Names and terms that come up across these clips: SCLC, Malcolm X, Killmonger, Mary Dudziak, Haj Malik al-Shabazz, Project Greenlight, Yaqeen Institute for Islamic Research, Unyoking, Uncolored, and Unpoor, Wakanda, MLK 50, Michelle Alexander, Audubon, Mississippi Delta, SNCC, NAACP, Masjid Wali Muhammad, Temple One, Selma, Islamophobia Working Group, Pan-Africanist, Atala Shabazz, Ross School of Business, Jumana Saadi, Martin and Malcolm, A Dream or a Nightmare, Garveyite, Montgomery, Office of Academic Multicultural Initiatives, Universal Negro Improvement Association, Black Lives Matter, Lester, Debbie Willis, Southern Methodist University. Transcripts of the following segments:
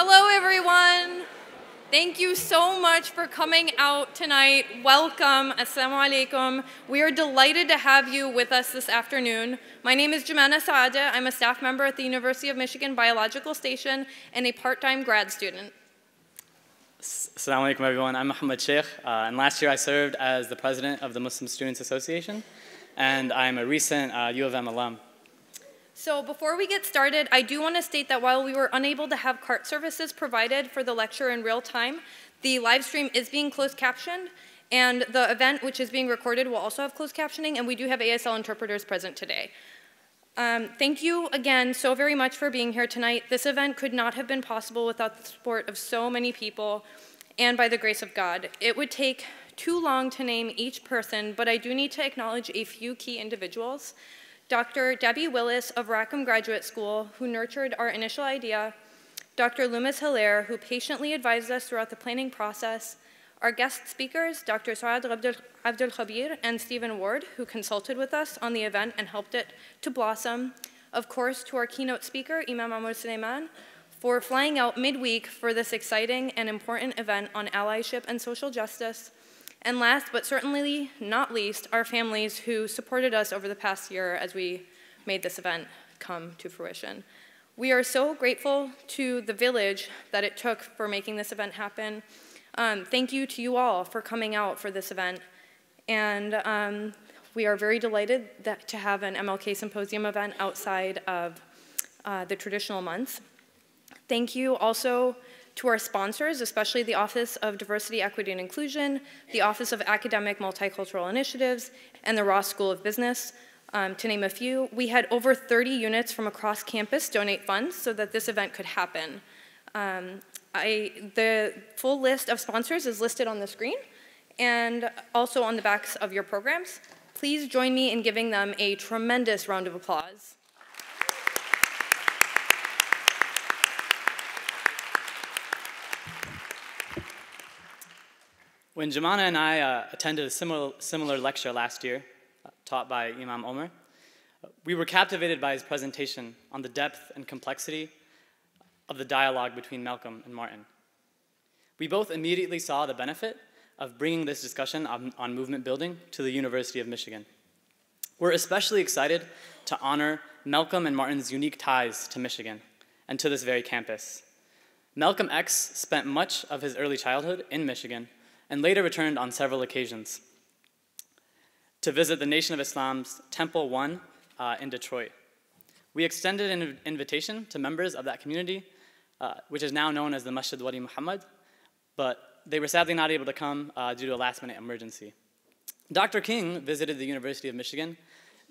Hello, everyone. Thank you so much for coming out tonight. Welcome. Assalamu alaikum. We are delighted to have you with us this afternoon. My name is Jumana Saadi. I'm a staff member at the University of Michigan Biological Station and a part-time grad student. Assalamu alaikum, everyone. I'm Muhammad Sheikh, and last year I served as the president of the Muslim Students Association, and I'm a recent U of M alum. So before we get started, I do want to state that while we were unable to have cart services provided for the lecture in real time, the live stream is being closed captioned, and the event, which is being recorded, will also have closed captioning, and we do have ASL interpreters present today. Thank you again so very much for being here tonight. This event could not have been possible without the support of so many people, and by the grace of God. It would take too long to name each person, but I do need to acknowledge a few key individuals. Dr. Debbie Willis of Rackham Graduate School, who nurtured our initial idea, Dr. Loomis-Hilaire, who patiently advised us throughout the planning process, our guest speakers, Dr. Su'ad Abdul Khabeer and Stephen Ward, who consulted with us on the event and helped it to blossom, of course, to our keynote speaker, Imam Omar Suleiman, for flying out midweek for this exciting and important event on allyship and social justice, and last, but certainly not least, our families who supported us over the past year as we made this event come to fruition. We are so grateful to the village that it took for making this event happen. Thank you to you all for coming out for this event. And we are very delighted that to have an MLK symposium event outside of the traditional months. Thank you also to our sponsors, especially the Office of Diversity, Equity, and Inclusion, the Office of Academic Multicultural Initiatives, and the Ross School of Business, to name a few. We had over 30 units from across campus donate funds so that this event could happen. The full list of sponsors is listed on the screen and also on the backs of your programs. Please join me in giving them a tremendous round of applause. When Jumana and I attended a similar lecture last year, taught by Imam Omar, we were captivated by his presentation on the depth and complexity of the dialogue between Malcolm and Martin. We both immediately saw the benefit of bringing this discussion on movement building to the University of Michigan. We're especially excited to honor Malcolm and Martin's unique ties to Michigan and to this very campus. Malcolm X spent much of his early childhood in Michigan and later returned on several occasions to visit the Nation of Islam's Temple One in Detroit. We extended an invitation to members of that community, which is now known as the Masjid Wali Muhammad, but they were sadly not able to come due to a last-minute emergency. Dr. King visited the University of Michigan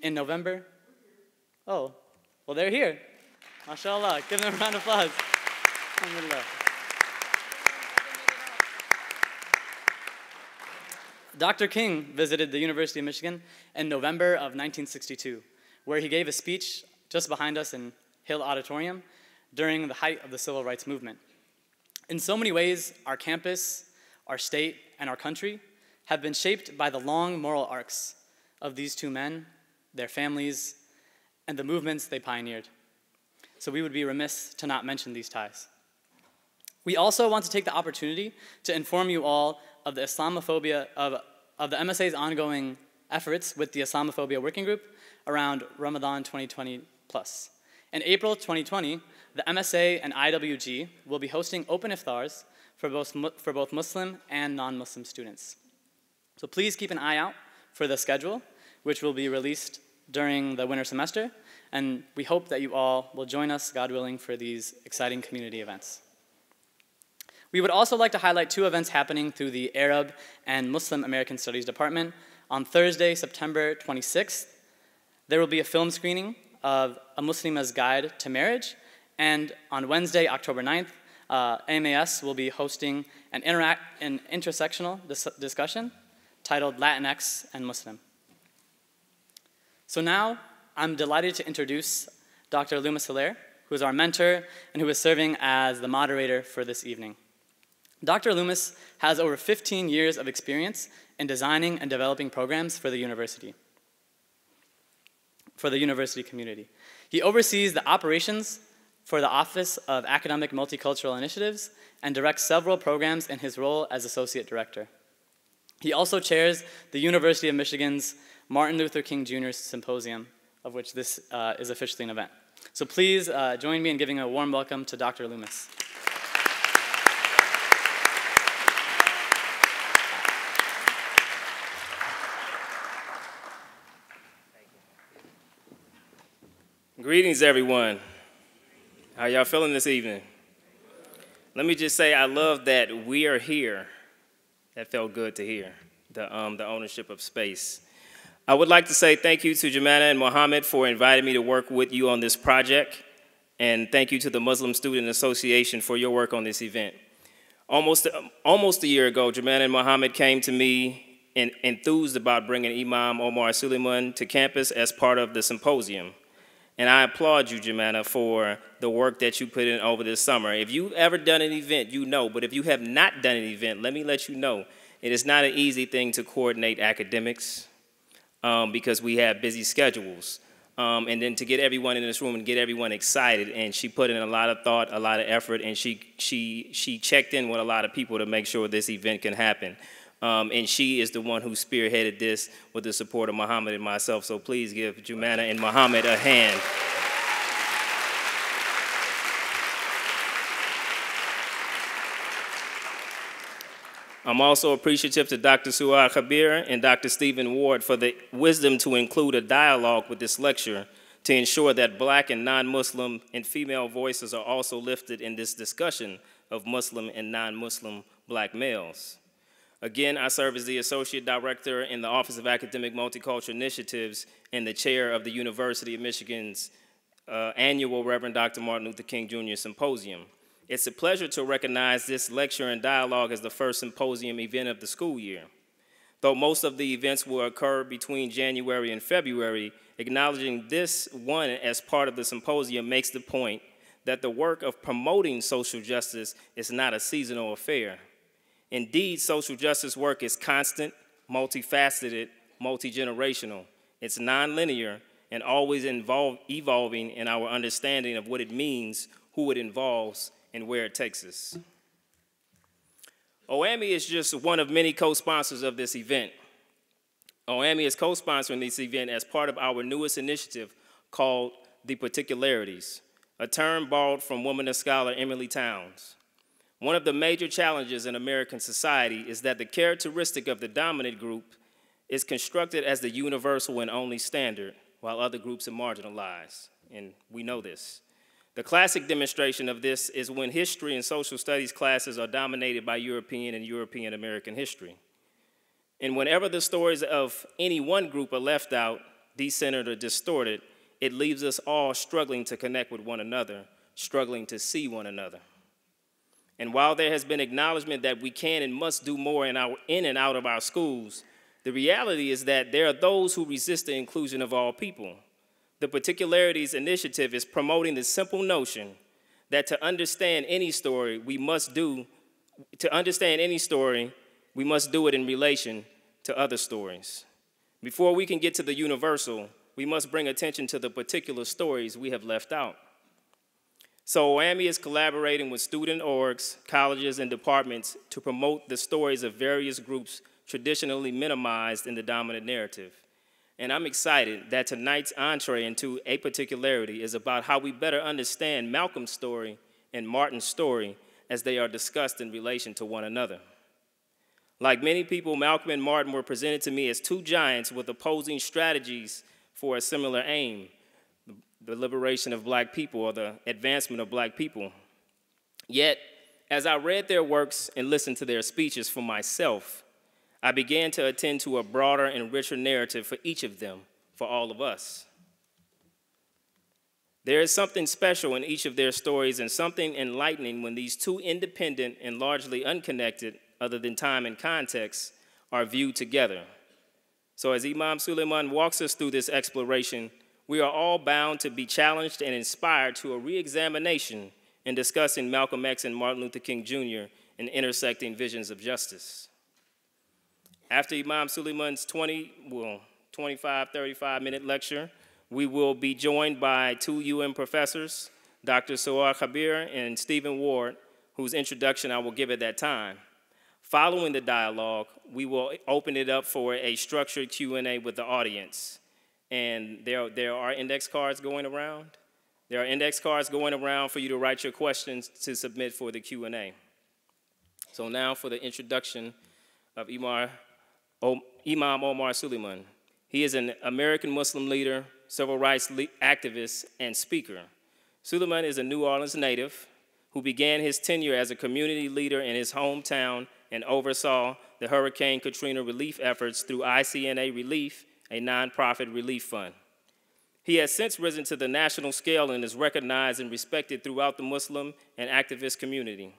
in November. Oh, well, they're here. MashaAllah, give them a round of applause. Alhamdulillah. Dr. King visited the University of Michigan in November of 1962, where he gave a speech just behind us in Hill Auditorium during the height of the Civil Rights Movement. In so many ways, our campus, our state, and our country have been shaped by the long moral arcs of these two men, their families, and the movements they pioneered. So we would be remiss to not mention these ties. We also want to take the opportunity to inform you all of the Islamophobia, of the MSA's ongoing efforts with the Islamophobia Working Group around Ramadan 2020 plus. In April 2020, the MSA and IWG will be hosting open iftars for both Muslim and non-Muslim students. So please keep an eye out for the schedule, which will be released during the winter semester, and we hope that you all will join us, God willing, for these exciting community events. We would also like to highlight two events happening through the Arab and Muslim American Studies Department. On Thursday, September 26th, there will be a film screening of A Muslima's Guide to Marriage, and on Wednesday, October 9th, AMAS will be hosting an intersectional discussion titled Latinx and Muslim. So now, I'm delighted to introduce Dr. Loomis-Hilaire, who is our mentor and who is serving as the moderator for this evening. Dr. Loomis has over 15 years of experience in designing and developing programs for the university community. He oversees the operations for the Office of Academic Multicultural Initiatives and directs several programs in his role as Associate Director. He also chairs the University of Michigan's Martin Luther King Jr. Symposium, of which this is officially an event. So please join me in giving a warm welcome to Dr. Loomis. Greetings, everyone. How y'all feeling this evening? Let me just say I love that we are here. That felt good to hear, the ownership of space. I would like to say thank you to Jumana and Muhammad for inviting me to work with you on this project, and thank you to the Muslim Student Association for your work on this event. Almost a year ago, Jumana and Muhammad came to me and enthused about bringing Imam Omar Suleiman to campus as part of the symposium. And I applaud you, Jumana, for the work that you put in over this summer. If you've ever done an event, you know. But if you have not done an event, let me let you know. It is not an easy thing to coordinate academics because we have busy schedules. And then to get everyone in this room and get everyone excited. And she put in a lot of thought, a lot of effort, and she checked in with a lot of people to make sure this event can happen. And she is the one who spearheaded this with the support of Muhammad and myself. So please give Jumana and Muhammad a hand. I'm also appreciative to Dr. Su'ad Khabeer and Dr. Stephen Ward for the wisdom to include a dialogue with this lecture to ensure that Black and non-Muslim and female voices are also lifted in this discussion of Muslim and non-Muslim Black males. Again, I serve as the Associate Director in the Office of Academic Multicultural Initiatives and the Chair of the University of Michigan's annual Reverend Dr. Martin Luther King Jr. Symposium. It's a pleasure to recognize this lecture and dialogue as the first symposium event of the school year. Though most of the events will occur between January and February, acknowledging this one as part of the symposium makes the point that the work of promoting social justice is not a seasonal affair. Indeed, social justice work is constant, multifaceted, multi-generational. It's nonlinear and always evolving in our understanding of what it means, who it involves, and where it takes us. OAMI is just one of many co-sponsors of this event. OAMI is co-sponsoring this event as part of our newest initiative called The Particularities, a term borrowed from woman and scholar Emily Towns. One of the major challenges in American society is that the characteristic of the dominant group is constructed as the universal and only standard, while other groups are marginalized, and we know this. The classic demonstration of this is when history and social studies classes are dominated by European and European American history. And whenever the stories of any one group are left out, decentered or distorted, it leaves us all struggling to connect with one another, struggling to see one another. And while there has been acknowledgement that we can and must do more in and out of our schools, the reality is that there are those who resist the inclusion of all people. The Particularities Initiative is promoting the simple notion that to understand any story, we must do it in relation to other stories. Before we can get to the universal, we must bring attention to the particular stories we have left out. So OAMI is collaborating with student orgs, colleges, and departments to promote the stories of various groups traditionally minimized in the dominant narrative. And I'm excited that tonight's entree into A Particularity is about how we better understand Malcolm's story and Martin's story as they are discussed in relation to one another. Like many people, Malcolm and Martin were presented to me as two giants with opposing strategies for a similar aim: the liberation of Black people, or the advancement of Black people. Yet, as I read their works and listened to their speeches for myself, I began to attend to a broader and richer narrative for each of them, for all of us. There is something special in each of their stories and something enlightening when these two independent and largely unconnected, other than time and context, are viewed together. So as Imam Suleiman walks us through this exploration, we are all bound to be challenged and inspired to a re-examination in discussing Malcolm X and Martin Luther King Jr. and intersecting visions of justice. After Imam Suleiman's 25, 35-minute lecture, we will be joined by two UM professors, Dr. Su'ad Khabeer and Stephen Ward, whose introduction I will give at that time. Following the dialogue, we will open it up for a structured Q&A with the audience. And there are index cards going around. There are index cards going around for you to write your questions to submit for the Q&A. So now for the introduction of Imam Omar Suleiman. He is an American Muslim leader, civil rights activist, and speaker. Suleiman is a New Orleans native who began his tenure as a community leader in his hometown and oversaw the Hurricane Katrina relief efforts through ICNA Relief, a nonprofit relief fund. He has since risen to the national scale and is recognized and respected throughout the Muslim and activist community.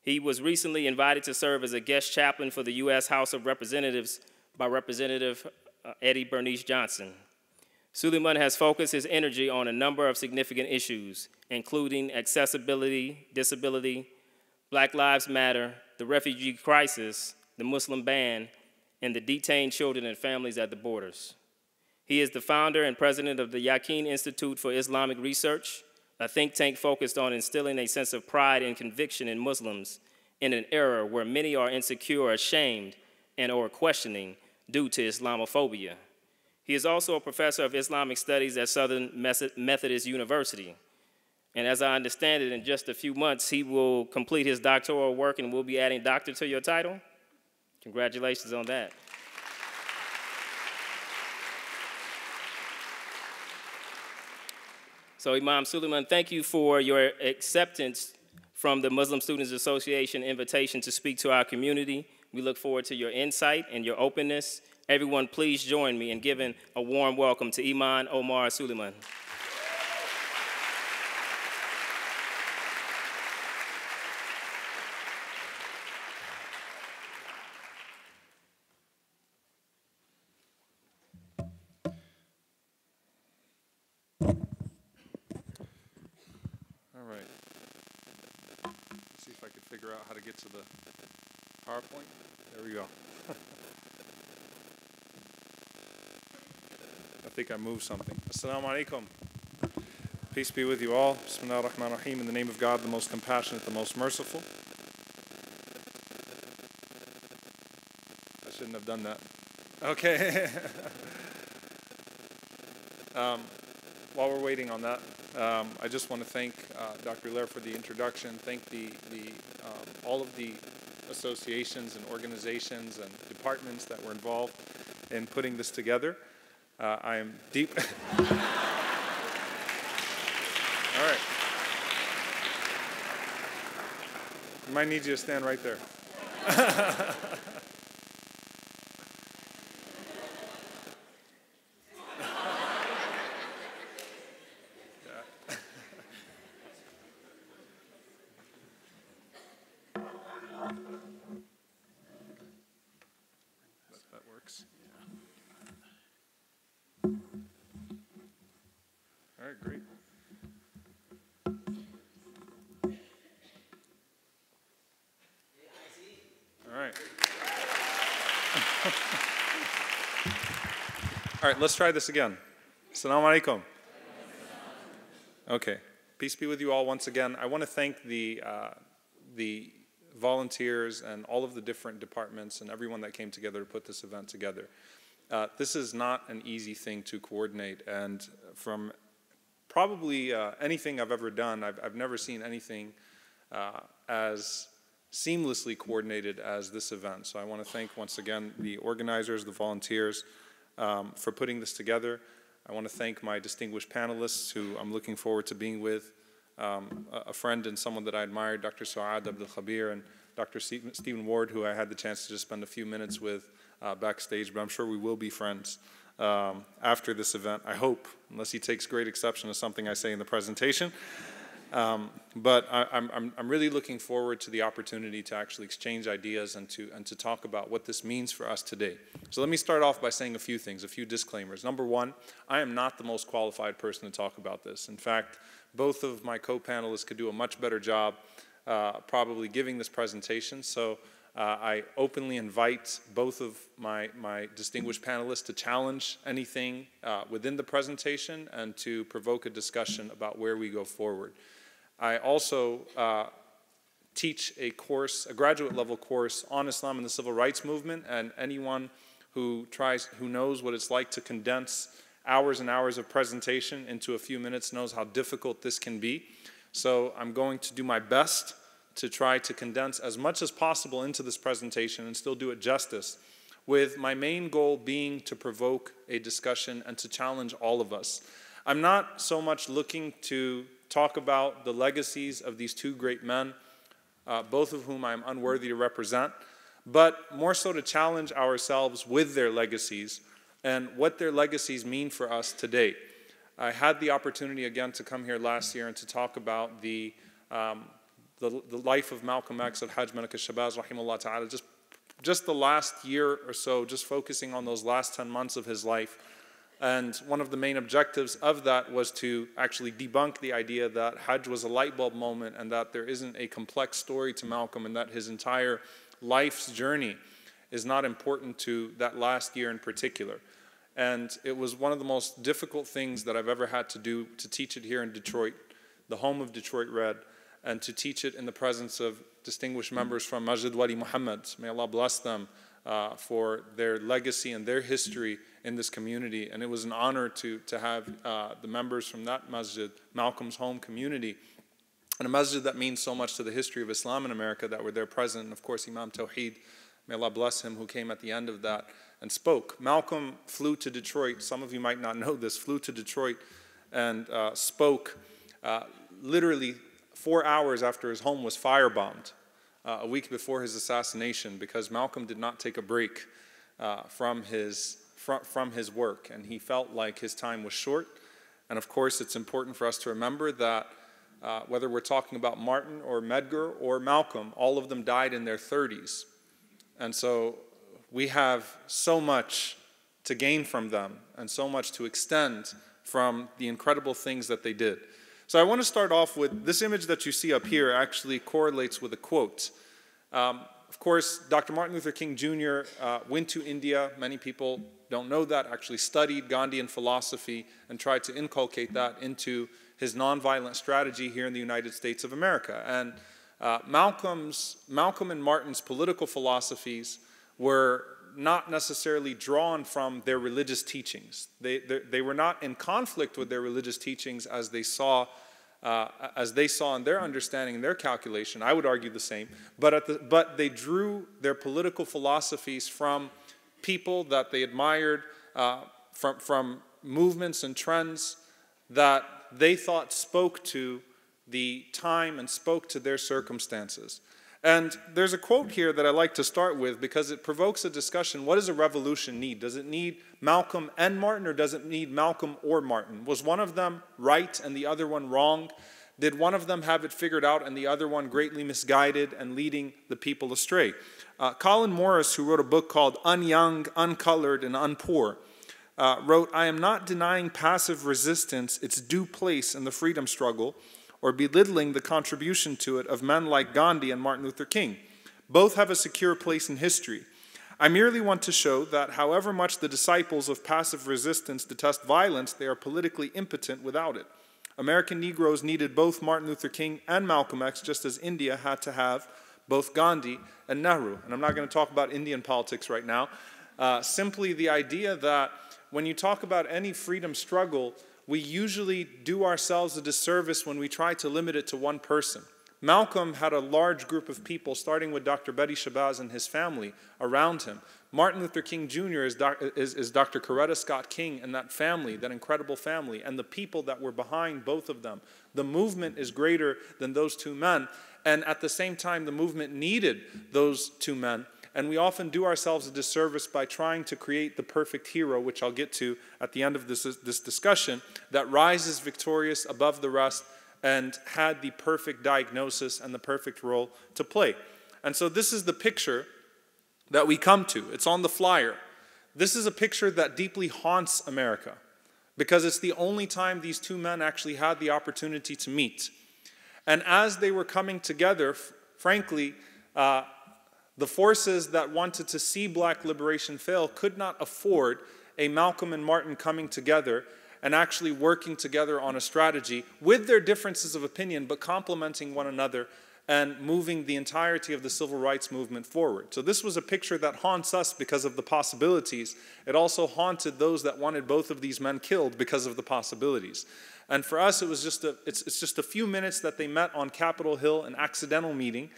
He was recently invited to serve as a guest chaplain for the U.S. House of Representatives by Representative Eddie Bernice Johnson. Suleiman has focused his energy on a number of significant issues, including accessibility, disability, Black Lives Matter, the refugee crisis, the Muslim ban, and the detained children and families at the borders. He is the founder and president of the Yaqeen Institute for Islamic Research, a think tank focused on instilling a sense of pride and conviction in Muslims in an era where many are insecure, ashamed, and or questioning due to Islamophobia. He is also a professor of Islamic studies at Southern Methodist University. And as I understand it, in just a few months, he will complete his doctoral work and we'll be adding doctor to your title. Congratulations on that. So Imam Suleiman, thank you for your acceptance from the Muslim Students Association invitation to speak to our community. We look forward to your insight and your openness. Everyone, please join me in giving a warm welcome to Imam Omar Suleiman. I move something. Assalamu alaikum. Peace be with you all. Bismillah ar-Rahman ar-Rahim. In the name of God, the most compassionate, the most merciful. I shouldn't have done that. Okay. While we're waiting on that, I just want to thank Dr. Lair for the introduction. Thank all of the associations and organizations and departments that were involved in putting this together. I am deep. All right. I might need you to stand right there. All right, let's try this again. Assalamu alaikum. Okay, peace be with you all once again. I want to thank the volunteers and all of the different departments and everyone that came together to put this event together. This is not an easy thing to coordinate, and from probably anything I've ever done, I've never seen anything as seamlessly coordinated as this event. So I want to thank once again the organizers, the volunteers, for putting this together. I want to thank my distinguished panelists who I'm looking forward to being with, a friend and someone that I admire, Dr. Su'ad Abdul Khabeer and Dr. Stephen Ward, who I had the chance to just spend a few minutes with backstage, but I'm sure we will be friends after this event, I hope, unless he takes great exception to something I say in the presentation. But I'm really looking forward to the opportunity to actually exchange ideas and to talk about what this means for us today. So let me start off by saying a few things, a few disclaimers. Number one, I am not the most qualified person to talk about this. In fact, both of my co-panelists could do a much better job probably giving this presentation. So I openly invite both of my distinguished panelists to challenge anything within the presentation and to provoke a discussion about where we go forward. I also teach a course, a graduate level course on Islam and the Civil Rights Movement, and anyone who knows what it's like to condense hours and hours of presentation into a few minutes knows how difficult this can be. So I'm going to do my best to try to condense as much as possible into this presentation and still do it justice, with my main goal being to provoke a discussion and to challenge all of us. I'm not so much looking to talk about the legacies of these two great men, both of whom I'm unworthy to represent, but more so to challenge ourselves with their legacies and what their legacies mean for us today. I had the opportunity again to come here last year and to talk about the life of Malcolm X and Haj Malik al-Shabazz, rahimahullah ta'ala, just the last year or so, just focusing on those last 10 months of his life. And one of the main objectives of that was to actually debunk the idea that Hajj was a light bulb moment and that there isn't a complex story to Malcolm and that his entire life's journey is not important to that last year in particular. And it was one of the most difficult things that I've ever had to do, to teach it here in Detroit, the home of Detroit Red, and to teach it in the presence of distinguished members from Masjid Wali Muhammad. May Allah bless them for their legacy and their history in this community. And it was an honor to have the members from that masjid, Malcolm's home community, and a masjid that means so much to the history of Islam in America, that were there present. And of course, Imam Tawheed, may Allah bless him, who came at the end of that and spoke. Malcolm flew to Detroit. Some of you might not know this, flew to Detroit and spoke literally 4 hours after his home was firebombed, a week before his assassination, because Malcolm did not take a break from his work, and he felt like his time was short. And of course, it's important for us to remember that whether we're talking about Martin or Medgar or Malcolm, all of them died in their 30s. And so we have so much to gain from them and so much to extend from the incredible things that they did. So I want to start off with this image that you see up here. Actually correlates with a quote. Of course, Dr. Martin Luther King Jr. Went to India. Many people don't know that, actually studied Gandhian philosophy and tried to inculcate that into his nonviolent strategy here in the United States of America. And Malcolm and Martin's political philosophies were not necessarily drawn from their religious teachings. They were not in conflict with their religious teachings as they saw in their understanding and their calculation. I would argue the same, but they drew their political philosophies from people that they admired, from movements and trends that they thought spoke to the time and spoke to their circumstances. And there's a quote here that I like to start with because it provokes a discussion. What does a revolution need? Does it need Malcolm and Martin, or does it need Malcolm or Martin? Was one of them right and the other one wrong? Did one of them have it figured out and the other one greatly misguided and leading the people astray? Colin Morris, who wrote a book called Unyoung, Uncolored, and Unpoor, wrote, "I am not denying passive resistance its due place in the freedom struggle, or belittling the contribution to it of men like Gandhi and Martin Luther King. Both have a secure place in history. I merely want to show that however much the disciples of passive resistance detest violence, they are politically impotent without it. American Negroes needed both Martin Luther King and Malcolm X, just as India had to have both Gandhi and Nehru." And I'm not going to talk about Indian politics right now. Simply the idea that when you talk about any freedom struggle, we usually do ourselves a disservice when we try to limit it to one person. Malcolm had a large group of people, starting with Dr. Betty Shabazz and his family, around him. Martin Luther King Jr. is Dr. Coretta Scott King and that family, that incredible family, and the people that were behind both of them. The movement is greater than those two men, and at the same time, the movement needed those two men. And we often do ourselves a disservice by trying to create the perfect hero, which I'll get to at the end of this discussion, that rises victorious above the rest and had the perfect diagnosis and the perfect role to play. And so this is the picture that we come to. It's on the flyer. This is a picture that deeply haunts America because it's the only time these two men actually had the opportunity to meet. And as they were coming together, frankly, The forces that wanted to see black liberation fail could not afford a Malcolm and Martin coming together and actually working together on a strategy with their differences of opinion, but complementing one another and moving the entirety of the civil rights movement forward. So this was a picture that haunts us because of the possibilities. It also haunted those that wanted both of these men killed because of the possibilities. And for us, it was just it's just a few minutes that they met on Capitol Hill, an accidental meeting,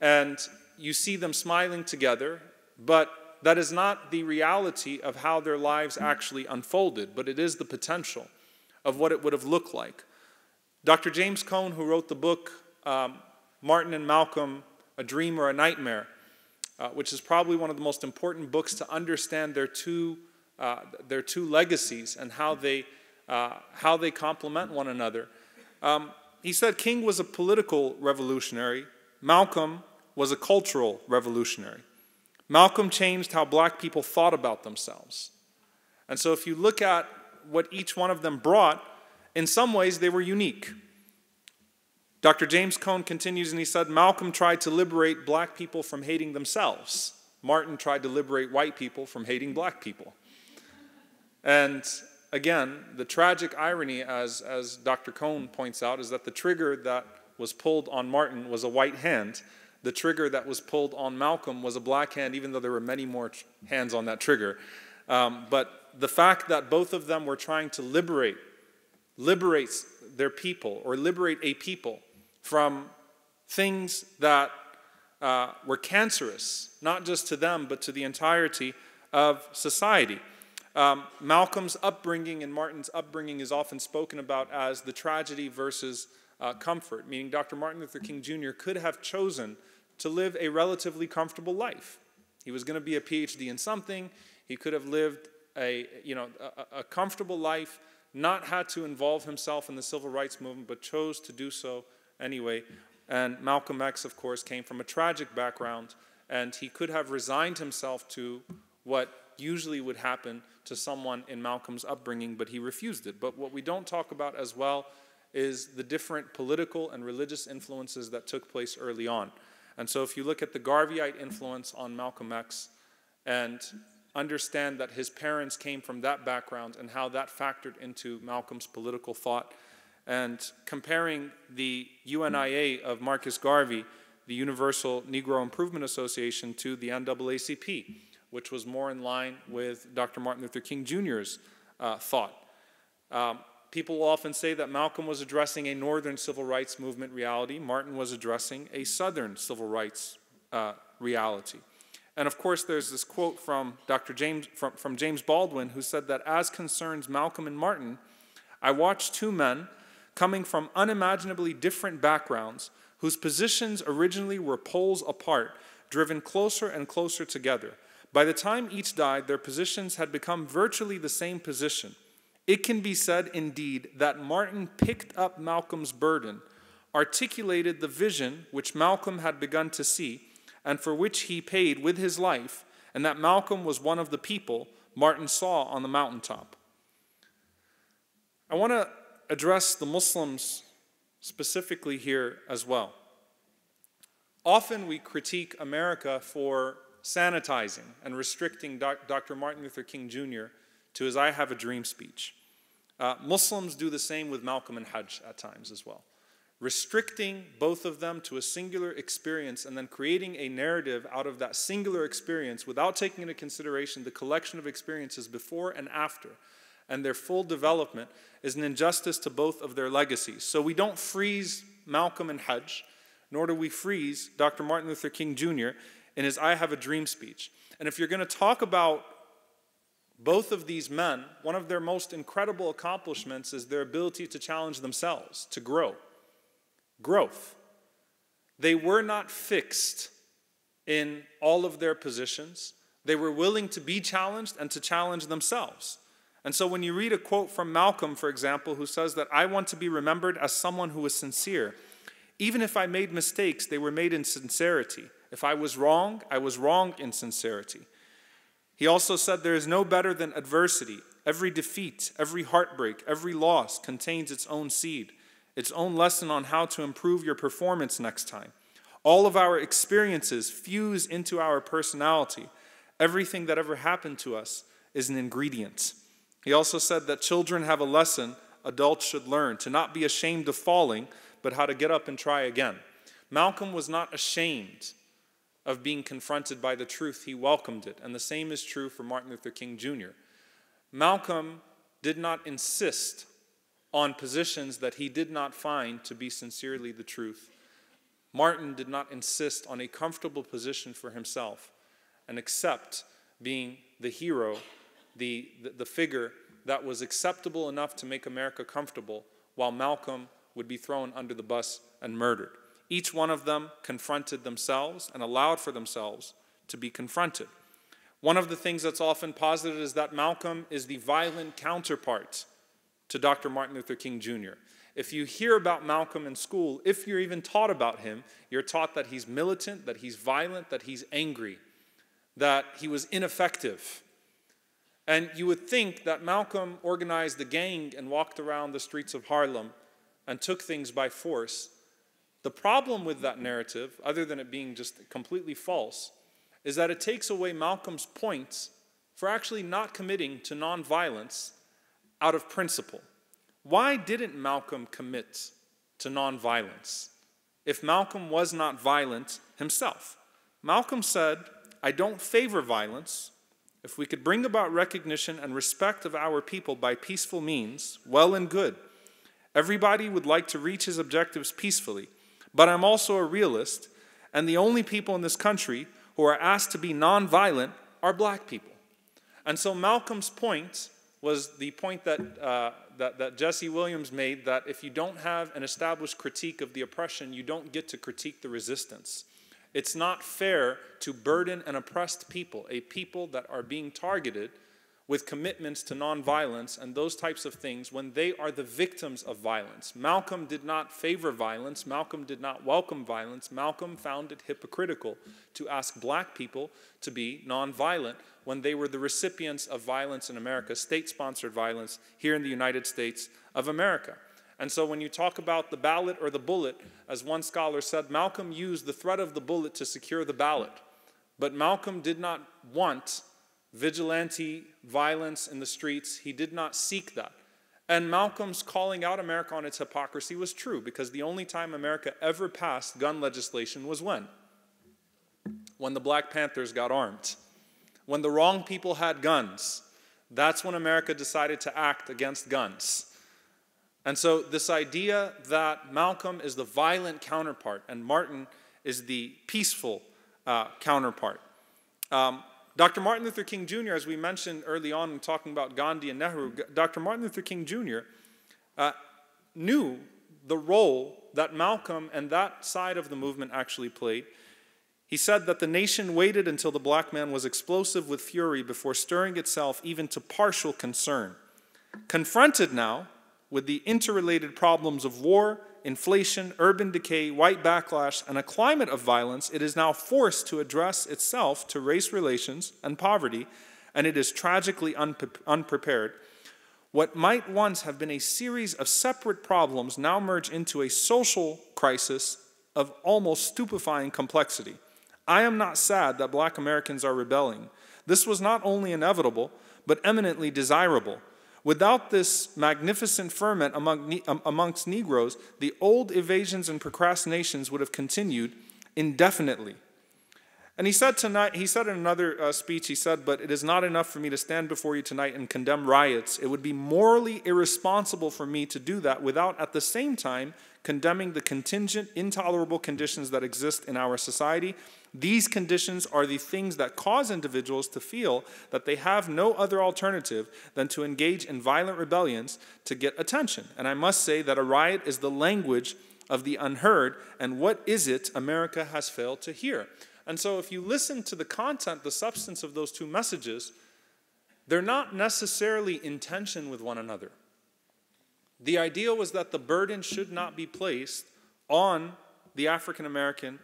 and you see them smiling together, but that is not the reality of how their lives actually unfolded, but it is the potential of what it would have looked like. Dr. James Cone, who wrote the book Martin and Malcolm, A Dream or a Nightmare, which is probably one of the most important books to understand their two legacies and how they complement one another. He said King was a political revolutionary. Malcolm was a cultural revolutionary. Malcolm changed how black people thought about themselves. And so if you look at what each one of them brought, in some ways they were unique. Dr. James Cone continues and he said, Malcolm tried to liberate black people from hating themselves. Martin tried to liberate white people from hating black people. And again, the tragic irony, as Dr. Cone points out, is that the trigger that was pulled on Martin was a white hand. The trigger that was pulled on Malcolm was a black hand, even though there were many more hands on that trigger. But the fact that both of them were trying to liberate their people, or liberate a people from things that were cancerous, not just to them, but to the entirety of society. Malcolm's upbringing and Martin's upbringing is often spoken about as the tragedy versus comfort, meaning Dr. Martin Luther King Jr. could have chosen to live a relatively comfortable life. He was going to be a PhD in something. He could have lived a comfortable life, not had to involve himself in the civil rights movement, but chose to do so anyway. And Malcolm X, of course, came from a tragic background, and he could have resigned himself to what usually would happen to someone in Malcolm's upbringing, but he refused it. But what we don't talk about as well is the different political and religious influences that took place early on. And so if you look at the Garveyite influence on Malcolm X and understand that his parents came from that background and how that factored into Malcolm's political thought, and comparing the UNIA of Marcus Garvey, the Universal Negro Improvement Association, to the NAACP, which was more in line with Dr. Martin Luther King Jr.'s thought. People will often say that Malcolm was addressing a northern civil rights movement reality. Martin was addressing a southern civil rights reality. And of course, there's this quote from James Baldwin, who said that, as concerns Malcolm and Martin, I watched two men coming from unimaginably different backgrounds whose positions originally were poles apart, driven closer and closer together. By the time each died, their positions had become virtually the same position. It can be said, indeed, that Martin picked up Malcolm's burden, articulated the vision which Malcolm had begun to see, and for which he paid with his life, and that Malcolm was one of the people Martin saw on the mountaintop. I want to address the Muslims specifically here as well. Often we critique America for sanitizing and restricting Dr. Martin Luther King Jr. to his I Have a Dream speech. Muslims do the same with Malcolm and Hajj at times as well. Restricting both of them to a singular experience and then creating a narrative out of that singular experience without taking into consideration the collection of experiences before and after and their full development is an injustice to both of their legacies. So we don't freeze Malcolm and Hajj, nor do we freeze Dr. Martin Luther King Jr. in his I Have a Dream speech. And if you're going to talk about both of these men, one of their most incredible accomplishments is their ability to challenge themselves, to grow. Growth. They were not fixed in all of their positions. They were willing to be challenged and to challenge themselves. And so when you read a quote from Malcolm, for example, who says that, I want to be remembered as someone who was sincere. Even if I made mistakes, they were made in sincerity. If I was wrong, I was wrong in sincerity. He also said, there is no better than adversity. Every defeat, every heartbreak, every loss contains its own seed, its own lesson on how to improve your performance next time. All of our experiences fuse into our personality. Everything that ever happened to us is an ingredient. He also said that children have a lesson adults should learn, to not be ashamed of falling, but how to get up and try again. Malcolm was not ashamed of being confronted by the truth. He welcomed it. And the same is true for Martin Luther King Jr. Malcolm did not insist on positions that he did not find to be sincerely the truth. Martin did not insist on a comfortable position for himself and accept being the hero, the figure that was acceptable enough to make America comfortable, while Malcolm would be thrown under the bus and murdered. Each one of them confronted themselves and allowed for themselves to be confronted. One of the things that's often posited is that Malcolm is the violent counterpart to Dr. Martin Luther King Jr. If you hear about Malcolm in school, if you're even taught about him, you're taught that he's militant, that he's violent, that he's angry, that he was ineffective. And you would think that Malcolm organized the gang and walked around the streets of Harlem and took things by force. The problem with that narrative, other than it being just completely false, is that it takes away Malcolm's points for actually not committing to nonviolence out of principle. Why didn't Malcolm commit to nonviolence if Malcolm was not violent himself? Malcolm said, "I don't favor violence. If we could bring about recognition and respect of our people by peaceful means, well and good. Everybody would like to reach his objectives peacefully, but I'm also a realist, and the only people in this country who are asked to be nonviolent are black people." And so Malcolm's point was the point that Jesse Williams made, that if you don't have an established critique of the oppression, you don't get to critique the resistance. It's not fair to burden an oppressed people, a people that are being targeted with commitments to nonviolence and those types of things, when they are the victims of violence. Malcolm did not favor violence. Malcolm did not welcome violence. Malcolm found it hypocritical to ask black people to be nonviolent when they were the recipients of violence in America, state-sponsored violence here in the United States of America. And so when you talk about the ballot or the bullet, as one scholar said, Malcolm used the threat of the bullet to secure the ballot. But Malcolm did not want vigilante violence in the streets. He did not seek that. And Malcolm's calling out America on its hypocrisy was true, because the only time America ever passed gun legislation was when the Black Panthers got armed. When the wrong people had guns, that's when America decided to act against guns. And so this idea that Malcolm is the violent counterpart and Martin is the peaceful counterpart. Dr. Martin Luther King Jr., as we mentioned early on when talking about Gandhi and Nehru, Dr. Martin Luther King Jr. Knew the role that Malcolm and that side of the movement actually played. He said that the nation waited until the black man was explosive with fury before stirring itself even to partial concern. Confronted now with the interrelated problems of war, inflation, urban decay, white backlash, and a climate of violence, it is now forced to address itself to race relations and poverty, and it is tragically unprepared. What might once have been a series of separate problems now merge into a social crisis of almost stupefying complexity. I am not sad that black Americans are rebelling. This was not only inevitable, but eminently desirable. Without this magnificent ferment amongst Negroes, the old evasions and procrastinations would have continued indefinitely. And he said tonight, he said in another speech, he said, "But it is not enough for me to stand before you tonight and condemn riots. It would be morally irresponsible for me to do that without at the same time condemning the contingent, intolerable conditions that exist in our society. These conditions are the things that cause individuals to feel that they have no other alternative than to engage in violent rebellions to get attention. And I must say that a riot is the language of the unheard, and what is it America has failed to hear?" And so if you listen to the content, the substance of those two messages, they're not necessarily in tension with one another. The idea was that the burden should not be placed on the African American,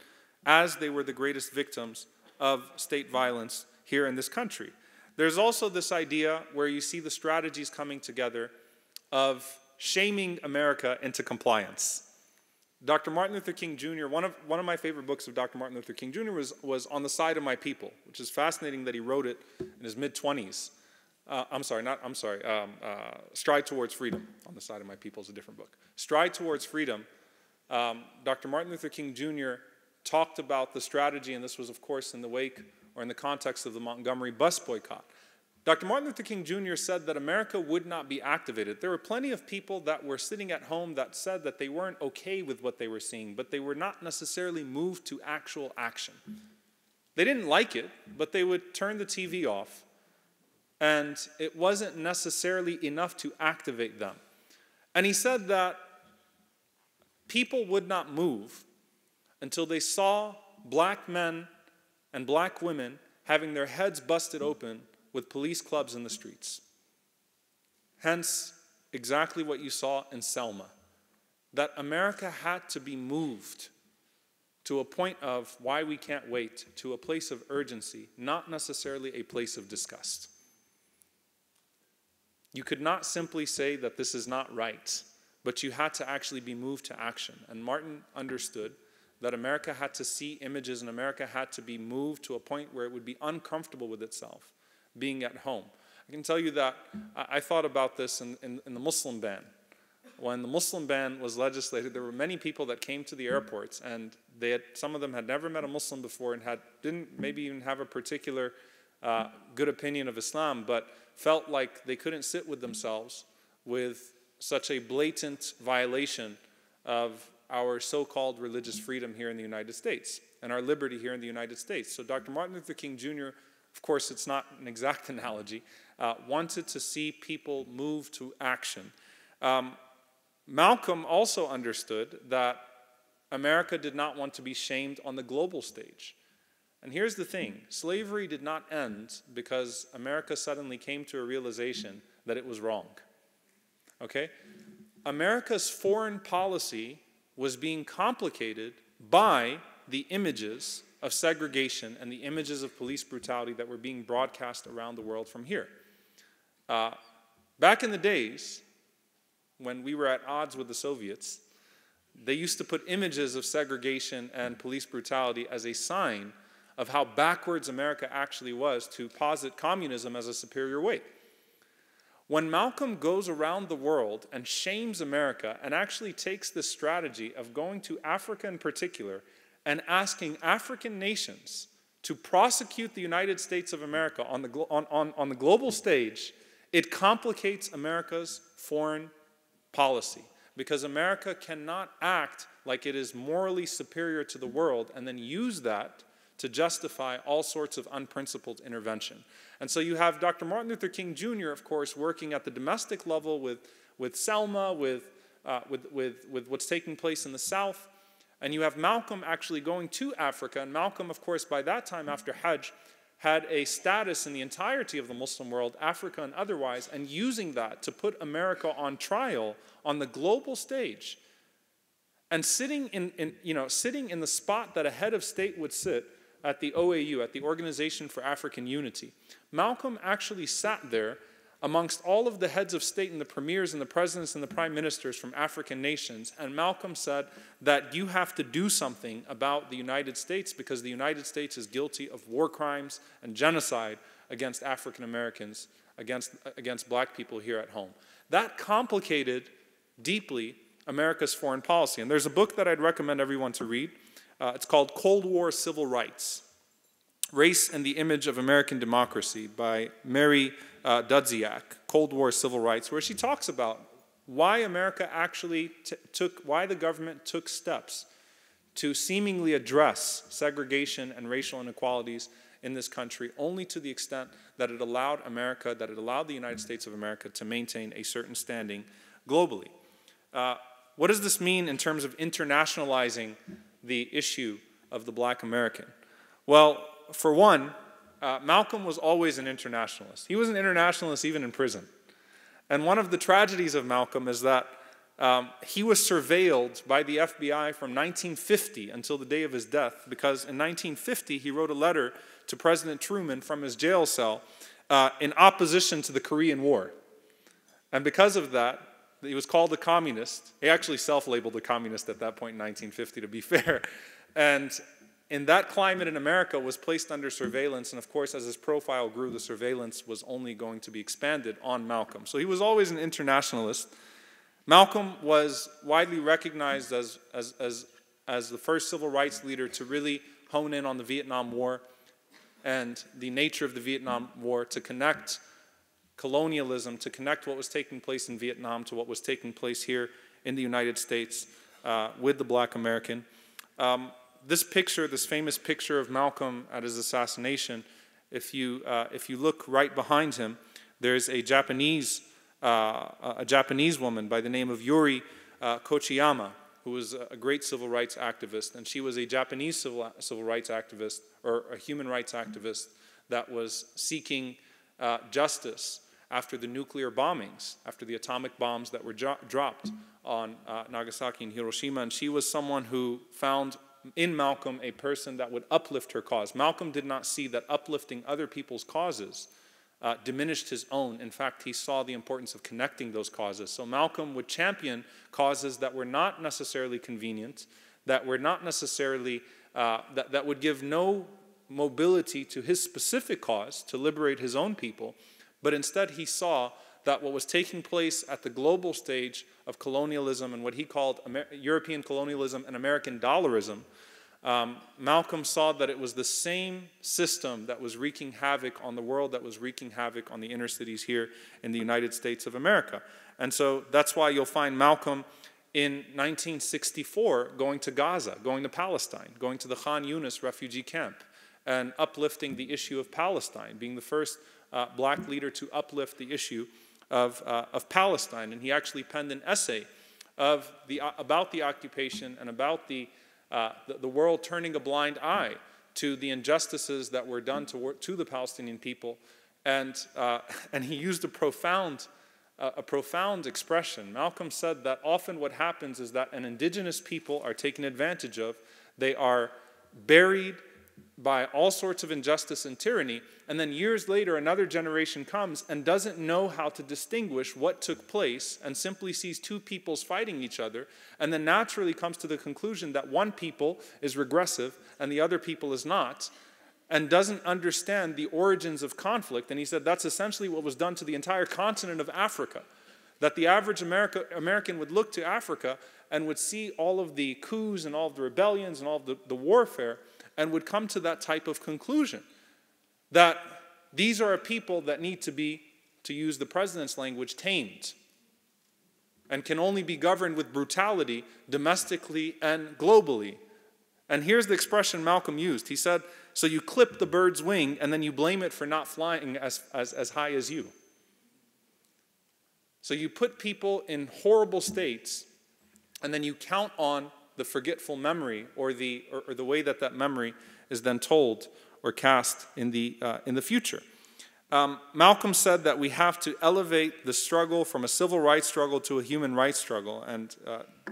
as they were the greatest victims of state violence here in this country. There's also this idea where you see the strategies coming together of shaming America into compliance. Dr. Martin Luther King Jr., one of my favorite books of Dr. Martin Luther King Jr. was On the Side of My People, which is fascinating that he wrote it in his mid-20s. Stride Towards Freedom. On the Side of My People is a different book. Stride Towards Freedom, Dr. Martin Luther King Jr. talked about the strategy, and this was, of course, in the wake or in the context of the Montgomery bus boycott. Dr. Martin Luther King Jr. said that America would not be activated. There were plenty of people that were sitting at home that said that they weren't okay with what they were seeing, but they were not necessarily moved to actual action. They didn't like it, but they would turn the TV off, and it wasn't necessarily enough to activate them. And he said that people would not move until they saw black men and black women having their heads busted open with police clubs in the streets. Hence, exactly what you saw in Selma, that America had to be moved to a point of why we can't wait, to a place of urgency, not necessarily a place of disgust. You could not simply say that this is not right, but you had to actually be moved to action. And Martin understood that America had to see images and America had to be moved to a point where it would be uncomfortable with itself being at home. I can tell you that I thought about this in the Muslim ban. When the Muslim ban was legislated, there were many people that came to the airports, and they had, some of them had never met a Muslim before and didn't maybe even have a particular good opinion of Islam, but felt like they couldn't sit with themselves with such a blatant violation of our so-called religious freedom here in the United States and our liberty here in the United States. So Dr. Martin Luther King Jr., of course, it's not an exact analogy, wanted to see people move to action. Malcolm also understood that America did not want to be shamed on the global stage. And here's the thing, slavery did not end because America suddenly came to a realization that it was wrong. Okay? America's foreign policy was being complicated by the images of segregation and the images of police brutality that were being broadcast around the world from here. Back in the days, when we were at odds with the Soviets, they used to put images of segregation and police brutality as a sign of how backwards America actually was to posit communism as a superior way. When Malcolm goes around the world and shames America and actually takes this strategy of going to Africa in particular and asking African nations to prosecute the United States of America on the global stage, it complicates America's foreign policy because America cannot act like it is morally superior to the world and then use that to justify all sorts of unprincipled intervention. And so you have Dr. Martin Luther King Jr., of course, working at the domestic level with Selma, with what's taking place in the South. And you have Malcolm actually going to Africa. And Malcolm, of course, by that time after Hajj, had a status in the entirety of the Muslim world, Africa and otherwise, and using that to put America on trial on the global stage. And sitting in the spot that a head of state would sit at the OAU, at the Organization for African Unity, Malcolm actually sat there amongst all of the heads of state and the premiers and the presidents and the prime ministers from African nations. And Malcolm said that you have to do something about the United States because the United States is guilty of war crimes and genocide against African Americans, against black people here at home. That complicated deeply America's foreign policy. And there's a book that I'd recommend everyone to read. It's called Cold War Civil Rights: Race and the Image of American Democracy by Mary Dudziak, Cold War Civil Rights, where she talks about why America actually why the government took steps to seemingly address segregation and racial inequalities in this country, only to the extent that it allowed America, that it allowed the United States of America to maintain a certain standing globally. What does this mean in terms of internationalizing the issue of the black American? Well, for one, Malcolm was always an internationalist. He was an internationalist even in prison. And one of the tragedies of Malcolm is that he was surveilled by the FBI from 1950 until the day of his death, because in 1950 he wrote a letter to President Truman from his jail cell in opposition to the Korean War. And because of that, He was called a communist. He actually self-labeled a communist at that point in 1950, to be fair. And in that climate in America was placed under surveillance. And of course, as his profile grew, the surveillance was only going to be expanded on Malcolm. So he was always an internationalist. Malcolm was widely recognized as the first civil rights leader to really hone in on the Vietnam War and the nature of the Vietnam War, to connect colonialism, to connect what was taking place in Vietnam to what was taking place here in the United States with the black American. This picture, this famous picture of Malcolm at his assassination, if you look right behind him, there's a Japanese woman by the name of Yuri Kochiyama, who was a great civil rights activist, and she was a Japanese civil rights activist, or a human rights activist, that was seeking justice after the nuclear bombings, after the atomic bombs that were dropped on Nagasaki and Hiroshima. And she was someone who found in Malcolm a person that would uplift her cause. Malcolm did not see that uplifting other people's causes diminished his own. In fact, he saw the importance of connecting those causes. So Malcolm would champion causes that were not necessarily convenient, that were not necessarily, that would give no mobility to his specific cause to liberate his own people, but instead he saw that what was taking place at the global stage of colonialism and what he called European colonialism and American dollarism, Malcolm saw that it was the same system that was wreaking havoc on the world, that was wreaking havoc on the inner cities here in the United States of America. And so that's why you'll find Malcolm in 1964 going to Gaza, going to Palestine, going to the Khan Yunis refugee camp, and uplifting the issue of Palestine, being the first black leader to uplift the issue of Palestine. And he actually penned an essay about the occupation and about the world turning a blind eye to the injustices that were done to the Palestinian people. And he used a profound expression. Malcolm said that often what happens is that an indigenous people are taken advantage of. They are buried by all sorts of injustice and tyranny, and then years later another generation comes and doesn't know how to distinguish what took place and simply sees two peoples fighting each other, and then naturally comes to the conclusion that one people is regressive and the other people is not, and doesn't understand the origins of conflict. And he said that's essentially what was done to the entire continent of Africa, that the average American would look to Africa and would see all of the coups and all of the rebellions and all of the warfare, and would come to that type of conclusion, that these are a people that need to be, to use the president's language, tamed, and can only be governed with brutality domestically and globally. And here's the expression Malcolm used. He said, so you clip the bird's wing and then you blame it for not flying as high as you. So you put people in horrible states and then you count on the forgetful memory, or the way that memory is then told or cast in the future. Malcolm said that we have to elevate the struggle from a civil rights struggle to a human rights struggle. And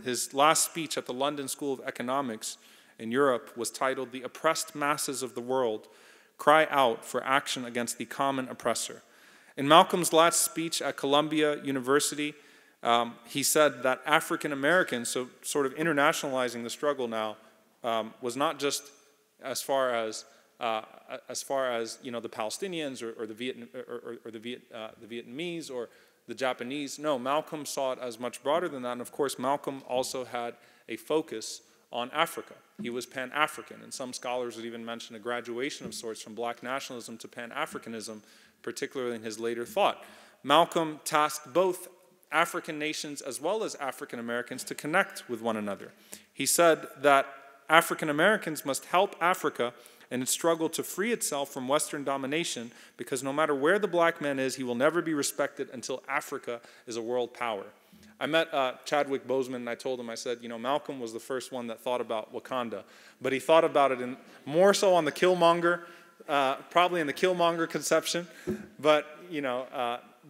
his last speech at the London School of Economics in Europe was titled, "The Oppressed Masses of the World Cry Out for Action Against the Common Oppressor." In Malcolm's last speech at Columbia University, he said that African Americans, so sort of internationalizing the struggle now, was not just as far as you know, the Palestinians or the Vietnamese or the Japanese. No, Malcolm saw it as much broader than that. And of course, Malcolm also had a focus on Africa. He was Pan-African, and some scholars would even mention a graduation of sorts from black nationalism to Pan-Africanism, particularly in his later thought. Malcolm tasked both African nations as well as African Americans to connect with one another. He said that African Americans must help Africa in its struggle to free itself from Western domination, because no matter where the black man is, he will never be respected until Africa is a world power. I met Chadwick Boseman, and I told him, I said, you know, Malcolm was the first one that thought about Wakanda, but he thought about it more so on the Killmonger, probably in the Killmonger conception, but you know,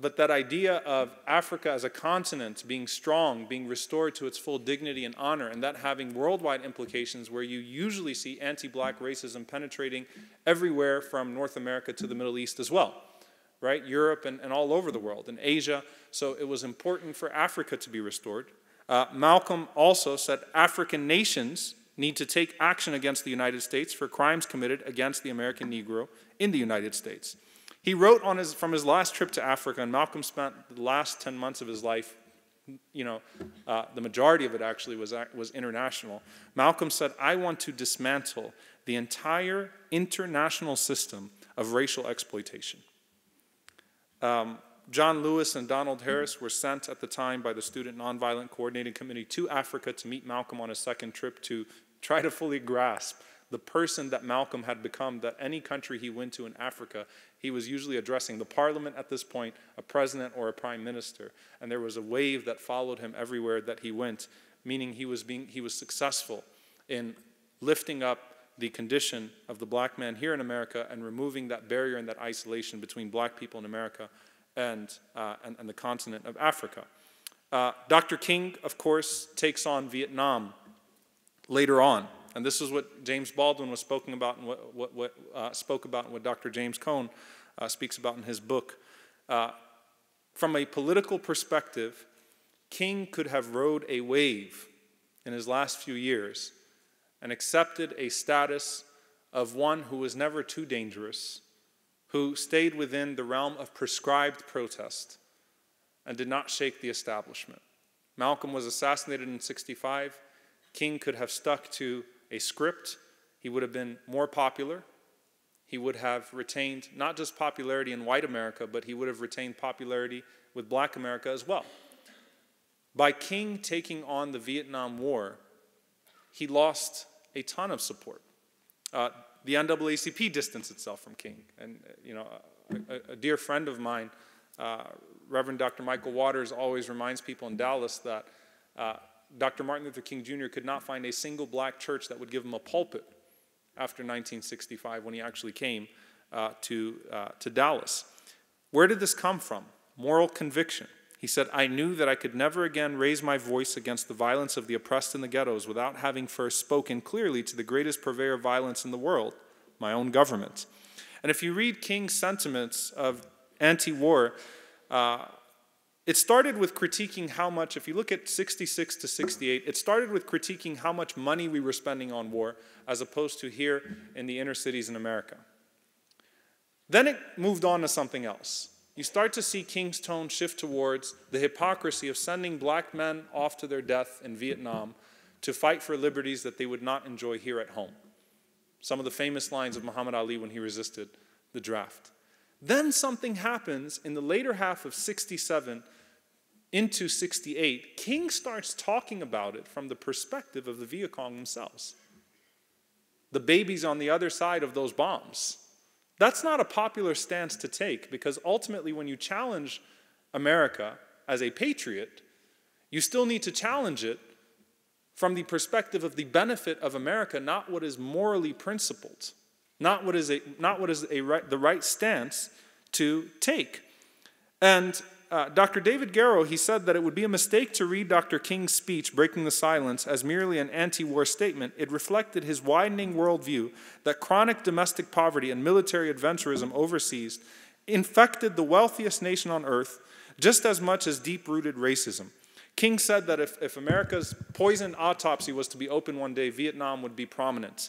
but that idea of Africa as a continent being strong, being restored to its full dignity and honor, and that having worldwide implications, where you usually see anti-black racism penetrating everywhere from North America to the Middle East as well. right? Europe and all over the world, and Asia. So it was important for Africa to be restored. Malcolm also said African nations need to take action against the United States for crimes committed against the American Negro in the United States. He wrote on his, from his last trip to Africa, and Malcolm spent the last 10 months of his life, you know, the majority of it actually was international. Malcolm said, I want to dismantle the entire international system of racial exploitation. John Lewis and Donald Harris were sent at the time by the Student Nonviolent Coordinating Committee to Africa to meet Malcolm on his second trip to try to fully grasp the person that Malcolm had become, that any country he went to in Africa, he was usually addressing the parliament at this point, a president or a prime minister. And there was a wave that followed him everywhere that he went, meaning he was successful in lifting up the condition of the black man here in America and removing that barrier and that isolation between black people in America and the continent of Africa. Dr. King, of course, takes on Vietnam later on. And this is what James Baldwin was spoken about and what Dr. James Cone speaks about in his book. From a political perspective, King could have rode a wave in his last few years and accepted a status of one who was never too dangerous, who stayed within the realm of prescribed protest and did not shake the establishment. Malcolm was assassinated in '65. King could have stuck to a script. He would have been more popular. He would have retained not just popularity in white America, but he would have retained popularity with black America as well. By King taking on the Vietnam War, he lost a ton of support. The NAACP distanced itself from King. And, you know, a dear friend of mine, Reverend Dr. Michael Waters, always reminds people in Dallas that Dr. Martin Luther King Jr. could not find a single black church that would give him a pulpit after 1965 when he actually came to Dallas. Where did this come from? Moral conviction. He said, I knew that I could never again raise my voice against the violence of the oppressed in the ghettos without having first spoken clearly to the greatest purveyor of violence in the world, my own government. And if you read King's sentiments of anti-war, it started with critiquing how much, if you look at 66 to 68, it started with critiquing how much money we were spending on war as opposed to here in the inner cities in America. Then it moved on to something else. You start to see King's tone shift towards the hypocrisy of sending black men off to their death in Vietnam to fight for liberties that they would not enjoy here at home. Some of the famous lines of Muhammad Ali when he resisted the draft. Then something happens in the later half of 67 into 68. King starts talking about it from the perspective of the Viet Cong themselves. The babies on the other side of those bombs. That's not a popular stance to take, because ultimately when you challenge America as a patriot, you still need to challenge it from the perspective of the benefit of America, not what is morally principled, not what is the right stance to take. And Dr. David Garrow, he said that it would be a mistake to read Dr. King's speech, Breaking the Silence, as merely an anti-war statement. It reflected his widening worldview that chronic domestic poverty and military adventurism overseas infected the wealthiest nation on earth just as much as deep-rooted racism. King said that if America's poisoned autopsy was to be open one day, Vietnam would be prominent.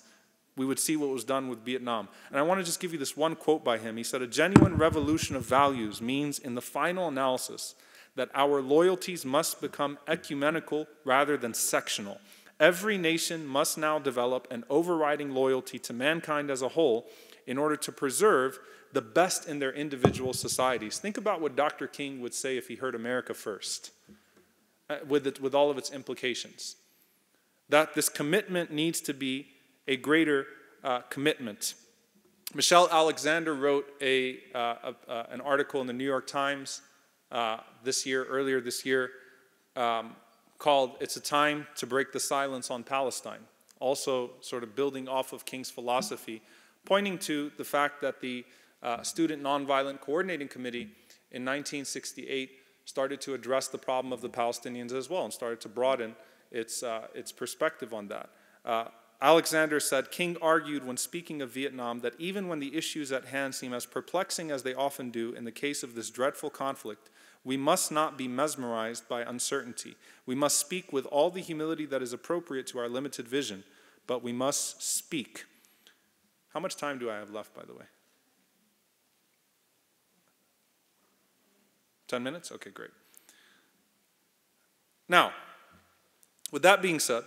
We would see what was done with Vietnam. And I want to just give you this one quote by him. He said, a genuine revolution of values means, in the final analysis, that our loyalties must become ecumenical rather than sectional. Every nation must now develop an overriding loyalty to mankind as a whole in order to preserve the best in their individual societies. Think about what Dr. King would say if he heard America first, with all of its implications. That this commitment needs to be a greater commitment. Michelle Alexander wrote an article in the New York Times earlier this year, called It's a Time to Break the Silence on Palestine, also sort of building off of King's philosophy, pointing to the fact that the Student Nonviolent Coordinating Committee in 1968 started to address the problem of the Palestinians as well and started to broaden its perspective on that. Alexander said, King argued when speaking of Vietnam that even when the issues at hand seem as perplexing as they often do in the case of this dreadful conflict, we must not be mesmerized by uncertainty. We must speak with all the humility that is appropriate to our limited vision, but we must speak. How much time do I have left, by the way? 10 minutes? Okay, great. Now, with that being said,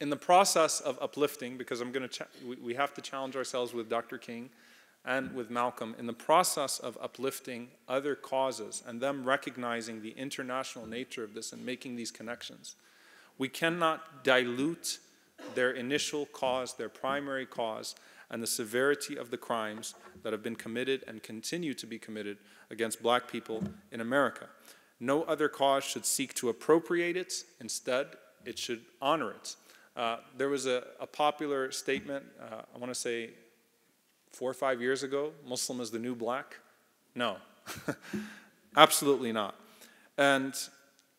in the process of uplifting, because I'm going to we have to challenge ourselves with Dr. King and with Malcolm, in the process of uplifting other causes and them recognizing the international nature of this and making these connections, we cannot dilute their initial cause, their primary cause, and the severity of the crimes that have been committed and continue to be committed against black people in America. No other cause should seek to appropriate it. Instead, it should honor it. There was a popular statement, I want to say 4 or 5 years ago, Muslim is the new black. No, absolutely not. And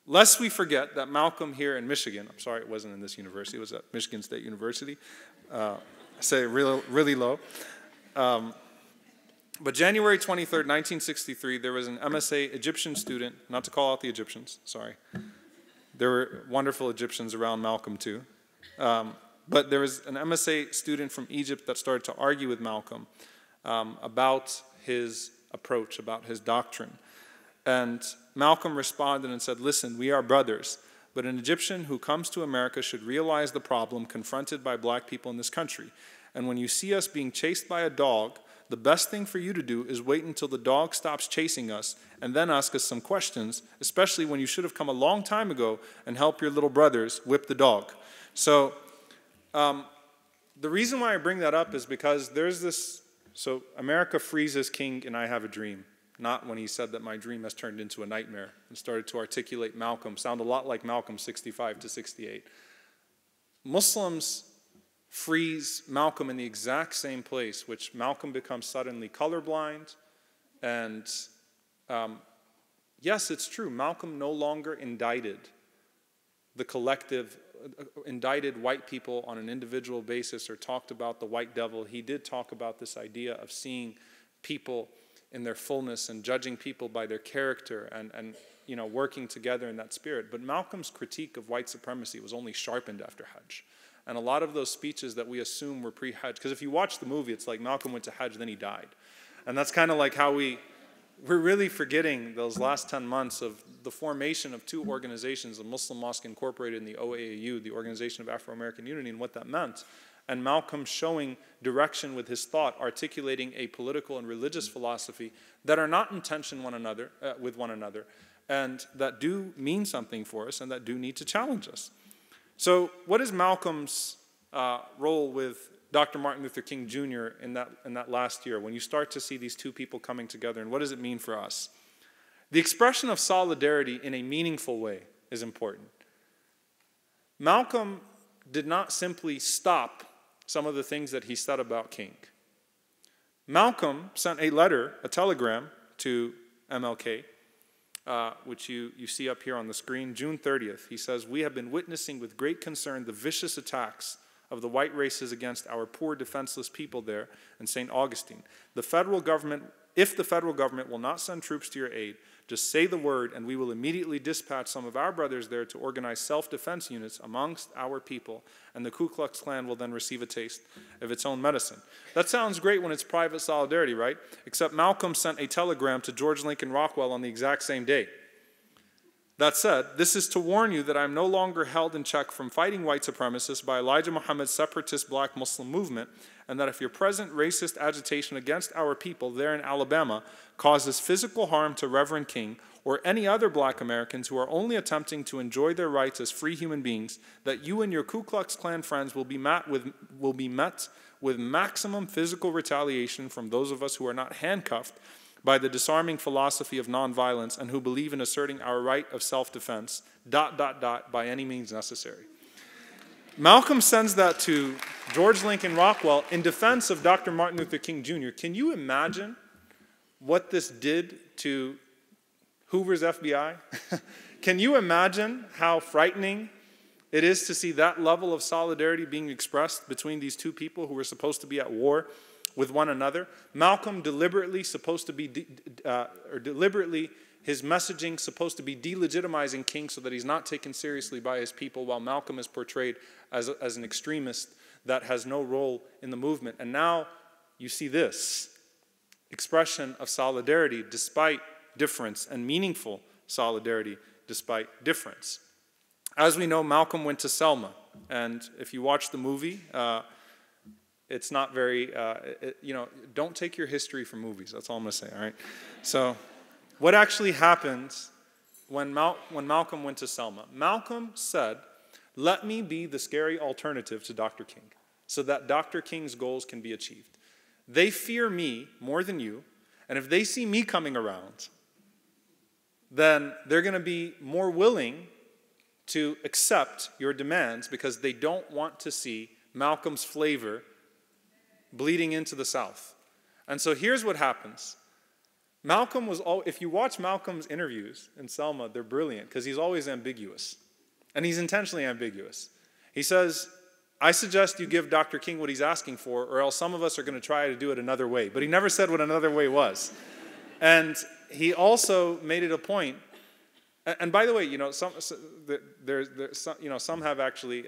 lest we forget that Malcolm here in Michigan, I'm sorry it wasn't in this university, it was at Michigan State University, say really, really low. But January 23rd, 1963, there was an MSA Egyptian student, not to call out the Egyptians, sorry. There were wonderful Egyptians around Malcolm too. But there was an MSA student from Egypt that started to argue with Malcolm about his approach, about his doctrine. And Malcolm responded and said, listen, we are brothers, but an Egyptian who comes to America should realize the problem confronted by black people in this country. And when you see us being chased by a dog, the best thing for you to do is wait until the dog stops chasing us and then ask us some questions, especially when you should have come a long time ago and help your little brothers whip the dog. So the reason why I bring that up is because there's this, so America freezes King in I Have a Dream, not when he said that my dream has turned into a nightmare and started to articulate Malcolm, sound a lot like Malcolm 65 to 68. Muslims freeze Malcolm in the exact same place, which Malcolm becomes suddenly colorblind. And yes, it's true, Malcolm no longer indicted the collective, indicted white people on an individual basis or talked about the white devil. He did talk about this idea of seeing people in their fullness and judging people by their character and you know, working together in that spirit. But Malcolm's critique of white supremacy was only sharpened after Hajj. And a lot of those speeches that we assume were pre-Hajj, because if you watch the movie, it's like Malcolm went to Hajj, then he died. And that's kind of like how we're really forgetting those last 10 months of the formation of two organizations, the Muslim Mosque Incorporated and the OAAU, the Organization of Afro-American Unity, and what that meant. And Malcolm showing direction with his thought, articulating a political and religious philosophy that are not in tension with one another, and that do mean something for us and that do need to challenge us. So what is Malcolm's role with Dr. Martin Luther King Jr. in that last year, when you start to see these two people coming together, and what does it mean for us? The expression of solidarity in a meaningful way is important. Malcolm did not simply stop some of the things that he said about King. Malcolm sent a letter, a telegram, to MLK, which you see up here on the screen, June 30th. He says, we have been witnessing with great concern the vicious attacks of the white races against our poor defenseless people there in St. Augustine. The federal government, if the federal government will not send troops to your aid, just say the word and we will immediately dispatch some of our brothers there to organize self-defense units amongst our people, and the Ku Klux Klan will then receive a taste of its own medicine. That sounds great when it's private solidarity, right? Except Malcolm sent a telegram to George Lincoln Rockwell on the exact same day. That said, this is to warn you that I am no longer held in check from fighting white supremacists by Elijah Muhammad's separatist black Muslim movement, and that if your present racist agitation against our people there in Alabama causes physical harm to Reverend King or any other black Americans who are only attempting to enjoy their rights as free human beings, that you and your Ku Klux Klan friends will be met with maximum physical retaliation from those of us who are not handcuffed by the disarming philosophy of nonviolence and who believe in asserting our right of self-defense, ... by any means necessary. Malcolm sends that to George Lincoln Rockwell in defense of Dr. Martin Luther King Jr. Can you imagine what this did to Hoover's FBI? Can you imagine how frightening It is to see that level of solidarity being expressed between these two people who were supposed to be at war with one another. Malcolm deliberately supposed to be, his messaging supposed to be delegitimizing King so that he's not taken seriously by his people, while Malcolm is portrayed as an extremist that has no role in the movement. And now you see this expression of solidarity despite difference, and meaningful solidarity despite difference. As we know, Malcolm went to Selma, and if you watch the movie, it's not very, you know, don't take your history from movies. That's all I'm going to say, all right? So what actually happened when Malcolm went to Selma? Malcolm said, let me be the scary alternative to Dr. King so that Dr. King's goals can be achieved. They fear me more than you, and if they see me coming around, then they're going to be more willing to accept your demands because they don't want to see Malcolm's flavor bleeding into the South. And so here's what happens. Malcolm was all, if you watch Malcolm's interviews in Selma, they're brilliant because he's always ambiguous. And he's intentionally ambiguous. He says, I suggest you give Dr. King what he's asking for, or else some of us are going to try to do it another way. But he never said what another way was. And he also made it a point. And by the way, you know, some have actually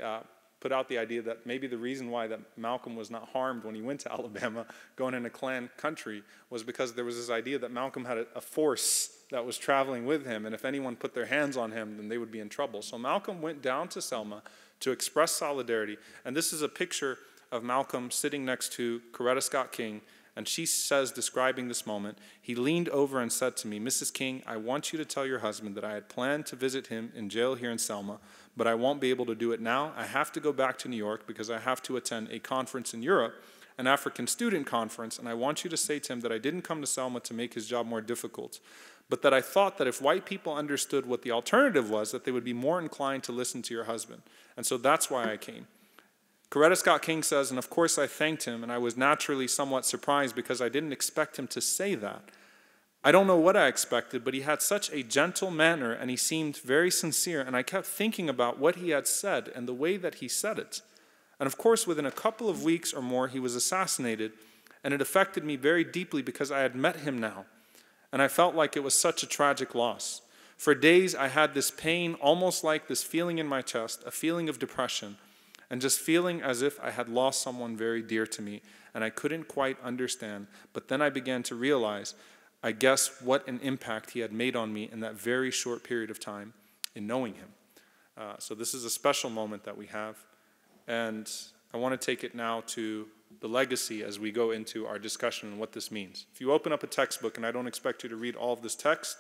put out the idea that maybe the reason why that Malcolm was not harmed when he went to Alabama, going into Klan country, was because there was this idea that Malcolm had a force that was traveling with him, and if anyone put their hands on him, then they would be in trouble. So Malcolm went down to Selma to express solidarity, and this is a picture of Malcolm sitting next to Coretta Scott King, and she says, describing this moment, he leaned over and said to me, Mrs. King, I want you to tell your husband that I had planned to visit him in jail here in Selma, but I won't be able to do it now. I have to go back to New York because I have to attend a conference in Europe, an African student conference, and I want you to say to him that I didn't come to Selma to make his job more difficult, but that I thought that if white people understood what the alternative was, that they would be more inclined to listen to your husband. And so that's why I came. Coretta Scott King says, and of course I thanked him, and I was naturally somewhat surprised because I didn't expect him to say that. I don't know what I expected, but he had such a gentle manner, and he seemed very sincere, and I kept thinking about what he had said and the way that he said it. And of course, within a couple of weeks or more, he was assassinated, and it affected me very deeply because I had met him now, and I felt like it was such a tragic loss. For days, I had this pain, almost like this feeling in my chest, a feeling of depression, and just feeling as if I had lost someone very dear to me, and I couldn't quite understand. But then I began to realize, I guess, what an impact he had made on me in that very short period of time in knowing him. So this is a special moment that we have. And I want to take it now to the legacy as we go into our discussion and what this means. If you open up a textbook, and I don't expect you to read all of this text,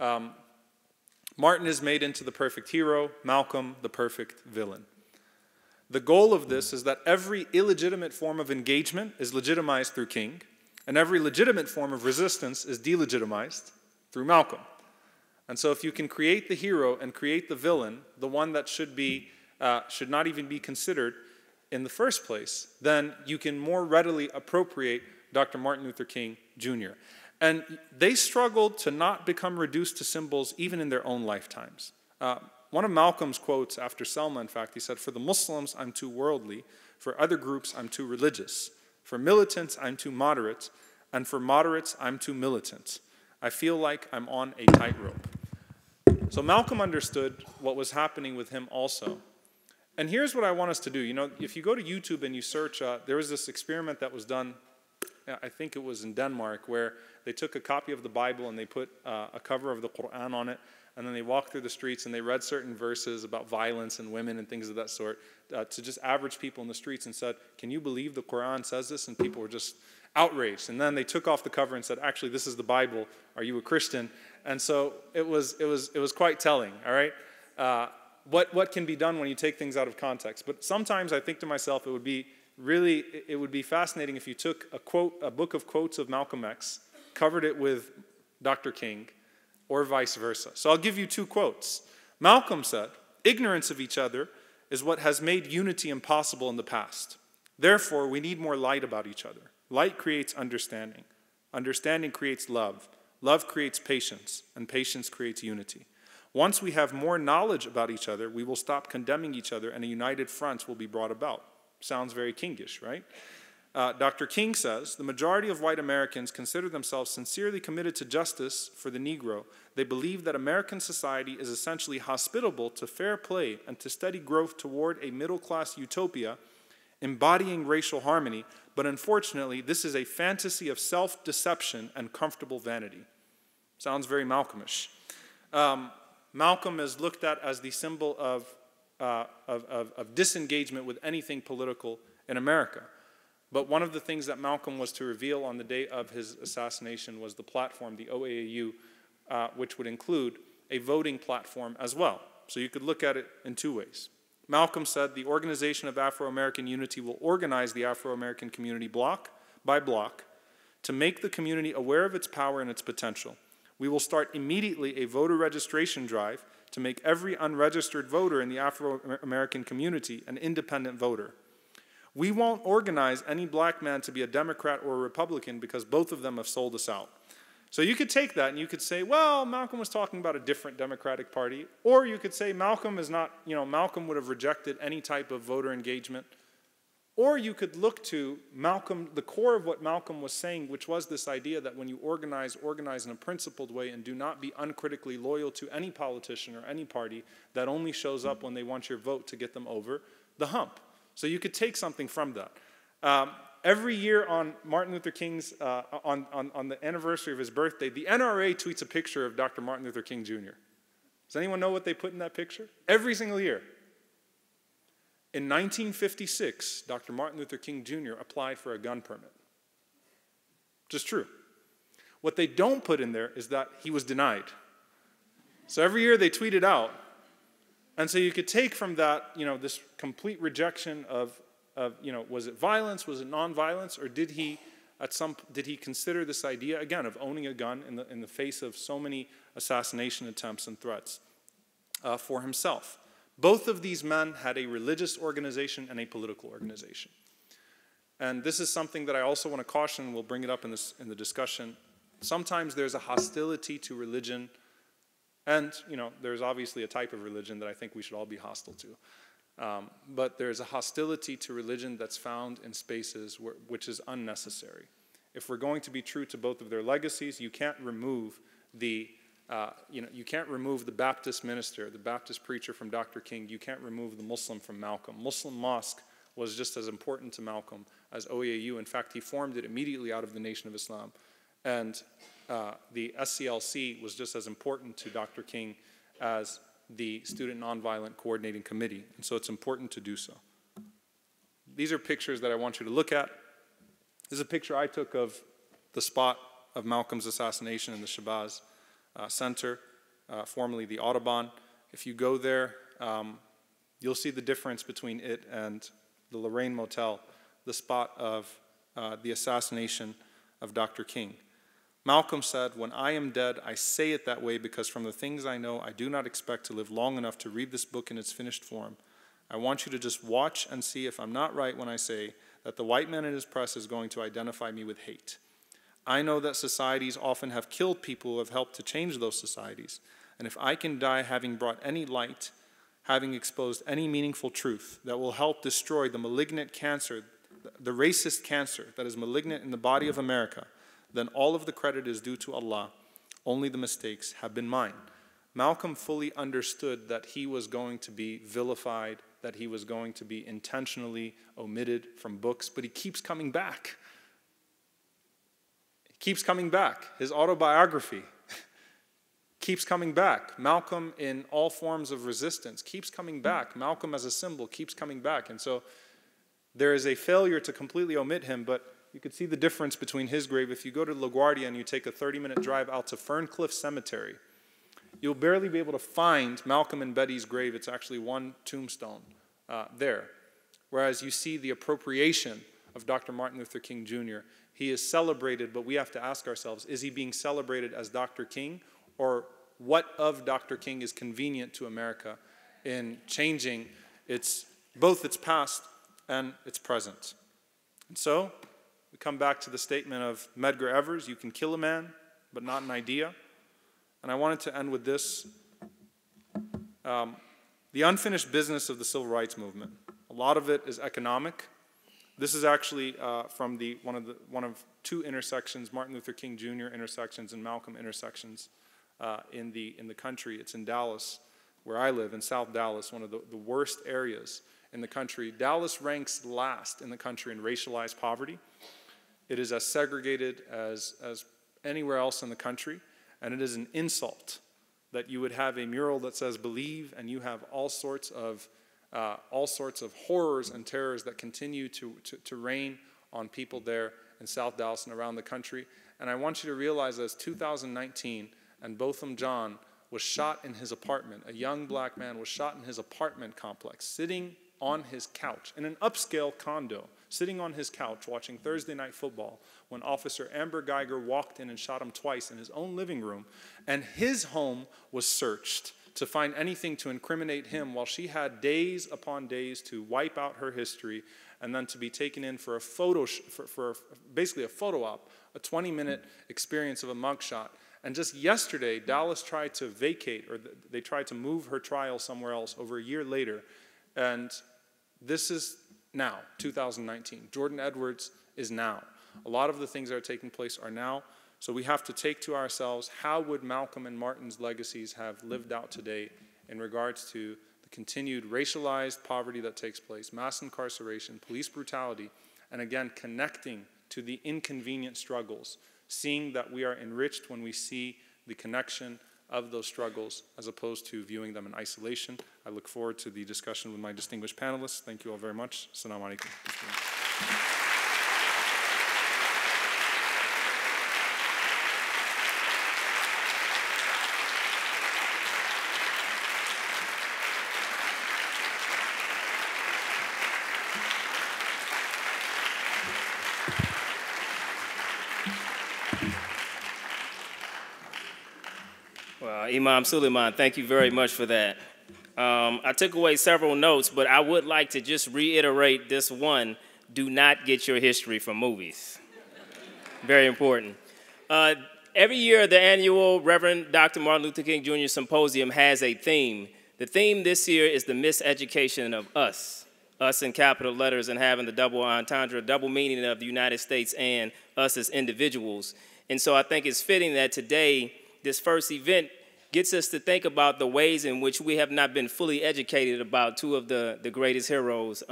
Martin is made into the perfect hero, Malcolm the perfect villain. The goal of this is that every illegitimate form of engagement is legitimized through King, and every legitimate form of resistance is delegitimized through Malcolm. And so if you can create the hero and create the villain, the one that should not even be considered in the first place, then you can more readily appropriate Dr. Martin Luther King Jr. And they struggled to not become reduced to symbols even in their own lifetimes. One of Malcolm's quotes after Selma, in fact, he said, for the Muslims, I'm too worldly. For other groups, I'm too religious. For militants, I'm too moderate. And for moderates, I'm too militant. I feel like I'm on a tightrope. So Malcolm understood what was happening with him also. And here's what I want us to do. You know, if you go to YouTube and you search, there was this experiment that was done, I think it was in Denmark, where they took a copy of the Bible and they put a cover of the Quran on it. And then they walked through the streets and they read certain verses about violence and women and things of that sort to just average people in the streets and said, can you believe the Quran says this? And people were just outraged. And then they took off the cover and said, actually, this is the Bible. Are you a Christian? And so it was quite telling, all right? What can be done when you take things out of context? But sometimes I think to myself, it would be fascinating if you took a book of quotes of Malcolm X, covered it with Dr. King, or vice versa. So I'll give you two quotes. Malcolm said, ignorance of each other is what has made unity impossible in the past. Therefore, we need more light about each other. Light creates understanding. Understanding creates love. Love creates patience, and patience creates unity. Once we have more knowledge about each other, we will stop condemning each other and a united front will be brought about. Sounds very Kingish, right? Dr. King says, the majority of white Americans consider themselves sincerely committed to justice for the Negro. They believe that American society is essentially hospitable to fair play and to steady growth toward a middle-class utopia embodying racial harmony, but unfortunately, this is a fantasy of self-deception and comfortable vanity. Sounds very Malcolmish. Malcolm is looked at as the symbol of disengagement with anything political in America. But one of the things that Malcolm was to reveal on the day of his assassination was the platform, the OAAU, which would include a voting platform as well. So you could look at it in two ways. Malcolm said the Organization of Afro-American Unity will organize the Afro-American community block by block to make the community aware of its power and its potential. We will start immediately a voter registration drive to make every unregistered voter in the Afro-American community an independent voter. We won't organize any black man to be a Democrat or a Republican because both of them have sold us out. So you could take that and you could say, well, Malcolm was talking about a different Democratic Party, or you could say Malcolm is not, you know, Malcolm would have rejected any type of voter engagement, or you could look to Malcolm, the core of what Malcolm was saying, which was this idea that when you organize, organize in a principled way and do not be uncritically loyal to any politician or any party that only shows up when they want your vote to get them over the hump. So you could take something from that. Every year on Martin Luther King's, on the anniversary of his birthday, the NRA tweets a picture of Dr. Martin Luther King Jr. Does anyone know what they put in that picture? Every single year. In 1956, Dr. Martin Luther King Jr. applied for a gun permit. Just true. What they don't put in there is that he was denied. So every year they tweet it out. And so you could take from that, you know, this complete rejection of, you know, was it violence, was it nonviolence, or did he, at some, did he consider this idea, again, of owning a gun in the face of so many assassination attempts and threats for himself? Both of these men had a religious organization and a political organization. And this is something that I also want to caution, we'll bring it up in, in the discussion. Sometimes there's a hostility to religion, and, you know, there's obviously a type of religion that I think we should all be hostile to. But there's a hostility to religion that's found in spaces where, which is unnecessary. If we're going to be true to both of their legacies, you can't remove the, you can't remove the Baptist minister, the Baptist preacher from Dr. King. You can't remove the Muslim from Malcolm. Muslim Mosque was just as important to Malcolm as OAU. In fact, he formed it immediately out of the Nation of Islam. And the SCLC was just as important to Dr. King as the Student Nonviolent Coordinating Committee, and so it's important to do so. These are pictures that I want you to look at. This is a picture I took of the spot of Malcolm's assassination in the Shabazz Center, formerly the Audubon. If you go there, you'll see the difference between it and the Lorraine Motel, the spot of the assassination of Dr. King. Malcolm said, when I am dead, I say it that way because from the things I know, I do not expect to live long enough to read this book in its finished form. I want you to just watch and see if I'm not right when I say that the white man in his press is going to identify me with hate. I know that societies often have killed people who have helped to change those societies. And if I can die having brought any light, having exposed any meaningful truth that will help destroy the malignant cancer, the racist cancer that is malignant in the body of America, then all of the credit is due to Allah. Only the mistakes have been mine. Malcolm fully understood that he was going to be vilified, that he was going to be intentionally omitted from books, but he keeps coming back. He keeps coming back. His autobiography keeps coming back. Malcolm in all forms of resistance keeps coming back. Malcolm as a symbol keeps coming back. And so there is a failure to completely omit him, but you could see the difference between his grave. If you go to LaGuardia and you take a 30-minute drive out to Ferncliff Cemetery, you'll barely be able to find Malcolm and Betty's grave. It's actually one tombstone there. Whereas you see the appropriation of Dr. Martin Luther King Jr. He is celebrated, but we have to ask ourselves, is he being celebrated as Dr. King? Or what of Dr. King is convenient to America in changing its, both its past and its present? And so, we come back to the statement of Medgar Evers, you can kill a man, but not an idea. And I wanted to end with this The unfinished business of the civil rights movement. A lot of it is economic. This is actually from one of two intersections, Martin Luther King Jr. intersections and Malcolm intersections in the country. It's in Dallas, where I live, in South Dallas, one of the worst areas in the country. Dallas ranks last in the country in racialized poverty. It is as segregated as anywhere else in the country, and it is an insult that you would have a mural that says "Believe," and you have all sorts of horrors and terrors that continue to reign on people there in South Dallas and around the country. And I want you to realize that it's 2019, and Botham Jean was shot in his apartment. A young black man was shot in his apartment complex, sitting on his couch, in an upscale condo, sitting on his couch watching Thursday night football when Officer Amber Geiger walked in and shot him twice in his own living room, and his home was searched to find anything to incriminate him while she had days upon days to wipe out her history and then to be taken in for basically a photo op, a 20-minute experience of a mugshot. And just yesterday, Dallas tried to vacate, or they tried to move her trial somewhere else over a year later, and this is now, 2019. Jordan Edwards is now. A lot of the things that are taking place are now. So we have to take to ourselves, how would Malcolm and Martin's legacies have lived out today in regards to the continued racialized poverty that takes place, mass incarceration, police brutality, and again, connecting to the inconvenient struggles, seeing that we are enriched when we see the connection of those struggles as opposed to viewing them in isolation. I look forward to the discussion with my distinguished panelists. Thank you all very much. Assalamu alaikum. Imam Suleiman, thank you very much for that. I took away several notes, but I would like to just reiterate this one: do not get your history from movies. Very important. Every year, the annual Reverend Dr. Martin Luther King Jr. Symposium has a theme. The theme this year is the miseducation of us in capital letters, and having the double entendre, double meaning of the United States and us as individuals. And so I think it's fitting that today, this first event gets us to think about the ways in which we have not been fully educated about two of the greatest heroes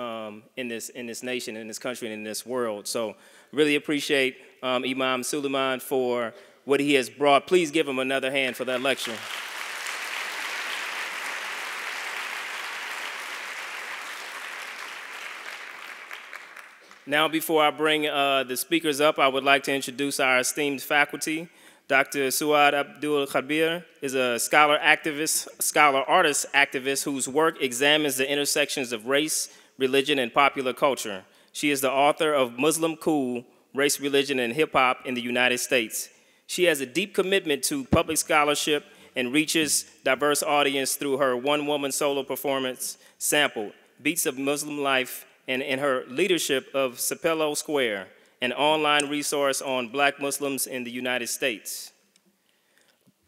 in this nation, in this country, and in this world. So really appreciate Imam Suleiman for what he has brought. Please give him another hand for that lecture. Now, before I bring the speakers up, I would like to introduce our esteemed faculty. Dr. Su'ad Abdul Khabeer is a scholar-artist activist whose work examines the intersections of race, religion, and popular culture. She is the author of Muslim Cool: Race, Religion, and Hip-Hop in the United States. She has a deep commitment to public scholarship and reaches diverse audiences through her one-woman solo performance, Sampled: Beats of Muslim Life, and in her leadership of Sapelo Square, an online resource on Black Muslims in the United States.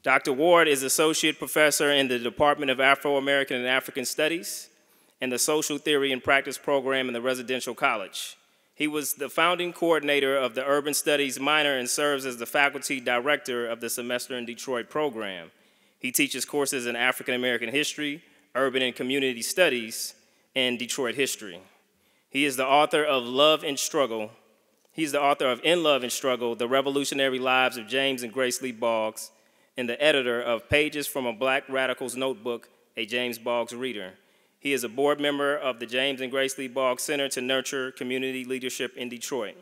Dr. Ward is associate professor in the Department of Afro-American and African Studies and the Social Theory and Practice program in the Residential College. He was the founding coordinator of the Urban Studies minor and serves as the faculty director of the Semester in Detroit program. He teaches courses in African American history, urban and community studies, and Detroit history. He is the author of Love and Struggle. He's the author of In Love and Struggle: The Revolutionary Lives of James and Grace Lee Boggs, and the editor of Pages from a Black Radical's Notebook, a James Boggs reader. He is a board member of the James and Grace Lee Boggs Center to Nurture Community Leadership in Detroit.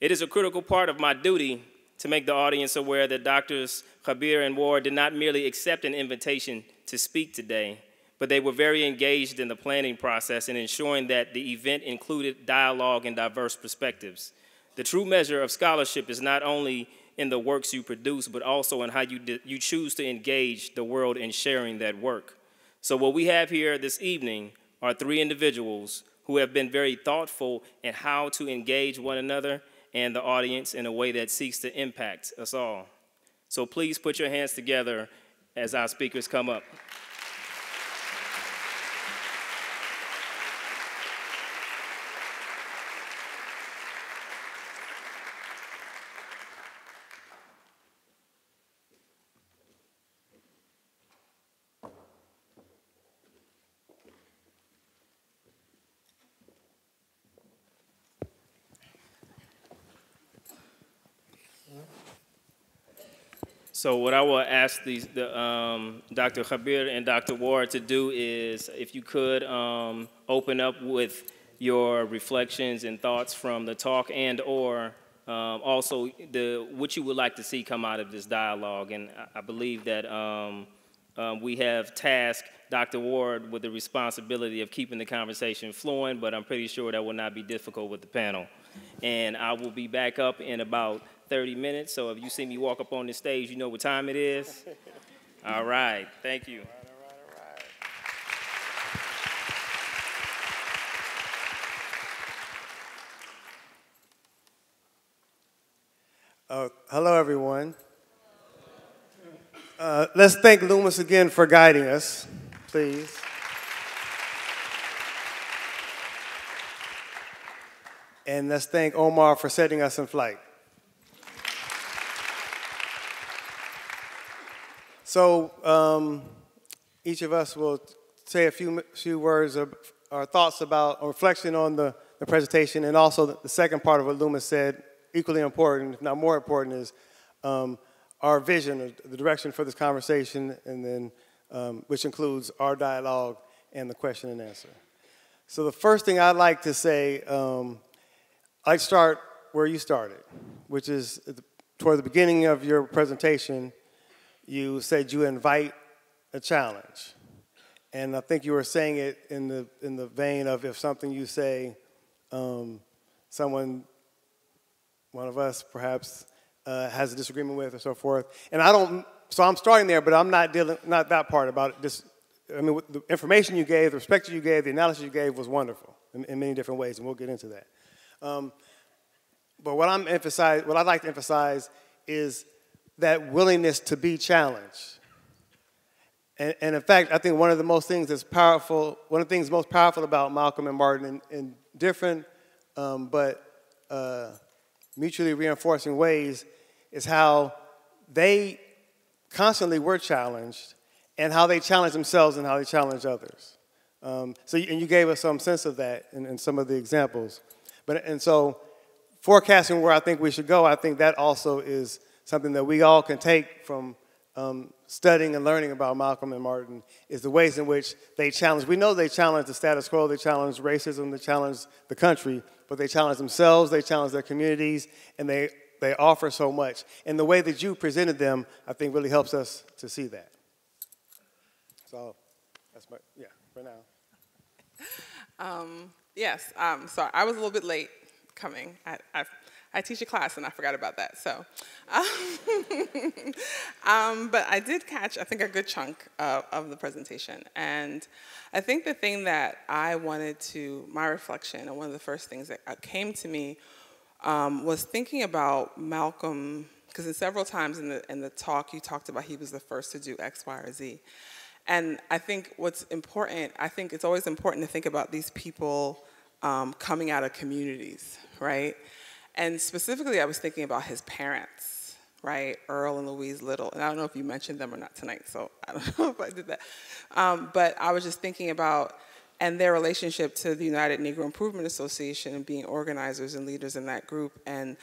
It is a critical part of my duty to make the audience aware that Drs. Khabeer and Ward did not merely accept an invitation to speak today, but they were very engaged in the planning process and ensuring that the event included dialogue and diverse perspectives. The true measure of scholarship is not only in the works you produce, but also in how you choose to engage the world in sharing that work. So what we have here this evening are three individuals who have been very thoughtful in how to engage one another and the audience in a way that seeks to impact us all. So please put your hands together as our speakers come up. So what I will ask Dr. Khabeer and Dr. Ward to do is, if you could open up with your reflections and thoughts from the talk, and or also what you would like to see come out of this dialogue. And I believe that we have tasked Dr. Ward with the responsibility of keeping the conversation flowing, but I'm pretty sure that will not be difficult with the panel. And I will be back up in about 30 minutes, so if you see me walk up on the stage, you know what time it is. All right, thank you. Hello, everyone. Let's thank Loomis again for guiding us, please. And let's thank Omar for setting us in flight. So each of us will say a few words of our thoughts about, or reflection on the presentation, and also the second part of what Loomis said. Equally important, if not more important, is our vision, or the direction for this conversation, and then which includes our dialogue and the question and answer. So the first thing I'd like to say, I'd start where you started, which is toward the beginning of your presentation. You said you invite a challenge, and I think you were saying it in the vein of, if something you say, someone, one of us perhaps has a disagreement with, or so forth. And I don't, so I'm starting there, but I'm not dealing, not that part about it. This, I mean, the information you gave, the respect you gave, the analysis you gave was wonderful in many different ways, and we'll get into that. But what I'd like to emphasize is that willingness to be challenged. And in fact, I think one of the things most powerful about Malcolm and Martin in different, but mutually reinforcing ways, is how they constantly were challenged, and how they challenged themselves and how they challenged others. And you gave us some sense of that in some of the examples. And so forecasting where I think we should go, I think that also is something that we all can take from studying and learning about Malcolm and Martin, is the ways in which they challenge. We know they challenge the status quo, they challenge racism, they challenge the country, but they challenge themselves, they challenge their communities, and they offer so much. And the way that you presented them, I think, really helps us to see that. So that's my, yeah, for now. Yes, sorry, I was a little bit late coming. I teach a class, and I forgot about that. So, but I did catch, I think, a good chunk of the presentation. And I think the thing that I wanted to, my reflection, and one of the first things that came to me was thinking about Malcolm, because several times in the talk you talked about he was the first to do X, Y, or Z. And I think what's important, I think it's always important to think about these people coming out of communities, right? And specifically, I was thinking about his parents, right? Earl and Louise Little. And I don't know if you mentioned them or not tonight, so I don't know if I did that. But I was just thinking about, and their relationship to the United Negro Improvement Association and being organizers and leaders in that group. And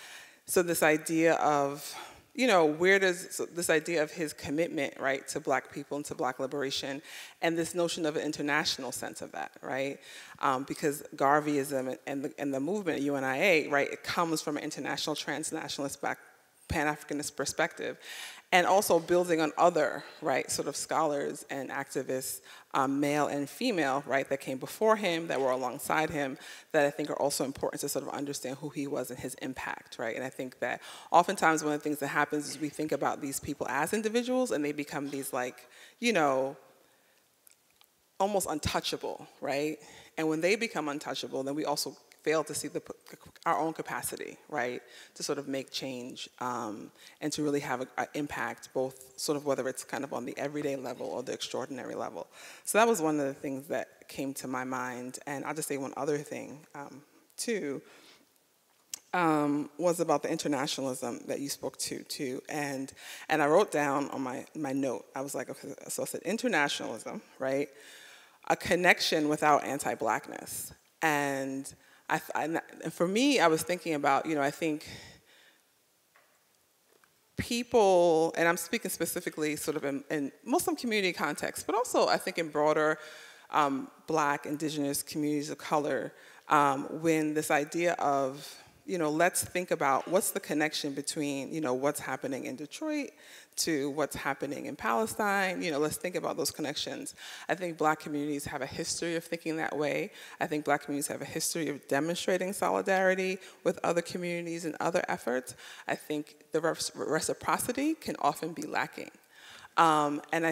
so this idea of, you know, this idea of his commitment, right, to black people and to black liberation, and this notion of an international sense of that, right? Because Garveyism and the movement, UNIA, right, it comes from an international, transnationalist, Pan-Africanist perspective, and also building on other, right, sort of scholars and activists, male and female, right, that came before him, that were alongside him, that I think are also important to sort of understand who he was and his impact, right? And I think that oftentimes one of the things that happens is we think about these people as individuals, and they become these, like, you know, almost untouchable, right? And when they become untouchable, then we also fail to see our own capacity, right, to sort of make change and to really have an impact, both sort of whether it's kind of on the everyday level or the extraordinary level. So that was one of the things that came to my mind. And I'll just say one other thing, too, was about the internationalism that you spoke to, too. And I wrote down on my note, I was like, okay, so I said internationalism, right, a connection without anti-blackness. And for me, I was thinking about, you know, I think people, and I'm speaking specifically sort of in Muslim community context, but also I think in broader Black, indigenous communities of color, when this idea of, you know, let's think about what's the connection between, you know, what's happening in Detroit to what's happening in Palestine. You know, let's think about those connections. I think Black communities have a history of thinking that way. I think Black communities have a history of demonstrating solidarity with other communities and other efforts. I think the reciprocity can often be lacking. And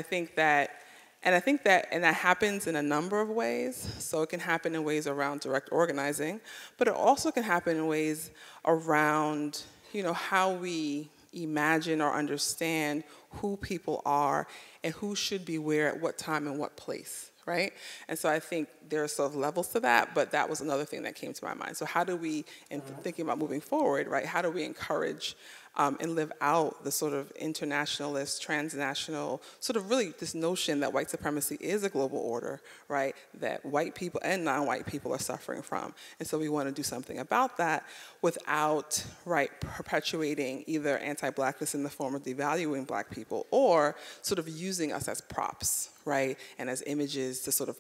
that happens in a number of ways. So it can happen in ways around direct organizing, but it also can happen in ways around, you know, how we imagine or understand who people are and who should be where at what time and what place, right? And so I think there are sort of levels to that, but that was another thing that came to my mind. So how do we, in thinking about moving forward, right, how do we encourage and live out the sort of internationalist, transnational, sort of really this notion that white supremacy is a global order, right, that white people and non-white people are suffering from. And so we want to do something about that without, right, perpetuating either anti-Blackness in the form of devaluing Black people or sort of using us as props, right, and as images to sort of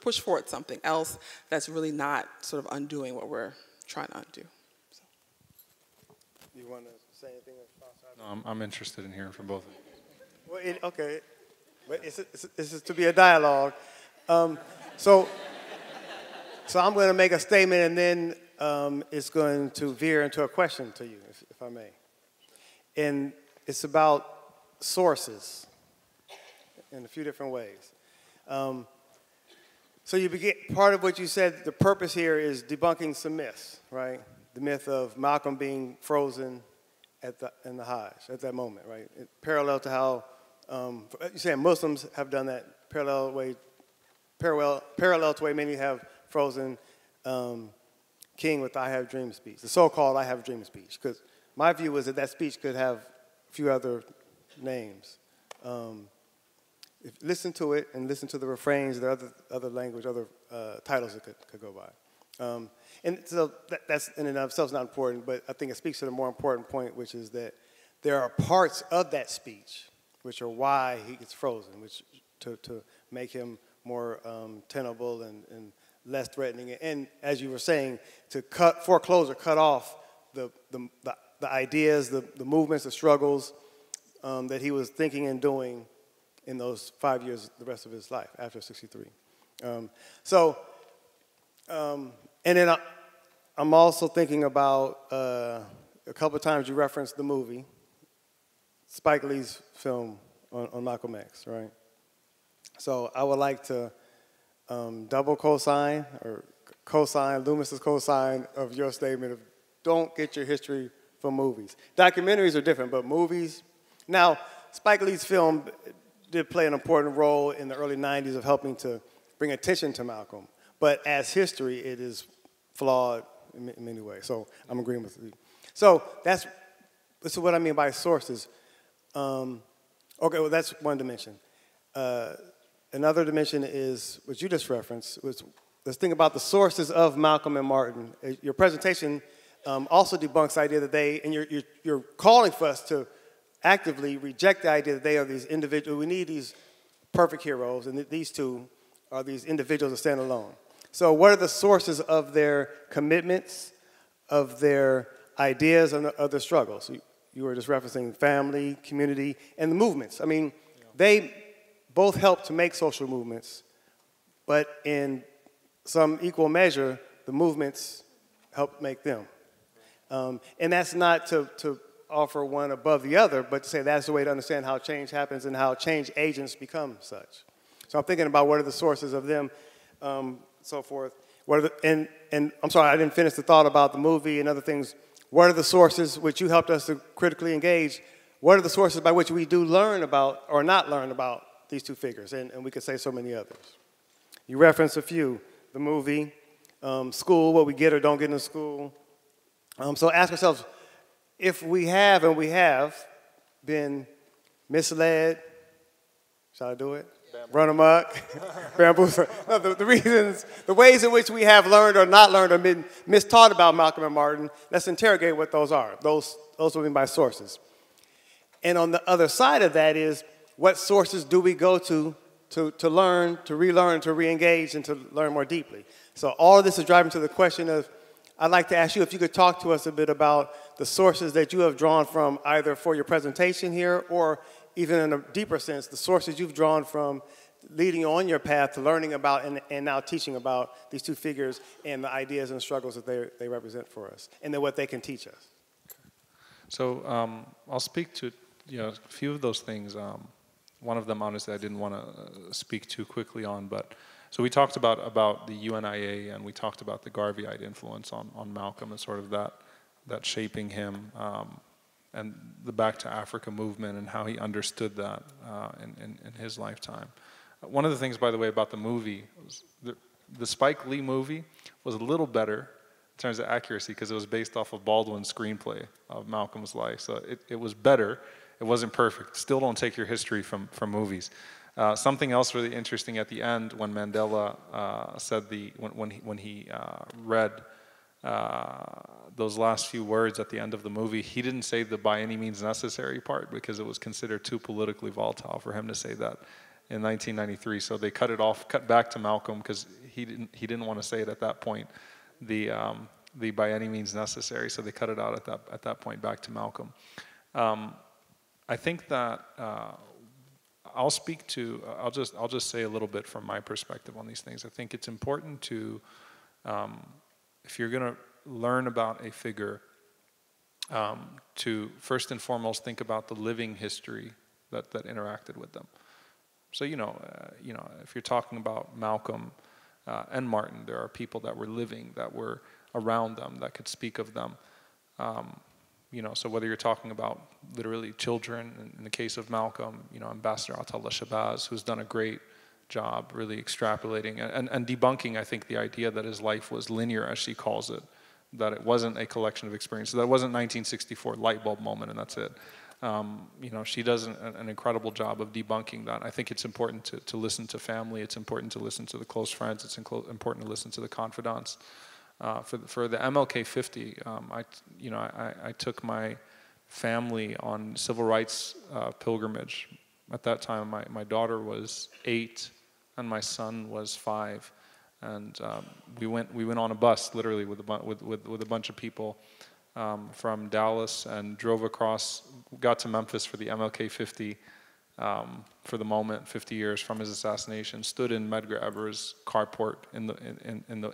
push forward something else that's really not sort of undoing what we're trying to undo. So. You want to? Anything no, I'm interested in hearing from both of you. Well, okay, but it's to be a dialogue. So I'm going to make a statement, and then it's going to veer into a question to you, if I may. And it's about sources in a few different ways. So you begin, part of what you said, the purpose here is debunking some myths, right? The myth of Malcolm being frozen in the Hajj at that moment, right? It, parallel to how, you're saying Muslims have done that, parallel to the way many have frozen King with the I Have Dream speech, the so-called I Have Dream speech, because my view was that that speech could have a few other names. Listen to it and listen to the refrains, the other language, other titles it could go by. And so that's in and of itself not important, but I think it speaks to the more important point, which is that there are parts of that speech which are why he gets frozen, which to make him more tenable and less threatening. And as you were saying, to cut off the ideas, the movements, the struggles that he was thinking and doing in those 5 years, the rest of his life, after 63. And then I'm also thinking about a couple of times you referenced the movie, Spike Lee's film on Malcolm X, right? So I would like to double cosign or cosign, Loomis's cosign of your statement of don't get your history from movies. Documentaries are different, but movies. Now, Spike Lee's film did play an important role in the early 90s of helping to bring attention to Malcolm, but as history, it is flawed in many ways. So I'm agreeing with you. So that's what I mean by sources. Okay, well, that's one dimension. Another dimension is what you just referenced. Let's think about the sources of Malcolm and Martin. Your presentation also debunks the idea that they, and you're calling for us to actively reject the idea that they are these individuals. We need these perfect heroes, and these two are these individuals that stand alone. So what are the sources of their commitments, of their ideas, and of their struggles? You were just referencing family, community, and the movements. I mean, they both helped to make social movements, but in some equal measure, the movements helped make them. And that's not to offer one above the other, but to say that's the way to understand how change happens and how change agents become such. So I'm thinking about what are the sources of them, so forth. What are the, and I'm sorry, I didn't finish the thought about the movie and other things. What are the sources which you helped us to critically engage? What are the sources by which we do learn about or not learn about these two figures? And we could say so many others. You referenced a few, the movie, school, what we get or don't get in school. So ask ourselves, if we have and we have been misled, shall I do it? Run amok, bamboo. No, the reasons, the ways in which we have learned or not learned or been mistaught about Malcolm and Martin, let's interrogate what those are. Those would be my sources. And on the other side of that is, what sources do we go to learn, to relearn, to reengage, and to learn more deeply? So all of this is driving to the question of, I'd like to ask you if you could talk to us a bit about the sources that you have drawn from, either for your presentation here, or even in a deeper sense, the sources you've drawn from leading on your path to learning about and now teaching about these two figures and the ideas and struggles that they represent for us, and then what they can teach us. So I'll speak to a few of those things. One of them, honestly, I didn't want to speak too quickly on, but so we talked about the UNIA, and we talked about the Garveyite influence on Malcolm and sort of that shaping him, and the Back to Africa movement and how he understood that in his lifetime. One of the things, by the way, about the movie, was the Spike Lee movie was a little better in terms of accuracy because it was based off of Baldwin's screenplay of Malcolm's life. So it was better. It wasn't perfect. Still don't take your history from movies. Something else really interesting at the end when Mandela said when he read those last few words at the end of the movie, he didn't say the by any means necessary part because it was considered too politically volatile for him to say that in 1993. So they cut it off, cut back to Malcolm because he didn't want to say it at that point. The by any means necessary. So they cut it out at that point back to Malcolm. I think that I'll just say a little bit from my perspective on these things. I think it's important to, if you're gonna learn about a figure, to first and foremost think about the living history that interacted with them. So if you're talking about Malcolm and Martin, there are people that were living, that were around them, that could speak of them. So whether you're talking about literally children, in the case of Malcolm, Ambassador Atala Shabazz, who's done a great job really extrapolating and debunking, I think, the idea that his life was linear, as she calls it, that it wasn't a collection of experiences. That wasn't 1964 light bulb moment and that's it. She does an incredible job of debunking that. I think it's important to listen to family. It's important to listen to the close friends. It's important to listen to the confidants. For the MLK 50, I took my family on civil rights pilgrimage. At that time, my daughter was 8 and my son was 5, and we went on a bus literally with a bunch of people from Dallas and drove across, got to Memphis for the MLK 50. For the moment, 50 years from his assassination, stood in Medgar Evers' carport, in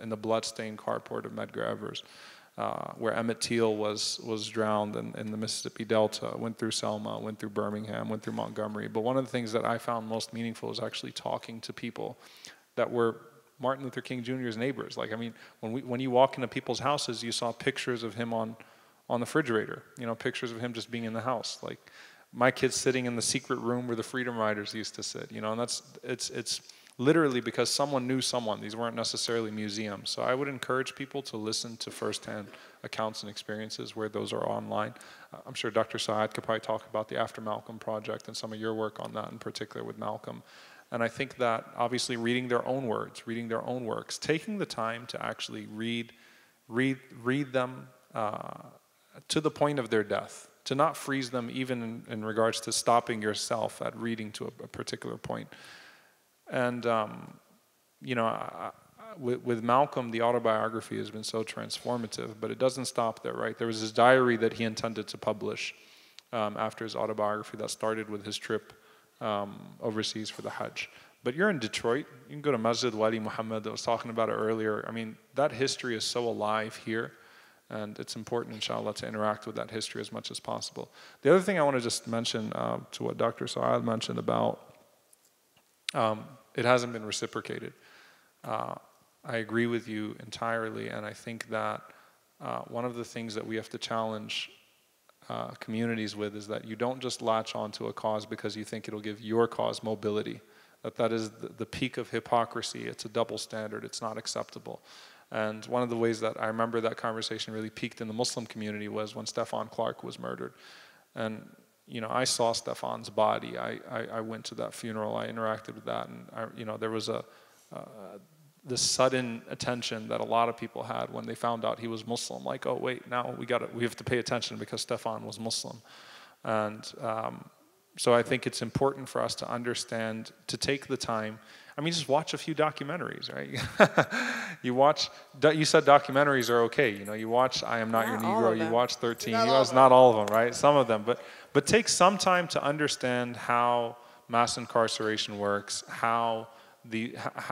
the bloodstained carport of Medgar Evers, where Emmett Till was drowned in the Mississippi Delta, went through Selma, went through Birmingham, went through Montgomery. But one of the things that I found most meaningful was actually talking to people that were Martin Luther King Jr.'s neighbors. Like, I mean, when you walk into people's houses, you saw pictures of him on the refrigerator, pictures of him just being in the house, like. My kids sitting in the secret room where the Freedom Riders used to sit, and it's literally because someone knew someone. These weren't necessarily museums. So I would encourage people to listen to firsthand accounts and experiences where those are online. I'm sure Dr. Su'ad could probably talk about the After Malcolm Project and some of your work on that in particular with Malcolm. And I think that obviously reading their own words, reading their own works, taking the time to actually read them to the point of their death. To not freeze them even in regards to stopping yourself at reading to a particular point. And, with Malcolm, the autobiography has been so transformative, but it doesn't stop there, right? There was his diary that he intended to publish after his autobiography that started with his trip overseas for the Hajj. But you're in Detroit, you can go to Masjid Wali Muhammad that was talking about it earlier. I mean, that history is so alive here. And it's important, inshallah, to interact with that history as much as possible. The other thing I want to just mention to what Dr. Su'ad mentioned about it hasn't been reciprocated. I agree with you entirely, and I think that one of the things that we have to challenge communities with is that you don't just latch onto a cause because you think it'll give your cause mobility. That is the peak of hypocrisy. It's a double standard. It's not acceptable. And one of the ways that I remember that conversation really peaked in the Muslim community was when Stefan Clark was murdered. And, I saw Stefan's body. I went to that funeral. I interacted with that. And, there was this sudden attention that a lot of people had when they found out he was Muslim. Like, oh, wait, now we have to pay attention because Stefan was Muslim. And so I think it's important for us to understand, to take the time. I mean, just watch a few documentaries, right? You watch, you said documentaries are okay. You know, you watch I Am Not Your Negro, you watch 13, not all of them, right? Some of them, but take some time to understand how mass incarceration works, how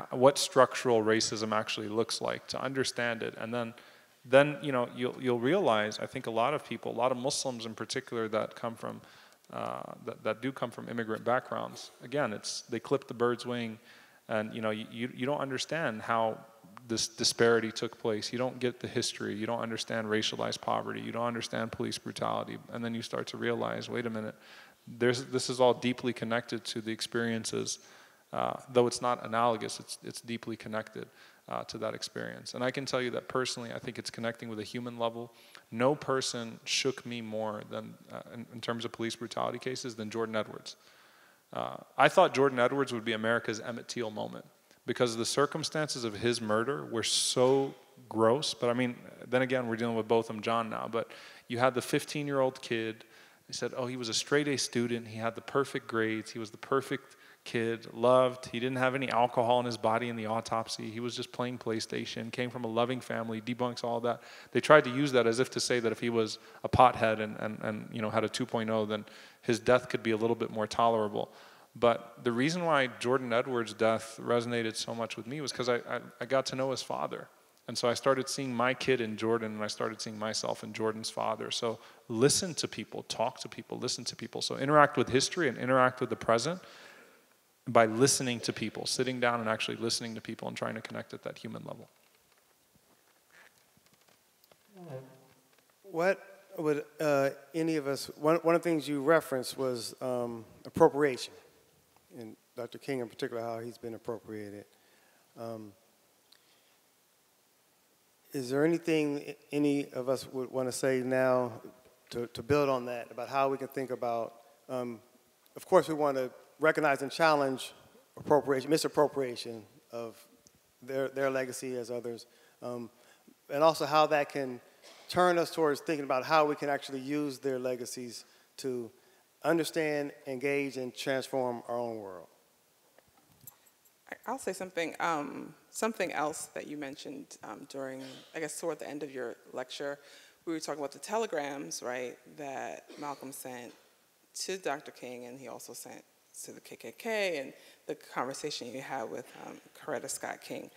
what structural racism actually looks like, to understand it. And then you know, you'll realize, I think a lot of people, a lot of Muslims in particular that come from, that do come from immigrant backgrounds, again, they clip the bird's wing. And you know, you don't understand how this disparity took place. You don't get the history. You don't understand racialized poverty. You don't understand police brutality. And then you start to realize, wait a minute, this is all deeply connected to the experiences, though it's not analogous, it's deeply connected to that experience. And I can tell you that personally, I think it's connecting with a human level. No person shook me more than, in terms of police brutality cases, than Jordan Edwards. I thought Jordan Edwards would be America's Emmett Till moment, because the circumstances of his murder were so gross. But I mean, then again, we're dealing with Botham Jean now, but you had the 15-year-old kid. They said, oh, he was a straight-A student. He had the perfect grades. He was the perfect kid, loved. He didn't have any alcohol in his body in the autopsy. He was just playing PlayStation, came from a loving family, debunks all that. They tried to use that as if to say that if he was a pothead and you know, had a 2.0, then his death could be a little bit more tolerable. But the reason why Jordan Edwards' death resonated so much with me was because I got to know his father. And so I started seeing my kid in Jordan, and I started seeing myself in Jordan's father. So listen to people, talk to people, listen to people. So interact with history and interact with the present by listening to people, sitting down and actually listening to people and trying to connect at that human level. What would any of us, one of the things you referenced was appropriation, and Dr. King in particular, how he's been appropriated. Is there anything any of us would want to say now to build on that, about how we can think about, of course we want to recognize and challenge appropriation, misappropriation of their legacy as others, and also how that can turn us towards thinking about how we can actually use their legacies to understand, engage, and transform our own world. I'll say something. Something else that you mentioned during, I guess, toward the end of your lecture, we were talking about the telegrams, right, that Malcolm sent to Dr. King, and he also sent to the KKK, and the conversation you had with Coretta Scott King.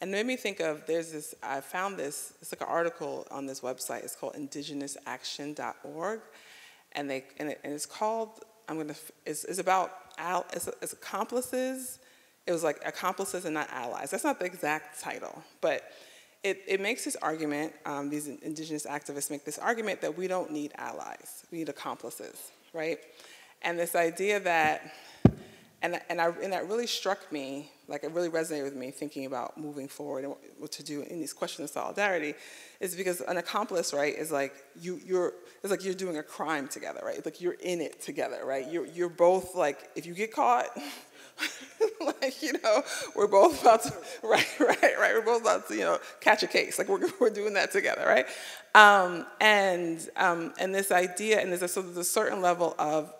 And it made me think of, there's this, I found this, it's like an article on this website, it's called indigenousaction.org, and it's called, it's about, it's accomplices. It was like accomplices and not allies. That's not the exact title, but it makes this argument, these indigenous activists make this argument that we don't need allies, we need accomplices, right? And this idea that, and that really struck me, like it really resonated with me thinking about moving forward and what to do in these questions of solidarity, is because an accomplice, right, is like it's like you're doing a crime together, right? It's like you're in it together, right? You're both like, if you get caught, like, you know, we're both about to, right, we're both about to, you know, catch a case. Like, we're doing that together, right? And this idea, and there's a certain level of,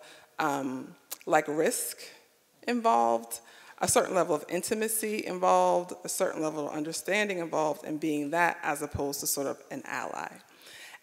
like, risk involved, a certain level of intimacy involved, a certain level of understanding involved, and being that as opposed to sort of an ally.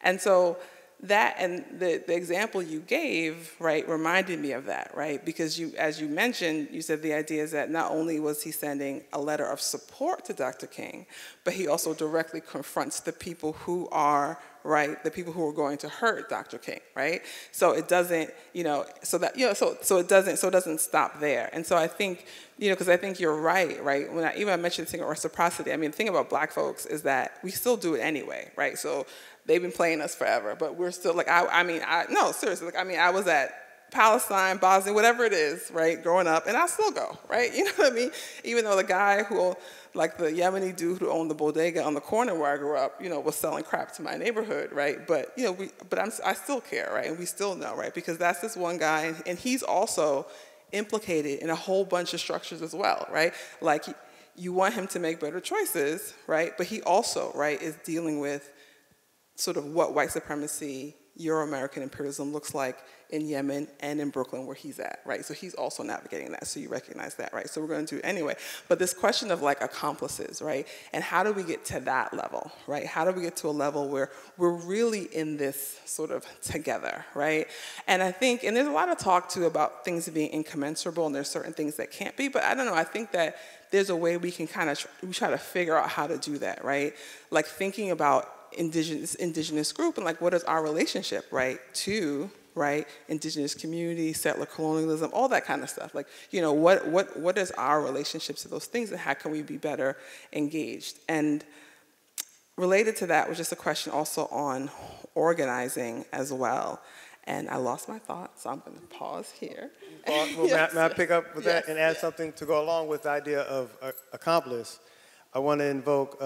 And so that, and the example you gave, right, reminded me of that, right? Because you, as you mentioned, you said the idea is that not only was he sending a letter of support to Dr. King, but he also directly confronts the people who are, right, the people who are going to hurt Dr. King, right? So it doesn't, you know, so it doesn't stop there. And so I think, you know, because I think you're right? When I mentioned the thing of reciprocity, I mean, the thing about black folks is that we still do it anyway, right? So they've been playing us forever, but we're still like, no, seriously, like, I mean, I was at Palestine, Bosnia, whatever it is, right, growing up, and I still go, right? You know what I mean? Even though the guy who, like the Yemeni dude who owned the bodega on the corner where I grew up, you know, was selling crap to my neighborhood, right? But, you know, I still care, right? And we still know, right? Because that's this one guy, and he's also implicated in a whole bunch of structures as well, right? Like, you want him to make better choices, right? But he also, right, is dealing with sort of what white supremacy Euro-American imperialism looks like in Yemen and in Brooklyn where he's at, right? So he's also navigating that, so you recognize that, right? So we're going to do it anyway. But this question of like accomplices, right? And how do we get to that level, right? How do we get to a level where we're really in this sort of together, right? And I think, and there's a lot of talk too about things being incommensurable and there's certain things that can't be, but I don't know, I think that there's a way we can kind of, we try to figure out how to do that, right? Like thinking about indigenous group and like what is our relationship, right, to, right, indigenous community, settler colonialism, all that kind of stuff. Like, you know, what is our relationship to those things and how can we be better engaged? And related to that was just a question also on organizing as well. And I lost my thought, so I'm going to pause here. Well, yes. May I pick up with that and add something to go along with the idea of accomplice? I want to invoke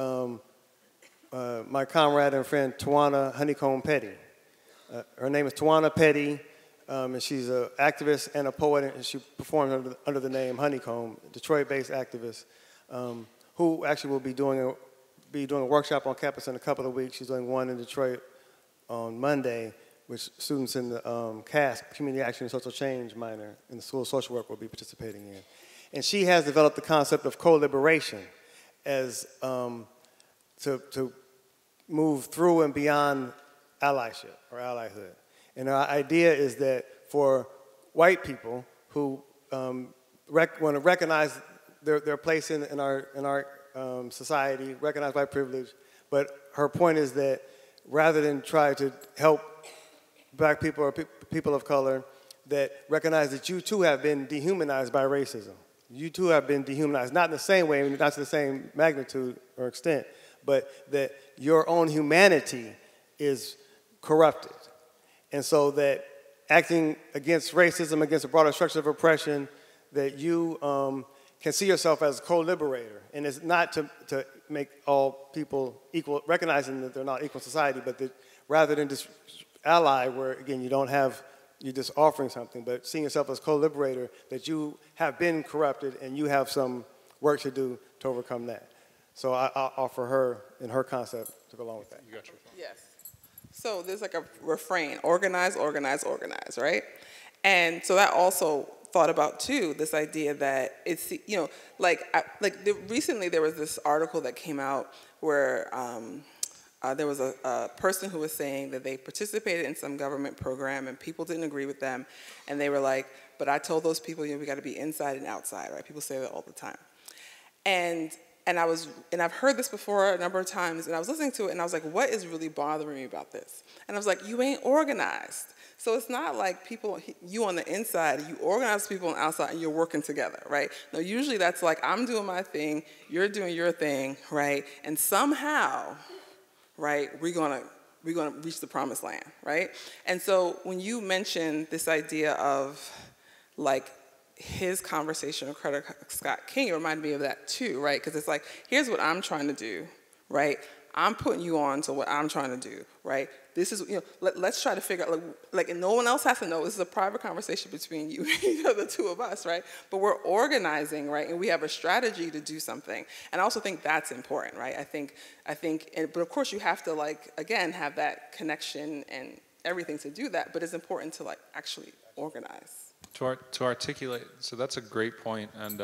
my comrade and friend, Tawana Honeycomb Petty. Her name is Tawana Petty, and she's an activist and a poet, and she performs under the name Honeycomb, Detroit-based activist, who actually will be doing a workshop on campus in a couple of weeks. She's doing one in Detroit on Monday, which students in the CASP, Community Action and Social Change minor in the School of Social Work will be participating in. And she has developed the concept of co-liberation as to move through and beyond allyship or allyhood. And our idea is that for white people who want to recognize their place in our society, recognize white privilege, but her point is that rather than try to help black people or people of color, that recognize that you too have been dehumanized by racism. You too have been dehumanized, not in the same way, not to the same magnitude or extent, but that your own humanity is corrupted. And so that acting against racism, against a broader structure of oppression, that you can see yourself as a co-liberator. And it's not to make all people equal, recognizing that they're not equal in society, but that rather than just ally, where again you don't have, you're just offering something, but seeing yourself as co-liberator, that you have been corrupted and you have some work to do to overcome that. So I'll offer her in her concept to go along with that. You got your phone. Yes. So there's like a refrain, organize, organize, organize, right? And so that also thought about too, this idea that it's, you know, recently there was this article that came out where there was a person who was saying that they participated in some government program and people didn't agree with them. And they were like, but I told those people, you know, we got to be inside and outside, right? People say that all the time. And I've heard this before a number of times, and I was listening to it, and I was like, what is really bothering me about this? And I was like, you ain't organized. So it's not like people, you on the inside, you organize people on the outside, and you're working together, right? No, usually that's like, I'm doing my thing, you're doing your thing, right? And somehow, right, we're gonna reach the promised land, right? And so when you mentioned this idea of like his conversation with Coretta Scott King, it reminded me of that too, right? Because it's like, here's what I'm trying to do, right? I'm putting you on to what I'm trying to do, right? This is, you know, let's try to figure out, like, and no one else has to know. This is a private conversation between you, you know, the two of us, right? But we're organizing, right? And we have a strategy to do something. And I also think that's important, right? I think, but of course you have to, like, again, have that connection and everything to do that, but it's important to, like, actually organize. To articulate, so that's a great point, and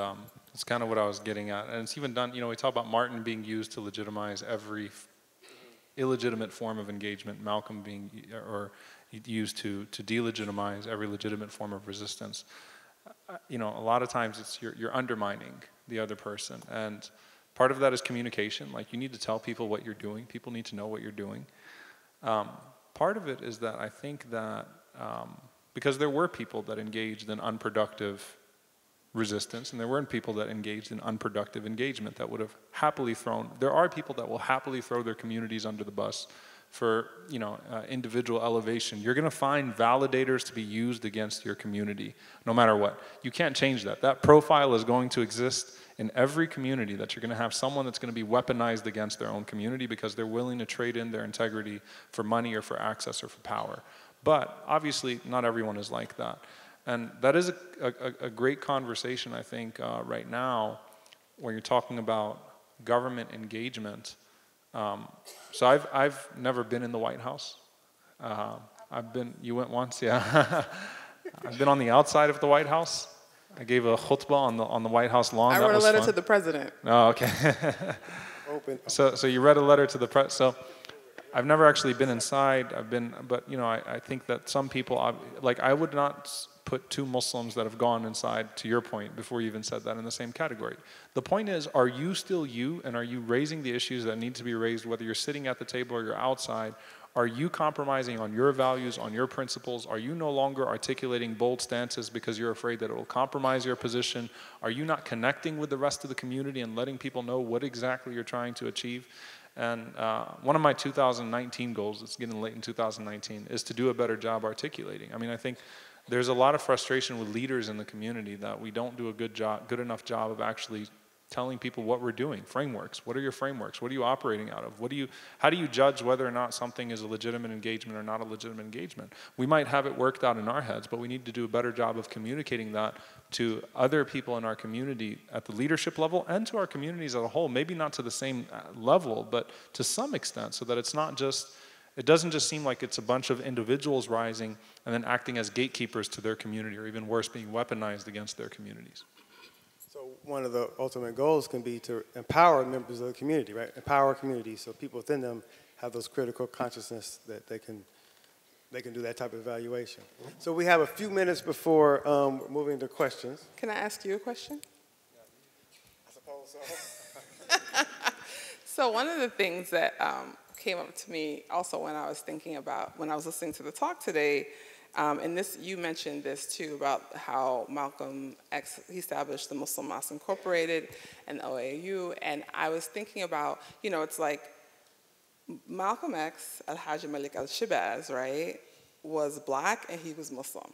it's kind of what I was getting at. And it's even done, you know, we talk about Martin being used to legitimize every illegitimate form of engagement, Malcolm being used to delegitimize every legitimate form of resistance. You know, a lot of times it's you're undermining the other person, and part of that is communication. Like, you need to tell people what you're doing. People need to know what you're doing. Part of it is that I think that because there were people that engaged in unproductive resistance, and there weren't people that engaged in unproductive engagement that would have happily thrown. There are people that will happily throw their communities under the bus for, you know, individual elevation. You're going to find validators to be used against your community, no matter what. You can't change that. That profile is going to exist in every community, that you're going to have someone that's going to be weaponized against their own community because they're willing to trade in their integrity for money or for access or for power. But obviously, not everyone is like that. And that is a great conversation, I think, right now, when you're talking about government engagement. So I've never been in the White House. You went once, yeah. I've been on the outside of the White House. I gave a khutbah on the White House lawn. I wrote a letter to the president. Oh, okay. Open. So you read a letter to the press. So I've never actually been inside. But you know, I think that some people, like I would not put two Muslims that have gone inside, to your point, before you even said that, in the same category. The point is, are you still you, and are you raising the issues that need to be raised, whether you're sitting at the table or you're outside? Are you compromising on your values, on your principles? Are you no longer articulating bold stances because you're afraid that it will compromise your position? Are you not connecting with the rest of the community and letting people know what exactly you're trying to achieve? And one of my 2019 goals, it's getting late in 2019, is to do a better job articulating. I mean, I think there's a lot of frustration with leaders in the community that we don't do a good enough job of actually telling people what we're doing. Frameworks. What are your frameworks? What are you operating out of? How do you judge whether or not something is a legitimate engagement or not a legitimate engagement? We might have it worked out in our heads, but we need to do a better job of communicating that to other people in our community at the leadership level and to our communities as a whole, maybe not to the same level, but to some extent, so that it's not just, it doesn't just seem like it's a bunch of individuals rising and then acting as gatekeepers to their community, or even worse, being weaponized against their communities. So one of the ultimate goals can be to empower members of the community, right? Empower communities so people within them have those critical consciousness that they can do that type of evaluation. So we have a few minutes before moving to questions. Can I ask you a question? I suppose so. So one of the things that came up to me also when I was thinking about, when I was listening to the talk today, and this, you mentioned this too, about how Malcolm X, he established the Muslim Mosque Incorporated and OAU, and I was thinking about, you know, it's like Malcolm X, Al-Hajj Malik Al-Shibaz, right, was black and he was Muslim.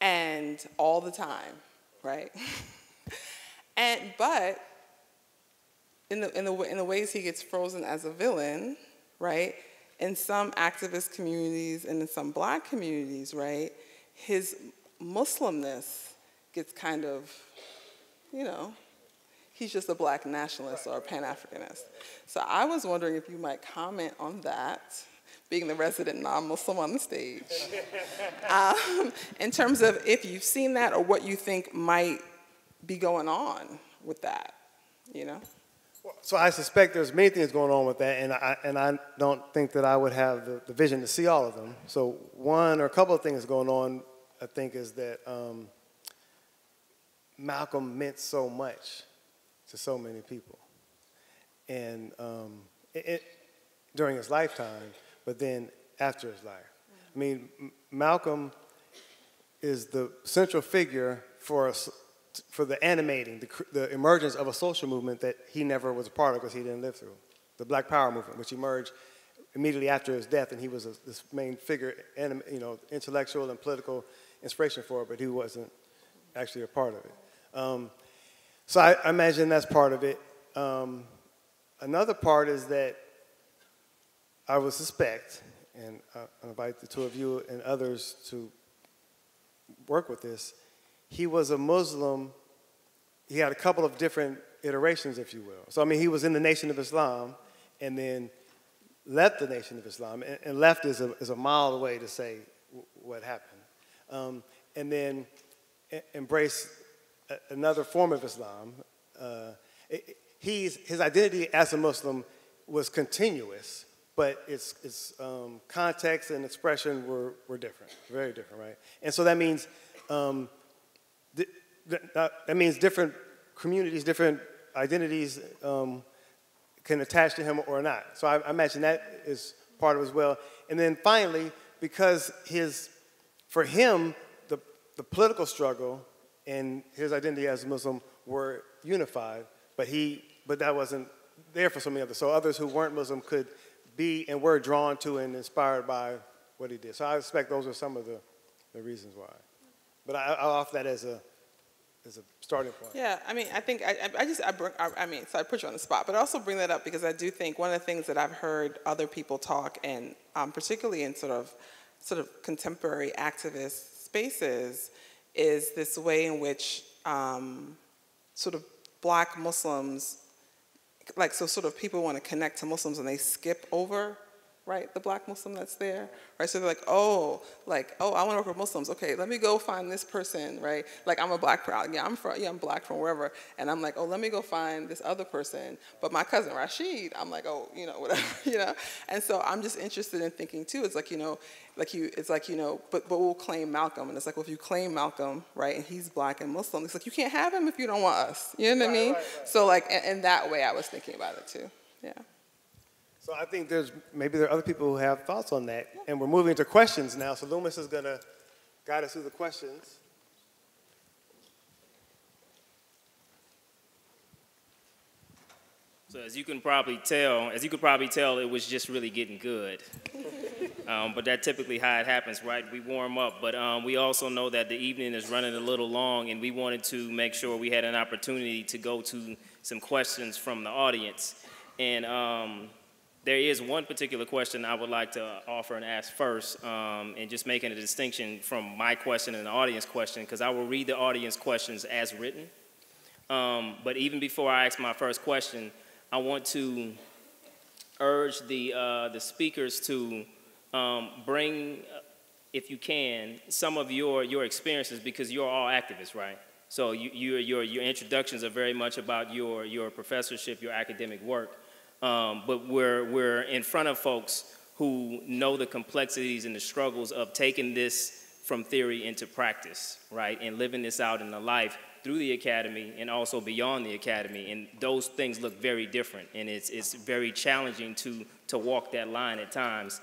And all the time, right? But in the ways he gets frozen as a villain, right, in some activist communities and in some black communities, right, his Muslimness gets kind of, you know, he's just a black nationalist or a Pan-Africanist. So I was wondering if you might comment on that, being the resident non-Muslim on the stage, in terms of if you've seen that or what you think might be going on with that, you know? So I suspect there's many things going on with that, and I don't think that I would have the vision to see all of them. So one or a couple of things going on, I think, is that Malcolm meant so much to so many people, and during his lifetime, but then after his life. I mean, Malcolm is the central figure for us, for the animating, the emergence of a social movement that he never was a part of because he didn't live through. The Black Power movement, which emerged immediately after his death, and he was this main figure, you know, intellectual and political inspiration for it, but he wasn't actually a part of it. So I imagine that's part of it. Another part is that I would suspect, and I invite the two of you and others to work with this, he was a Muslim. He had a couple of different iterations, if you will. So, I mean, he was in the Nation of Islam and then left the Nation of Islam. And left is a mild way to say what happened. And then embraced another form of Islam. His identity as a Muslim was continuous, but its context and expression were different, very different, right? And so that means... that means different communities, different identities can attach to him or not. So I imagine that is part of it as well. And then finally, because for him, the political struggle and his identity as a Muslim were unified, but that wasn't there for so many others. So others who weren't Muslim could be and were drawn to and inspired by what he did. So I expect those are some of the reasons why. But I'll offer that as a starting point. Yeah, I mean, I think I put you on the spot, but I also bring that up because I do think one of the things that I've heard other people talk, and particularly in sort of contemporary activist spaces, is this way in which sort of black Muslims, like, so sort of people want to connect to Muslims and they skip over right? The black Muslim that's there, right? So they're like, oh, I want to work with Muslims. Okay, let me go find this person, right? Like, I'm a black crowd. Yeah, I'm black from wherever. And I'm like, oh, let me go find this other person. But my cousin Rashid, I'm like, oh, you know, whatever, you know? And so I'm just interested in thinking too. It's like, you know, but we'll claim Malcolm. And it's like, well, if you claim Malcolm, right, and he's black and Muslim, it's like, you can't have him if you don't want us. You know what I mean? Right. So like, in that way, I was thinking about it too, yeah. So I think maybe there are other people who have thoughts on that. Yeah. And we're moving to questions now. So Loomis is going to guide us through the questions. So as you could probably tell, it was just really getting good. But that's typically how it happens, right? We warm up, but we also know that the evening is running a little long, and we wanted to make sure we had an opportunity to go to some questions from the audience. And there is one particular question I would like to offer and ask first, and just making a distinction from my question and the audience question, because I will read the audience questions as written. But even before I ask my first question, I want to urge the speakers to bring, if you can, some of your experiences, because you're all activists, right? So your introductions are very much about your professorship, your academic work. But we're in front of folks who know the complexities and the struggles of taking this from theory into practice, right? And living this out in the life through the academy and also beyond the academy. And those things look very different. And it's very challenging to walk that line at times.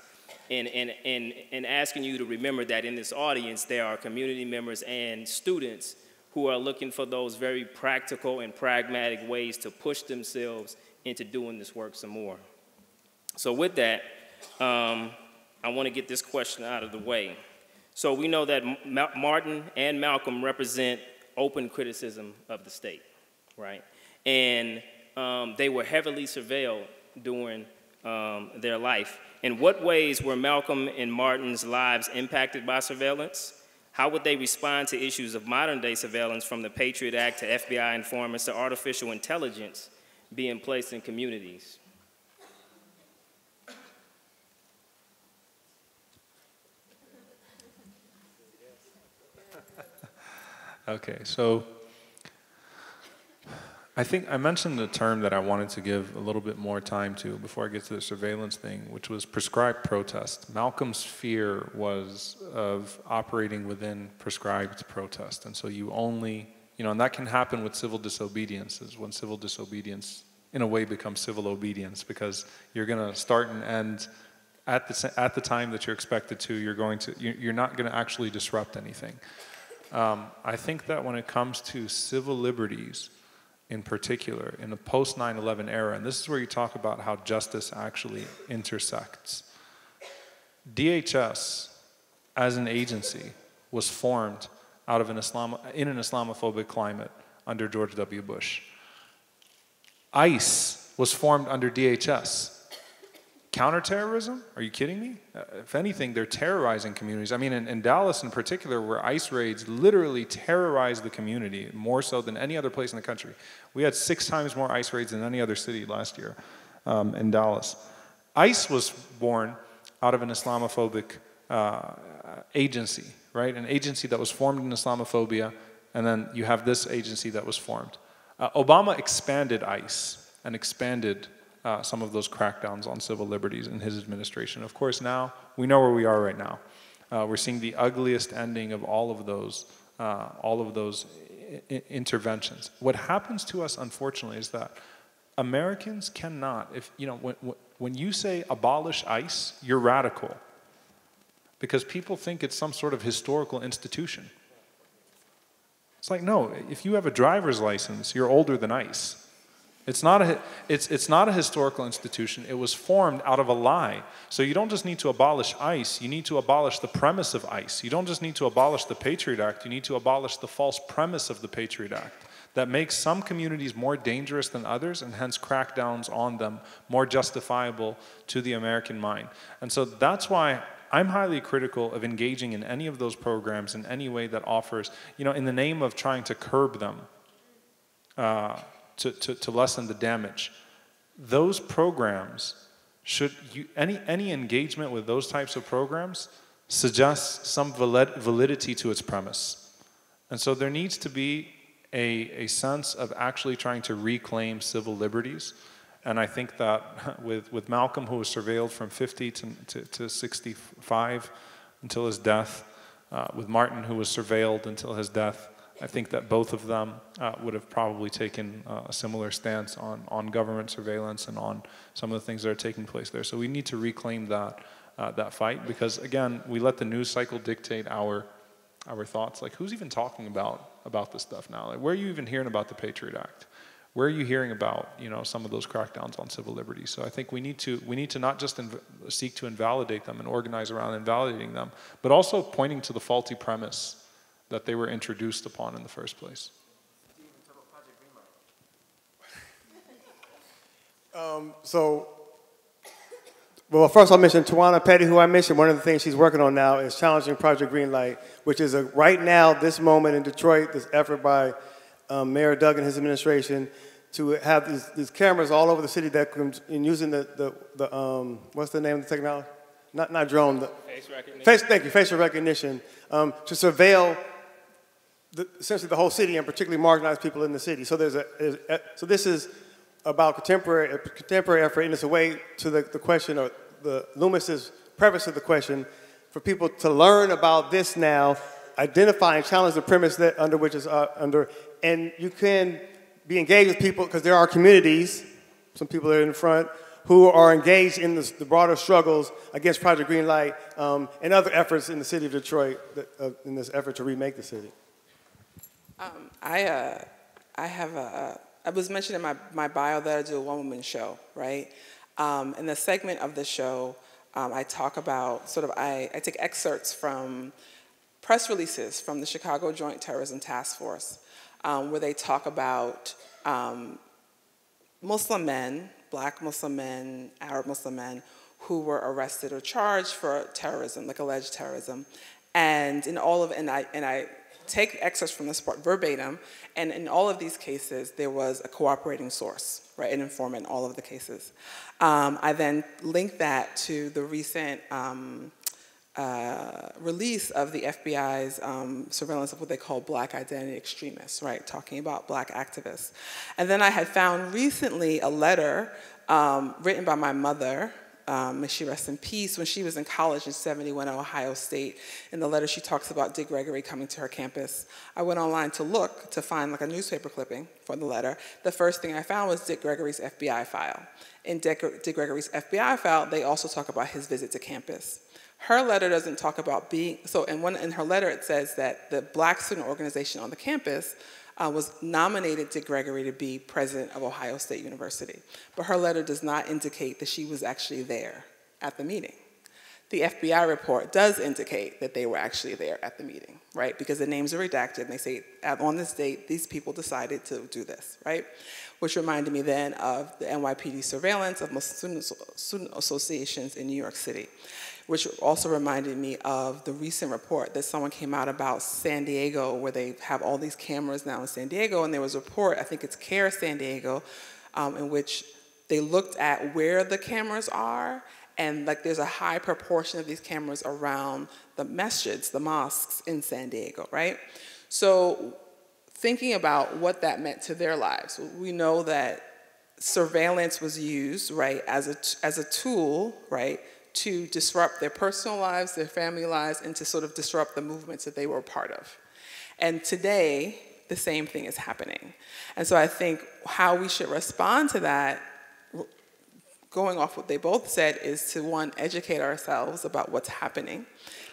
And asking you to remember that in this audience, there are community members and students who are looking for those very practical and pragmatic ways to push themselves into doing this work some more. So with that, I want to get this question out of the way. So we know that Martin and Malcolm represent open criticism of the state, right? And they were heavily surveilled during their life. In what ways were Malcolm and Martin's lives impacted by surveillance? How would they respond to issues of modern day surveillance, from the Patriot Act to FBI informants to artificial intelligence being placed in communities? Okay, so I think I mentioned the term that I wanted to give a little bit more time to before I get to the surveillance thing, which was prescribed protest. Malcolm's fear was of operating within prescribed protest, and so you only, you know, and that can happen with civil disobedience, is when civil disobedience in a way becomes civil obedience, because you're going to start and end at the time that you're expected to. You're not going to actually disrupt anything. I think that when it comes to civil liberties in particular, in the post 9/11 era, and this is where you talk about how justice actually intersects, DHS as an agency was formed out of in an Islamophobic climate under George W. Bush. ICE was formed under DHS. Counterterrorism? Are you kidding me? If anything, they're terrorizing communities. I mean, in Dallas in particular, where ICE raids literally terrorized the community more so than any other place in the country. We had 6 times more ICE raids than any other city last year in Dallas. ICE was born out of an Islamophobic agency, right? An agency that was formed in Islamophobia, and then you have this agency that was formed. Obama expanded ICE and expanded some of those crackdowns on civil liberties in his administration. Of course, now we know where we are right now. We're seeing the ugliest ending of all of those interventions. What happens to us, unfortunately, is that Americans cannot, if you know, when you say abolish ICE, you're radical, because people think it's some sort of historical institution. It's like, no, if you have a driver's license, you're older than ICE. It's not a historical institution. It was formed out of a lie. So you don't just need to abolish ICE, you need to abolish the premise of ICE. You don't just need to abolish the Patriot Act, you need to abolish the false premise of the Patriot Act that makes some communities more dangerous than others, and hence crackdowns on them more justifiable to the American mind. And so that's why I'm highly critical of engaging in any of those programs in any way that offers, you know, in the name of trying to curb them, to lessen the damage. Those programs should you, any engagement with those types of programs suggests some validity to its premise. And so there needs to be a sense of actually trying to reclaim civil liberties. And I think that with Malcolm, who was surveilled from 50 to 65 until his death, with Martin, who was surveilled until his death, I think that both of them would have probably taken a similar stance on government surveillance and on some of the things that are taking place there. So we need to reclaim that, that fight, because again, we let the news cycle dictate our thoughts. Like, who's even talking about this stuff now? Like, where are you even hearing about the Patriot Act? Where are you hearing about, you know, some of those crackdowns on civil liberties? So I think we need to not just seek to invalidate them and organize around invalidating them, but also pointing to the faulty premise that they were introduced upon in the first place. Well, first I'll mention Tawana Petty, who I mentioned. One of the things she's working on now is challenging Project Greenlight, which is right now, this moment in Detroit, this effort by Mayor Duggan and his administration to have these cameras all over the city that can, in using the what's the name of the technology? Not drone. Face recognition. Thank you, facial recognition, to surveil essentially the whole city, and particularly marginalized people in the city. So so this is about contemporary effort, and it's a way to the question, or the Loomis's preface of the question, for people to learn about this now, identify and challenge the premise that under which it's under, and you can be engaged with people, because there are communities, some people are in front, who are engaged in the broader struggles against Project Greenlight and other efforts in the city of Detroit in this effort to remake the city. I was mentioning in my bio that I do a one-woman show, right? In the segment of the show, I talk about sort of, I take excerpts from press releases from the Chicago Joint Terrorism Task Force, where they talk about Muslim men, Black Muslim men, Arab Muslim men, who were arrested or charged for terrorism, like alleged terrorism. And I take excerpts from this part verbatim, and in all of these cases, there was a cooperating source, right, an informant in all of the cases. I then link that to the recent release of the FBI's surveillance of what they call Black identity extremists, right, talking about Black activists. And then I had found recently a letter written by my mother, may she rest in peace, when she was in college in '71 at Ohio State. In the letter she talks about Dick Gregory coming to her campus. I went online to look to find like a newspaper clipping for the letter. The first thing I found was Dick Gregory's FBI file. In Dick Gregory's FBI file, they also talk about his visit to campus. Her letter doesn't talk about being, so in her letter it says that the Black student organization on the campus was nominated Dick Gregory to be president of Ohio State University. But her letter does not indicate that she was actually there at the meeting. The FBI report does indicate that they were actually there at the meeting, right? Because the names are redacted and they say, on this date, these people decided to do this, right? Which reminded me then of the NYPD surveillance of Muslim student associations in New York City, which also reminded me of the recent report that someone came out about San Diego, where they have all these cameras now in San Diego, and there was a report, I think it's CARE San Diego, in which they looked at where the cameras are, and like there's a high proportion of these cameras around the masjids, the mosques in San Diego, right? So thinking about what that meant to their lives, we know that surveillance was used, right, as a tool, right, to disrupt their personal lives, their family lives, and to sort of disrupt the movements that they were a part of. And today, the same thing is happening. And so I think how we should respond to that, going off what they both said, is to, one, educate ourselves about what's happening.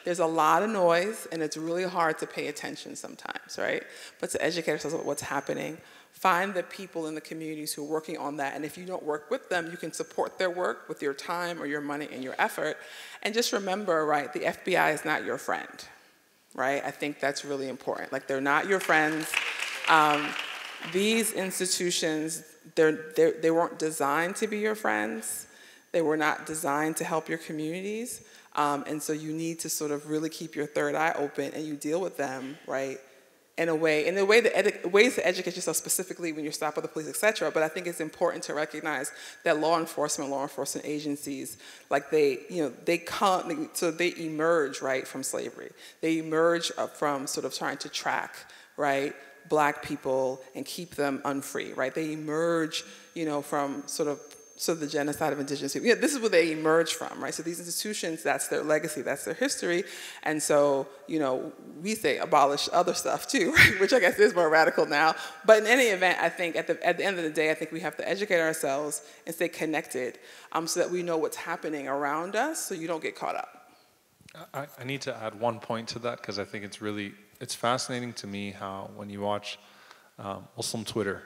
There's a lot of noise, and it's really hard to pay attention sometimes, right? But to educate ourselves about what's happening, find the people in the communities who are working on that, and if you don't work with them, you can support their work with your time or your money and your effort. And just remember, right, the FBI is not your friend, right? I think that's really important. Like, they're not your friends. These institutions, they weren't designed to be your friends. They were not designed to help your communities. And so you need to sort of really keep your third eye open, and you deal with them, right, in a way, and the way ways to educate yourself specifically when you're stopped by the police, et cetera. But I think it's important to recognize that law enforcement agencies, like they come, so they emerge, right, from slavery. They emerge from sort of trying to track, right, Black people and keep them unfree, right? They emerge, from sort of the genocide of indigenous people. Yeah, this is where they emerge from, right? So these institutions, that's their legacy, that's their history. And so, we say abolish other stuff too, right? Which I guess is more radical now. But in any event, I think at the end of the day, I think we have to educate ourselves and stay connected so that we know what's happening around us so you don't get caught up. I need to add one point to that because I think it's really, it's fascinating to me how when you watch Muslim Twitter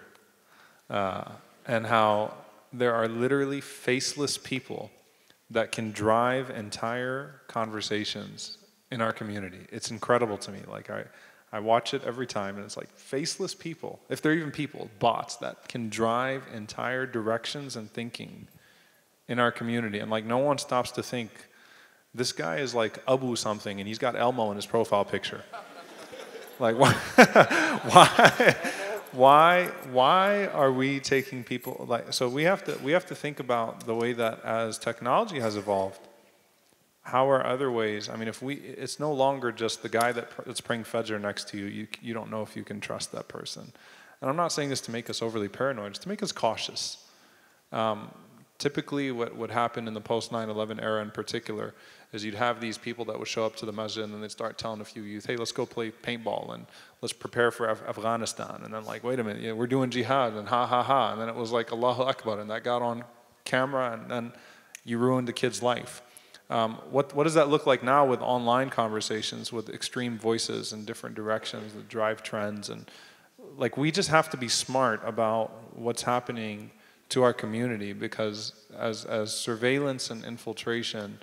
and how there are literally faceless people that can drive entire conversations in our community. It's incredible to me. Like I watch it every time and it's like faceless people, if they're even people, bots that can drive entire directions and thinking in our community. And like no one stops to think, this guy is like Abu something and he's got Elmo in his profile picture. Like why, why are we taking people like, so we have to think about the way that as technology has evolved, how are other ways, I mean, it's no longer just the guy that's praying Fajr next to you, you don't know if you can trust that person. And I'm not saying this to make us overly paranoid, it's to make us cautious. Typically what would happen in the post 9/11 era in particular is you'd have these people that would show up to the masjid and then they'd start telling a few youth, hey, let's go play paintball and let's prepare for Afghanistan. And then like, wait a minute, we're doing jihad and ha, ha, ha. And then it was like Allahu Akbar and that got on camera and then you ruined the kid's life. What does that look like now with online conversations with extreme voices in different directions that drive trends? And like, we just have to be smart about what's happening to our community because as surveillance and infiltration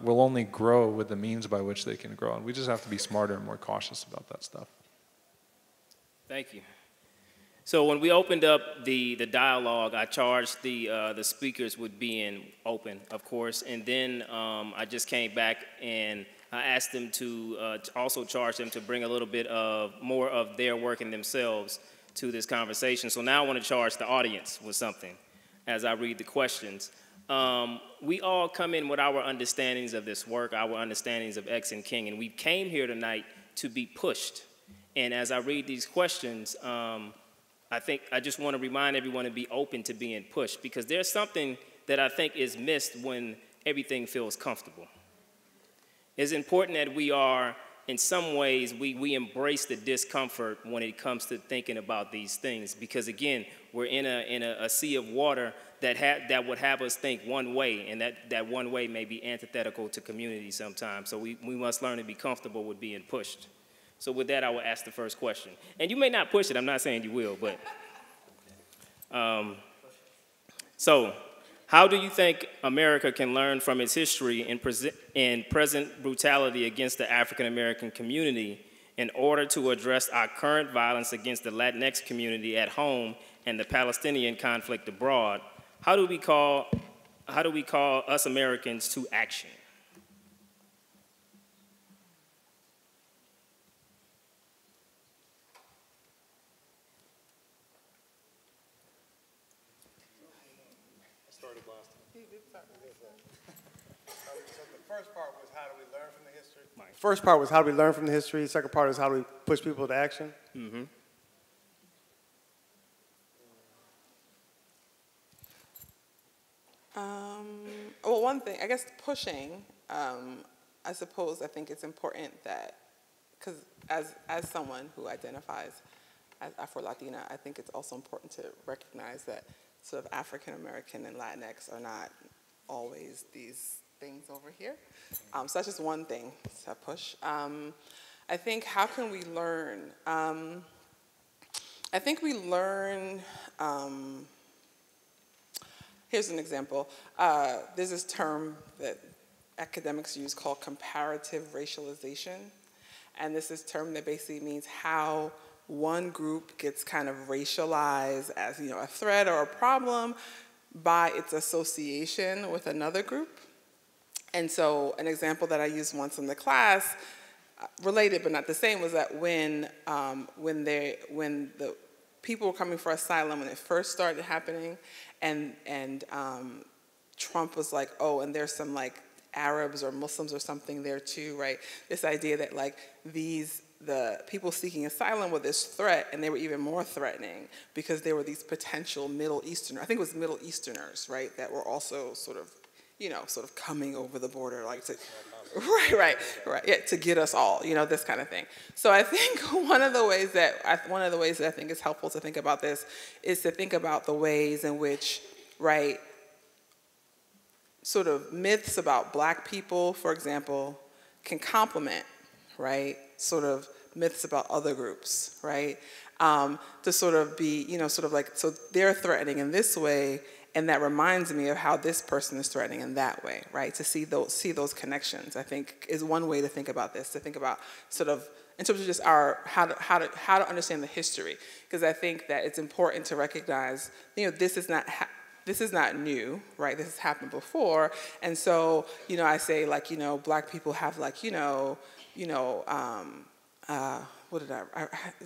will only grow with the means by which they can grow. And we just have to be smarter and more cautious about that stuff. Thank you. So when we opened up the dialogue, I charged the speakers with being open, of course. And then I just came back and I asked them to also charge them to bring a little bit of more of their work and themselves to this conversation. So now I want to charge the audience with something as I read the questions. We all come in with our understandings of this work, our understandings of X and King, and we came here tonight to be pushed. And as I read these questions, I think I just want to remind everyone to be open to being pushed because there's something that I think is missed when everything feels comfortable. It's important that we are, in some ways, we embrace the discomfort when it comes to thinking about these things because, again, we're in a sea of water that would have us think one way, and that one way may be antithetical to community sometimes. So we must learn to be comfortable with being pushed. So with that, I will ask the first question. And you may not push it. I'm not saying you will, but. So how do you think America can learn from its history and present brutality against the African-American community in order to address our current violence against the Latinx community at home and the Palestinian conflict abroad? How do we call us Americans to action? I started last time. He did start last time. So the first part was how do we learn from the history? Mike. First part was how do we learn from the history. The second part is how do we push people to action? Mm-hmm. Well, one thing, I guess pushing, I suppose I think it's important that, because as someone who identifies as Afro-Latina, I think it's also important to recognize that sort of African-American and Latinx are not always these things over here. So that's just one thing to push. I think how can we learn? I think we learn, here's an example. There's this term that academics use called comparative racialization. And this is a term that basically means how one group gets kind of racialized as a threat or a problem by its association with another group. And so an example that I used once in the class Related but not the same was that when the people were coming for asylum when it first started happening, and Trump was like, oh, and there's some like Arabs or Muslims or something there too, right? This idea that like the people seeking asylum were this threat, and they were even more threatening because there were these potential Middle Easterners, I think it was Middle Easterners, right, that were also sort of, you know, sort of coming over the border, like to, right, yeah, to get us all, you know, this kind of thing. So I think one of the ways that I think it's helpful to think about this is to think about the ways in which, right, sort of myths about Black people, for example, can complement, right, sort of myths about other groups, right, to sort of be, you know, sort of like, so they're threatening in this way, and that reminds me of how this person is threatening in that way, right? To see those connections, I think, is one way to think about this. To think about sort of in terms of just our how to understand the history, because I think that it's important to recognize, you know, this is not new, right? This has happened before, and so, you know, I say like, you know, Black people have like,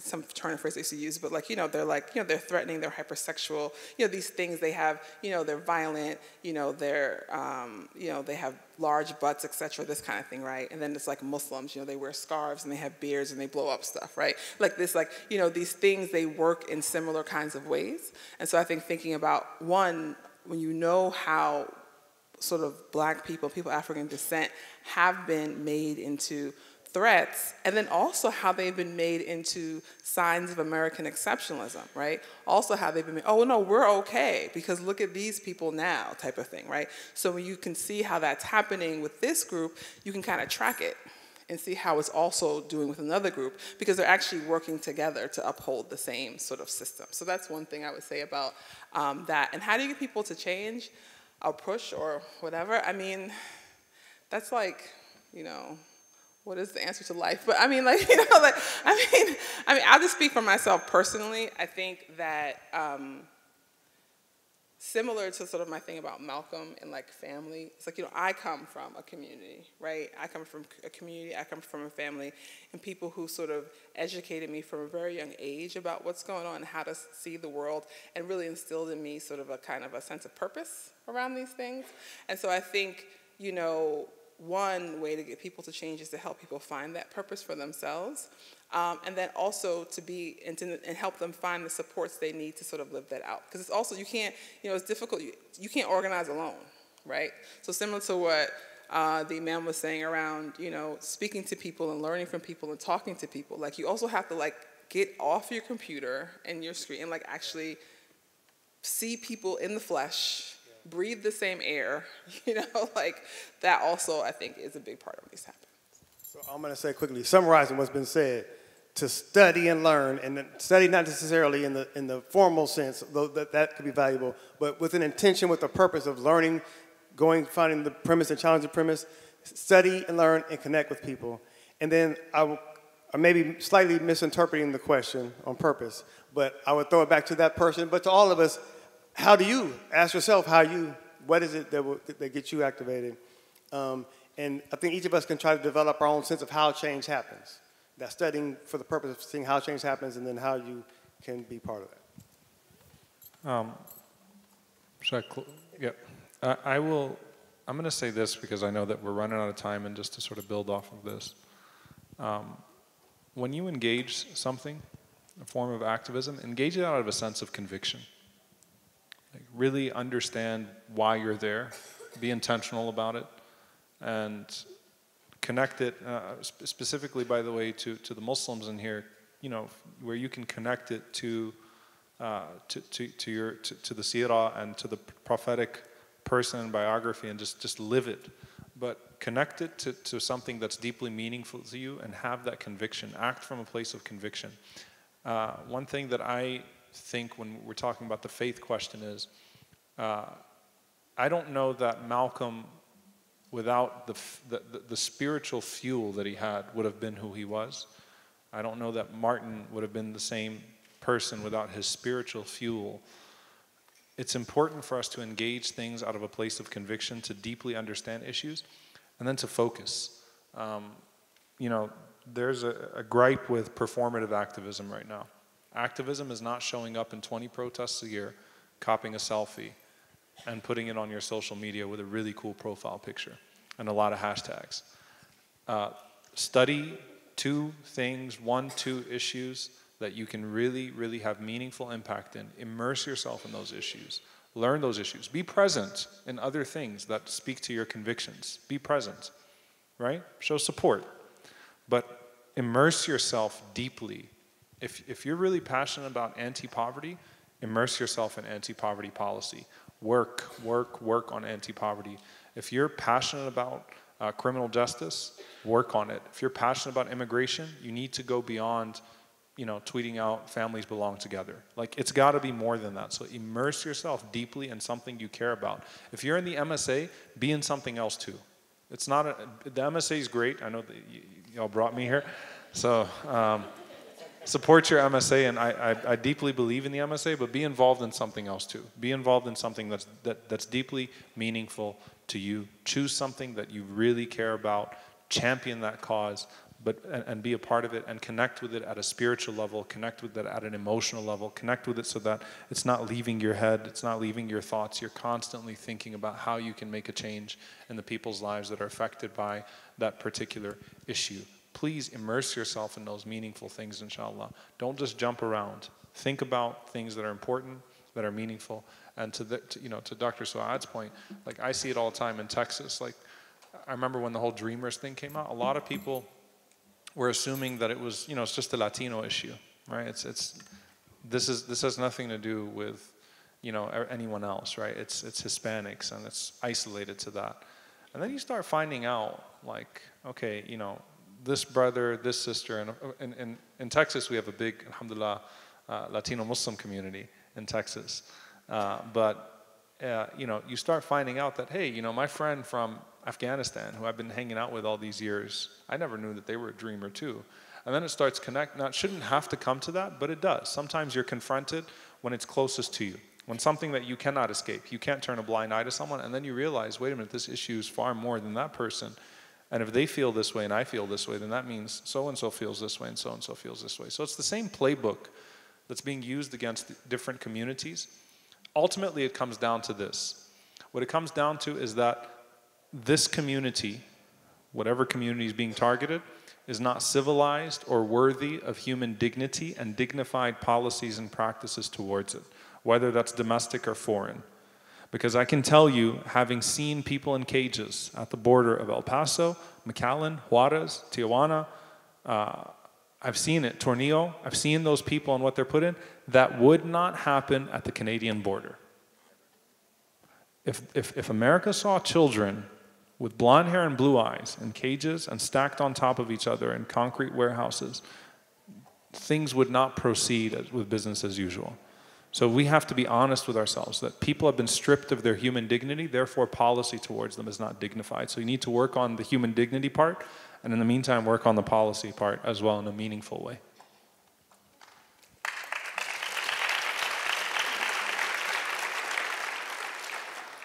some turn of phrase they used to use, but like, you know, they're like, you know, they're threatening, they're hypersexual, you know, these things they have, you know, they're violent, you know, they have large butts, etc., this kind of thing, right? And then it's like Muslims, you know, they wear scarves and they have beards and they blow up stuff, right? Like this, like, you know, these things, they work in similar kinds of ways. And so I think thinking about, one, when you know how sort of Black people, people of African descent have been made into threats, and then also how they've been made into signs of American exceptionalism, right? Also how they've been made, oh, no, we're okay, because look at these people now, type of thing, right? So when you can see how that's happening with this group, you can kind of track it and see how it's also doing with another group, because they're actually working together to uphold the same sort of system. So that's one thing I would say about that. And how do you get people to change or push or whatever? I mean, that's like, you know, what is the answer to life? But I mean, like, you know, like, I mean, I'll just speak for myself personally. I think that similar to sort of my thing about Malcolm and like family, it's like, you know, I come from a community, right? I come from a community, I come from a family, and people who sort of educated me from a very young age about what's going on and how to see the world, and really instilled in me sort of a kind of a sense of purpose around these things. And so I think, you know, one way to get people to change is to help people find that purpose for themselves, and then also to be and help them find the supports they need to sort of live that out. Because it's also, you can't, you know, it's difficult. You can't organize alone, right? So similar to what the imam was saying around, you know, speaking to people and learning from people and talking to people. Like, you also have to like get off your computer and your screen and like actually see people in the flesh. Breathe the same air, you know, like that also I think is a big part of this happens. So I'm going to say quickly, summarizing what's been said, to study and learn, and study not necessarily in the formal sense, though that could be valuable, but with an intention, with the purpose of learning, going, finding the premise and challenge the premise, study and learn and connect with people. And then I may be slightly misinterpreting the question on purpose, but I would throw it back to that person, but to all of us, how do you ask yourself what is it that gets you activated? And I think each of us can try to develop our own sense of how change happens. That's studying for the purpose of seeing how change happens and then how you can be part of that. I'm gonna say this because I know that we're running out of time, and just to sort of build off of this. When you engage something, a form of activism, engage it out of a sense of conviction. Like, really understand why you're there, be intentional about it, and connect it, specifically, by the way, to the Muslims in here, you know, where you can connect it to the seerah and to the prophetic person and biography, and just live it. But connect it to something that's deeply meaningful to you, and have that conviction, act from a place of conviction. One thing that I think when we're talking about the faith question is, I don't know that Malcolm, without the spiritual fuel that he had, would have been who he was. I don't know that Martin would have been the same person without his spiritual fuel. It's important for us to engage things out of a place of conviction, to deeply understand issues, and then to focus. there's a gripe with performative activism right now. Activism is not showing up in 20 protests a year, copying a selfie, and putting it on your social media with a really cool profile picture and a lot of hashtags. Study two things, two issues that you can really, really have meaningful impact in. Immerse yourself in those issues. Learn those issues. Be present in other things that speak to your convictions. Be present, right? Show support. But immerse yourself deeply. If you're really passionate about anti-poverty, immerse yourself in anti-poverty policy. Work on anti-poverty. If you're passionate about criminal justice, work on it. If you're passionate about immigration, you need to go beyond tweeting out families belong together. Like, it's got to be more than that. So immerse yourself deeply in something you care about. If you're in the MSA, be in something else too. It's not the MSA is great. I know that y'all brought me here, so support your MSA, and I deeply believe in the MSA. But be involved in something else too. Be involved in something that's deeply meaningful to you. Choose something that you really care about. Champion that cause. And be a part of it, and connect with it at a spiritual level, connect with it at an emotional level, connect with it so that it's not leaving your head, it's not leaving your thoughts. You're constantly thinking about how you can make a change in the people's lives that are affected by that particular issue. Please immerse yourself in those meaningful things, inshallah. Don't just jump around. Think about things that are important, that are meaningful. And to Dr. Su'ad's point, like, I see it all the time in Texas. Like, I remember when the whole Dreamers thing came out, a lot of people we're assuming that it was, it's just a Latino issue, right? This has nothing to do with, anyone else, right? It's Hispanics, and it's isolated to that. And then you start finding out, like, okay, this brother, this sister, and in Texas we have a big, alhamdulillah, Latino Muslim community in Texas. You start finding out that, hey, my friend from Afghanistan, who I've been hanging out with all these years, I never knew that they were a dreamer too. And then it starts connect. Now, it shouldn't have to come to that, but it does. Sometimes you're confronted when it's closest to you, when something that you cannot escape. You can't turn a blind eye to someone, and then you realize, wait a minute, this issue is far more than that person. And if they feel this way and I feel this way, then that means so-and-so feels this way and so-and-so feels this way. So it's the same playbook that's being used against different communities. Ultimately, it comes down to this. What it comes down to is that this community, whatever community is being targeted, is not civilized or worthy of human dignity and dignified policies and practices towards it, whether that's domestic or foreign. Because I can tell you, having seen people in cages at the border of El Paso, McAllen, Juarez, Tijuana, I've seen it, Tornillo, I've seen those people and what they're put in. That would not happen at the Canadian border. If America saw children with blonde hair and blue eyes in cages and stacked on top of each other in concrete warehouses, things would not proceed with business as usual. So we have to be honest with ourselves that people have been stripped of their human dignity, therefore policy towards them is not dignified. So you need to work on the human dignity part, and in the meantime work on the policy part as well in a meaningful way.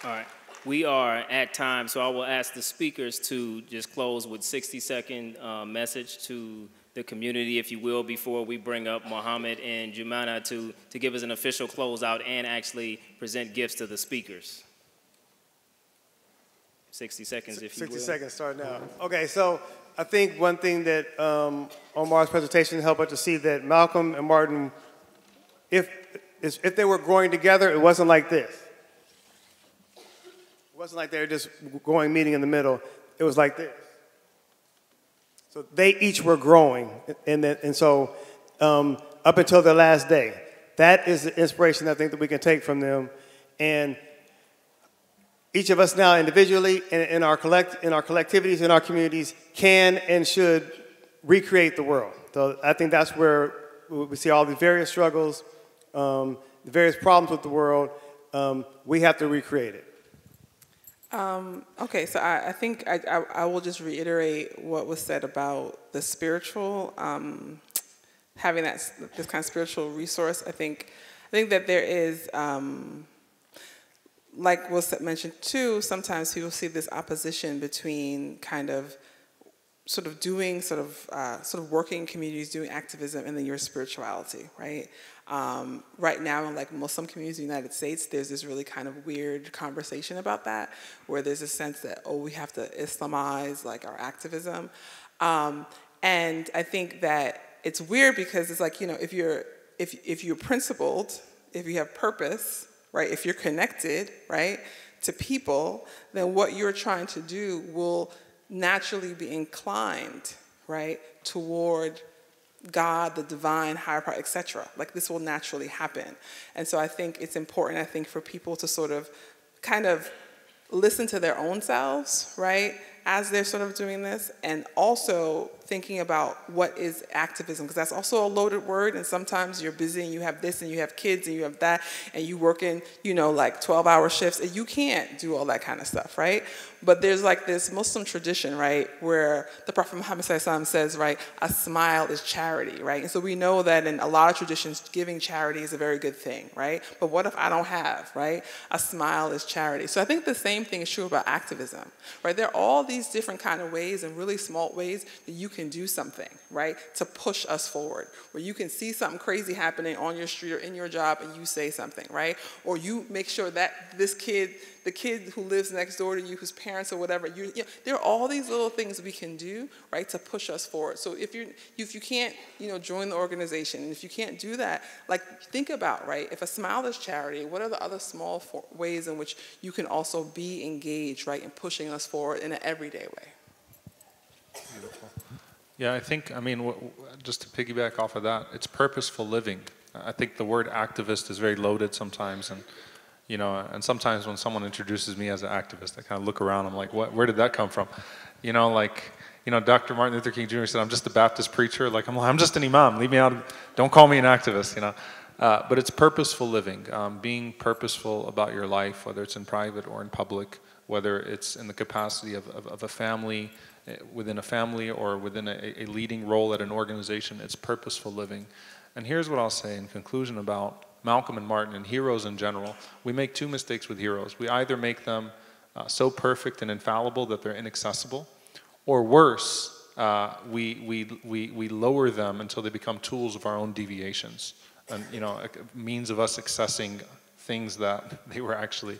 All right, we are at time, so I will ask the speakers to just close with a 60-second message to the community, if you will, before we bring up Muhammad and Jumana to give us an official closeout and actually present gifts to the speakers. 60 seconds, if you will. 60 seconds, start now. Okay, so I think one thing that Omar's presentation helped us to see that Malcolm and Martin, if they were growing together, it wasn't like this. It wasn't like they were just going meeting in the middle. It was like this. So they each were growing. And so up until their last day, that is the inspiration I think that we can take from them. And each of us now individually and in our collectivities, in our communities, can and should recreate the world. So I think that's where we see all the various struggles, the various problems with the world. We have to recreate it. Okay, so I think I will just reiterate what was said about the spiritual, having this kind of spiritual resource. I think that there is, like was mentioned too, sometimes people see this opposition between kind of sort of doing sort of working communities, doing activism, and then your spirituality, right? Right now in like Muslim communities in the United States, there's this really kind of weird conversation about that, where there's a sense that, oh, we have to Islamize like our activism. And I think that it's weird because it's like, you know, if you're principled, if you have purpose, right, if you're connected, right, to people, then what you're trying to do will naturally be inclined, right, toward God, the divine, higher power, etc. Like this will naturally happen. And so I think it's important, I think, for people to sort of kind of listen to their own selves, right, as they're sort of doing this, and also thinking about what is activism, because that's also a loaded word, and sometimes you're busy and you have this and you have kids and you have that and you work in, you know, like 12-hour shifts and you can't do all that kind of stuff, right? But there's like this Muslim tradition, right, where the Prophet Muhammad says, right, a smile is charity, right? And so we know that in a lot of traditions, giving charity is a very good thing, right? But what if I don't have, right? A smile is charity. So I think the same thing is true about activism, right? There are all these different kind of ways and really small ways that you can do something, right, to push us forward, where you can see something crazy happening on your street or in your job and you say something, right? Or you make sure that this kid, the kid who lives next door to you, whose parents or whatever, you know, there are all these little things we can do, right, to push us forward. So if you can't, you know, join the organization, and if you can't do that, like think about, right, if a smile is charity, what are the other small ways in which you can also be engaged, right, in pushing us forward in an everyday way? Beautiful. Yeah, I think, I mean, just to piggyback off of that, it's purposeful living. I think the word activist is very loaded sometimes, and you know, and sometimes when someone introduces me as an activist, I kind of look around, I'm like, what, where did that come from? You know, like, you know, Dr. Martin Luther King Jr. said, I'm just a Baptist preacher, like, I'm just an imam, leave me out, don't call me an activist, you know. But it's purposeful living, being purposeful about your life, whether it's in private or in public, whether it's in the capacity of a family, within a family, or within a leading role at an organization. It's purposeful living. And here's what I'll say in conclusion about Malcolm and Martin and heroes in general. We make two mistakes with heroes. We either make them so perfect and infallible that they're inaccessible, or worse, we lower them until they become tools of our own deviations, and you know, a means of us accessing things that they were actually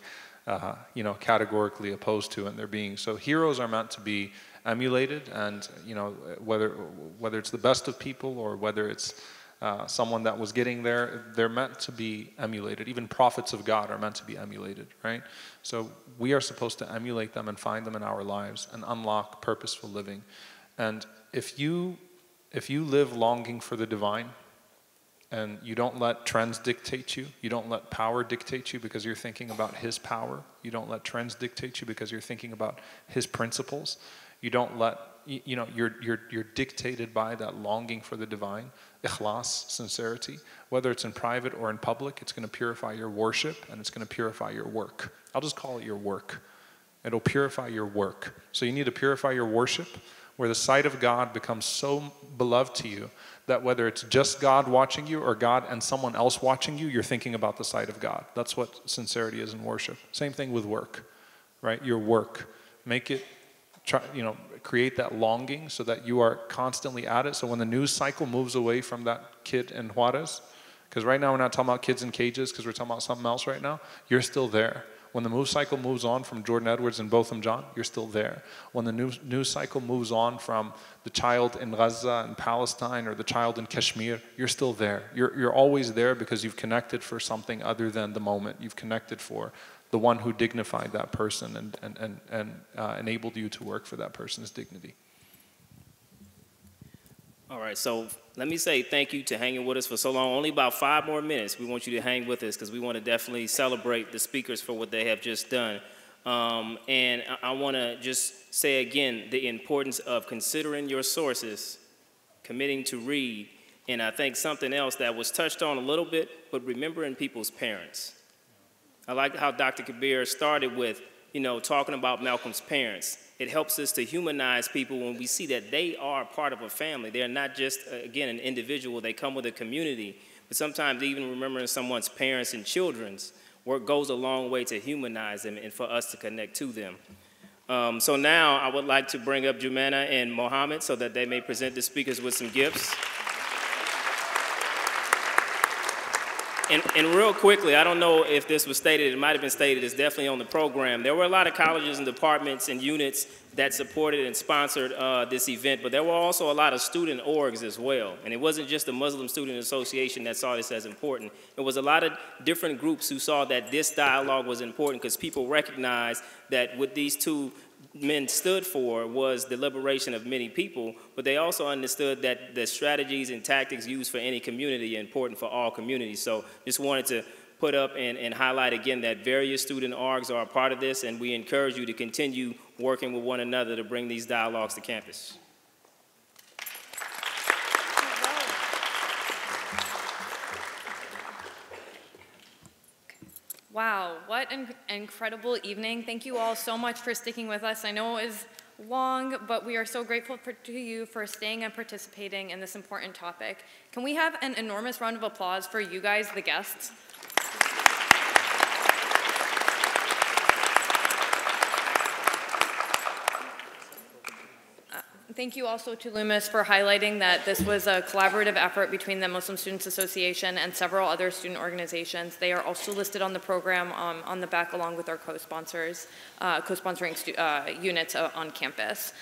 you know, categorically opposed to in their being. So heroes are meant to be emulated, and you know, whether it's the best of people or whether it's someone that was getting there, they're meant to be emulated. Even prophets of God are meant to be emulated, right? So we are supposed to emulate them and find them in our lives and unlock purposeful living. And if you live longing for the divine, and you don't let trends dictate you, you don't let power dictate you because you're thinking about his power, you don't let trends dictate you because you're thinking about his principles, you don't let, you know, you're dictated by that longing for the divine, ikhlas, sincerity. Whether it's in private or in public, it's going to purify your worship and it's going to purify your work. I'll just call it your work. It'll purify your work. So you need to purify your worship, where the sight of God becomes so beloved to you that whether it's just God watching you or God and someone else watching you, you're thinking about the sight of God. That's what sincerity is in worship. Same thing with work, right? Your work. Make it, try, you know, create that longing so that you are constantly at it. So when the news cycle moves away from that kid in Juarez, because right now we're not talking about kids in cages because we're talking about something else right now, you're still there. When the news cycle moves on from Jordan Edwards and Botham Jean, you're still there. When the news cycle moves on from the child in Gaza and Palestine or the child in Kashmir, you're still there. You're always there because you've connected for something other than the moment. You've connected for the one who dignified that person and enabled you to work for that person's dignity. All right, so let me say thank you to hanging with us for so long. Only about 5 more minutes. We want you to hang with us because we want to definitely celebrate the speakers for what they have just done. And I want to just say again the importance of considering your sources, committing to read, and I think something else that was touched on a little bit, but remembering people's parents. I like how Dr. Khabeer started with, you know, talking about Malcolm's parents. It helps us to humanize people when we see that they are part of a family. They're not just, again, an individual. They come with a community. But sometimes even remembering someone's parents and children's work goes a long way to humanize them and for us to connect to them. So now I would like to bring up Jumana and Mohammed so that they may present the speakers with some gifts. And real quickly, I don't know if this was stated, it might have been stated, it's definitely on the program. There were a lot of colleges and departments and units that supported and sponsored this event, but there were also a lot of student orgs as well. And it wasn't just the Muslim Student Association that saw this as important. It was a lot of different groups who saw that this dialogue was important because people recognized that what these two men stood for was the liberation of many people, but they also understood that the strategies and tactics used for any community are important for all communities. So just wanted to put up and highlight again that various student orgs are a part of this, and we encourage you to continue working with one another to bring these dialogues to campus. Wow, what an incredible evening. Thank you all so much for sticking with us. I know it was long, but we are so grateful to you for staying and participating in this important topic. Can we have an enormous round of applause for you guys, the guests? Thank you also to Loomis for highlighting that this was a collaborative effort between the Muslim Students Association and several other student organizations. They are also listed on the program on the back along with our co-sponsors, co-sponsoring units on campus.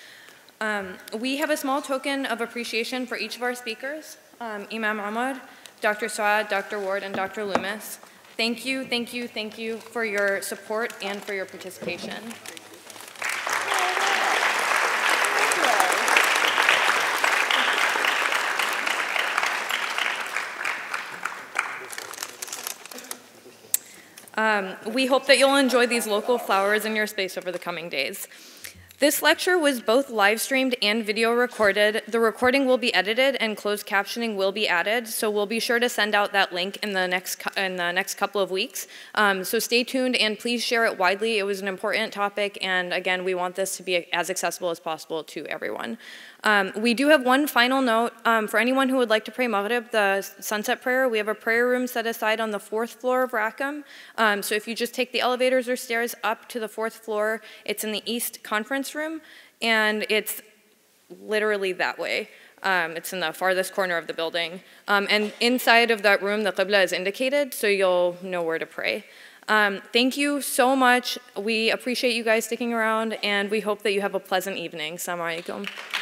We have a small token of appreciation for each of our speakers, Imam Omar, Dr. Saad, Dr. Ward, and Dr. Loomis. Thank you, thank you, thank you for your support and for your participation. We hope that you'll enjoy these local flowers in your space over the coming days. This lecture was both live streamed and video recorded. The recording will be edited and closed captioning will be added, so we'll be sure to send out that link in the next couple of weeks. So stay tuned and please share it widely. It was an important topic, and again, we want this to be as accessible as possible to everyone. We do have one final note. For anyone who would like to pray Maghrib, the sunset prayer, we have a prayer room set aside on the 4th floor of Rackham. So if you just take the elevators or stairs up to the 4th floor, it's in the East Conference Room, and it's literally that way. It's in the farthest corner of the building. And inside of that room, the Qibla is indicated, so you'll know where to pray. Thank you so much. We appreciate you guys sticking around, and we hope that you have a pleasant evening. Assalamu alaikum.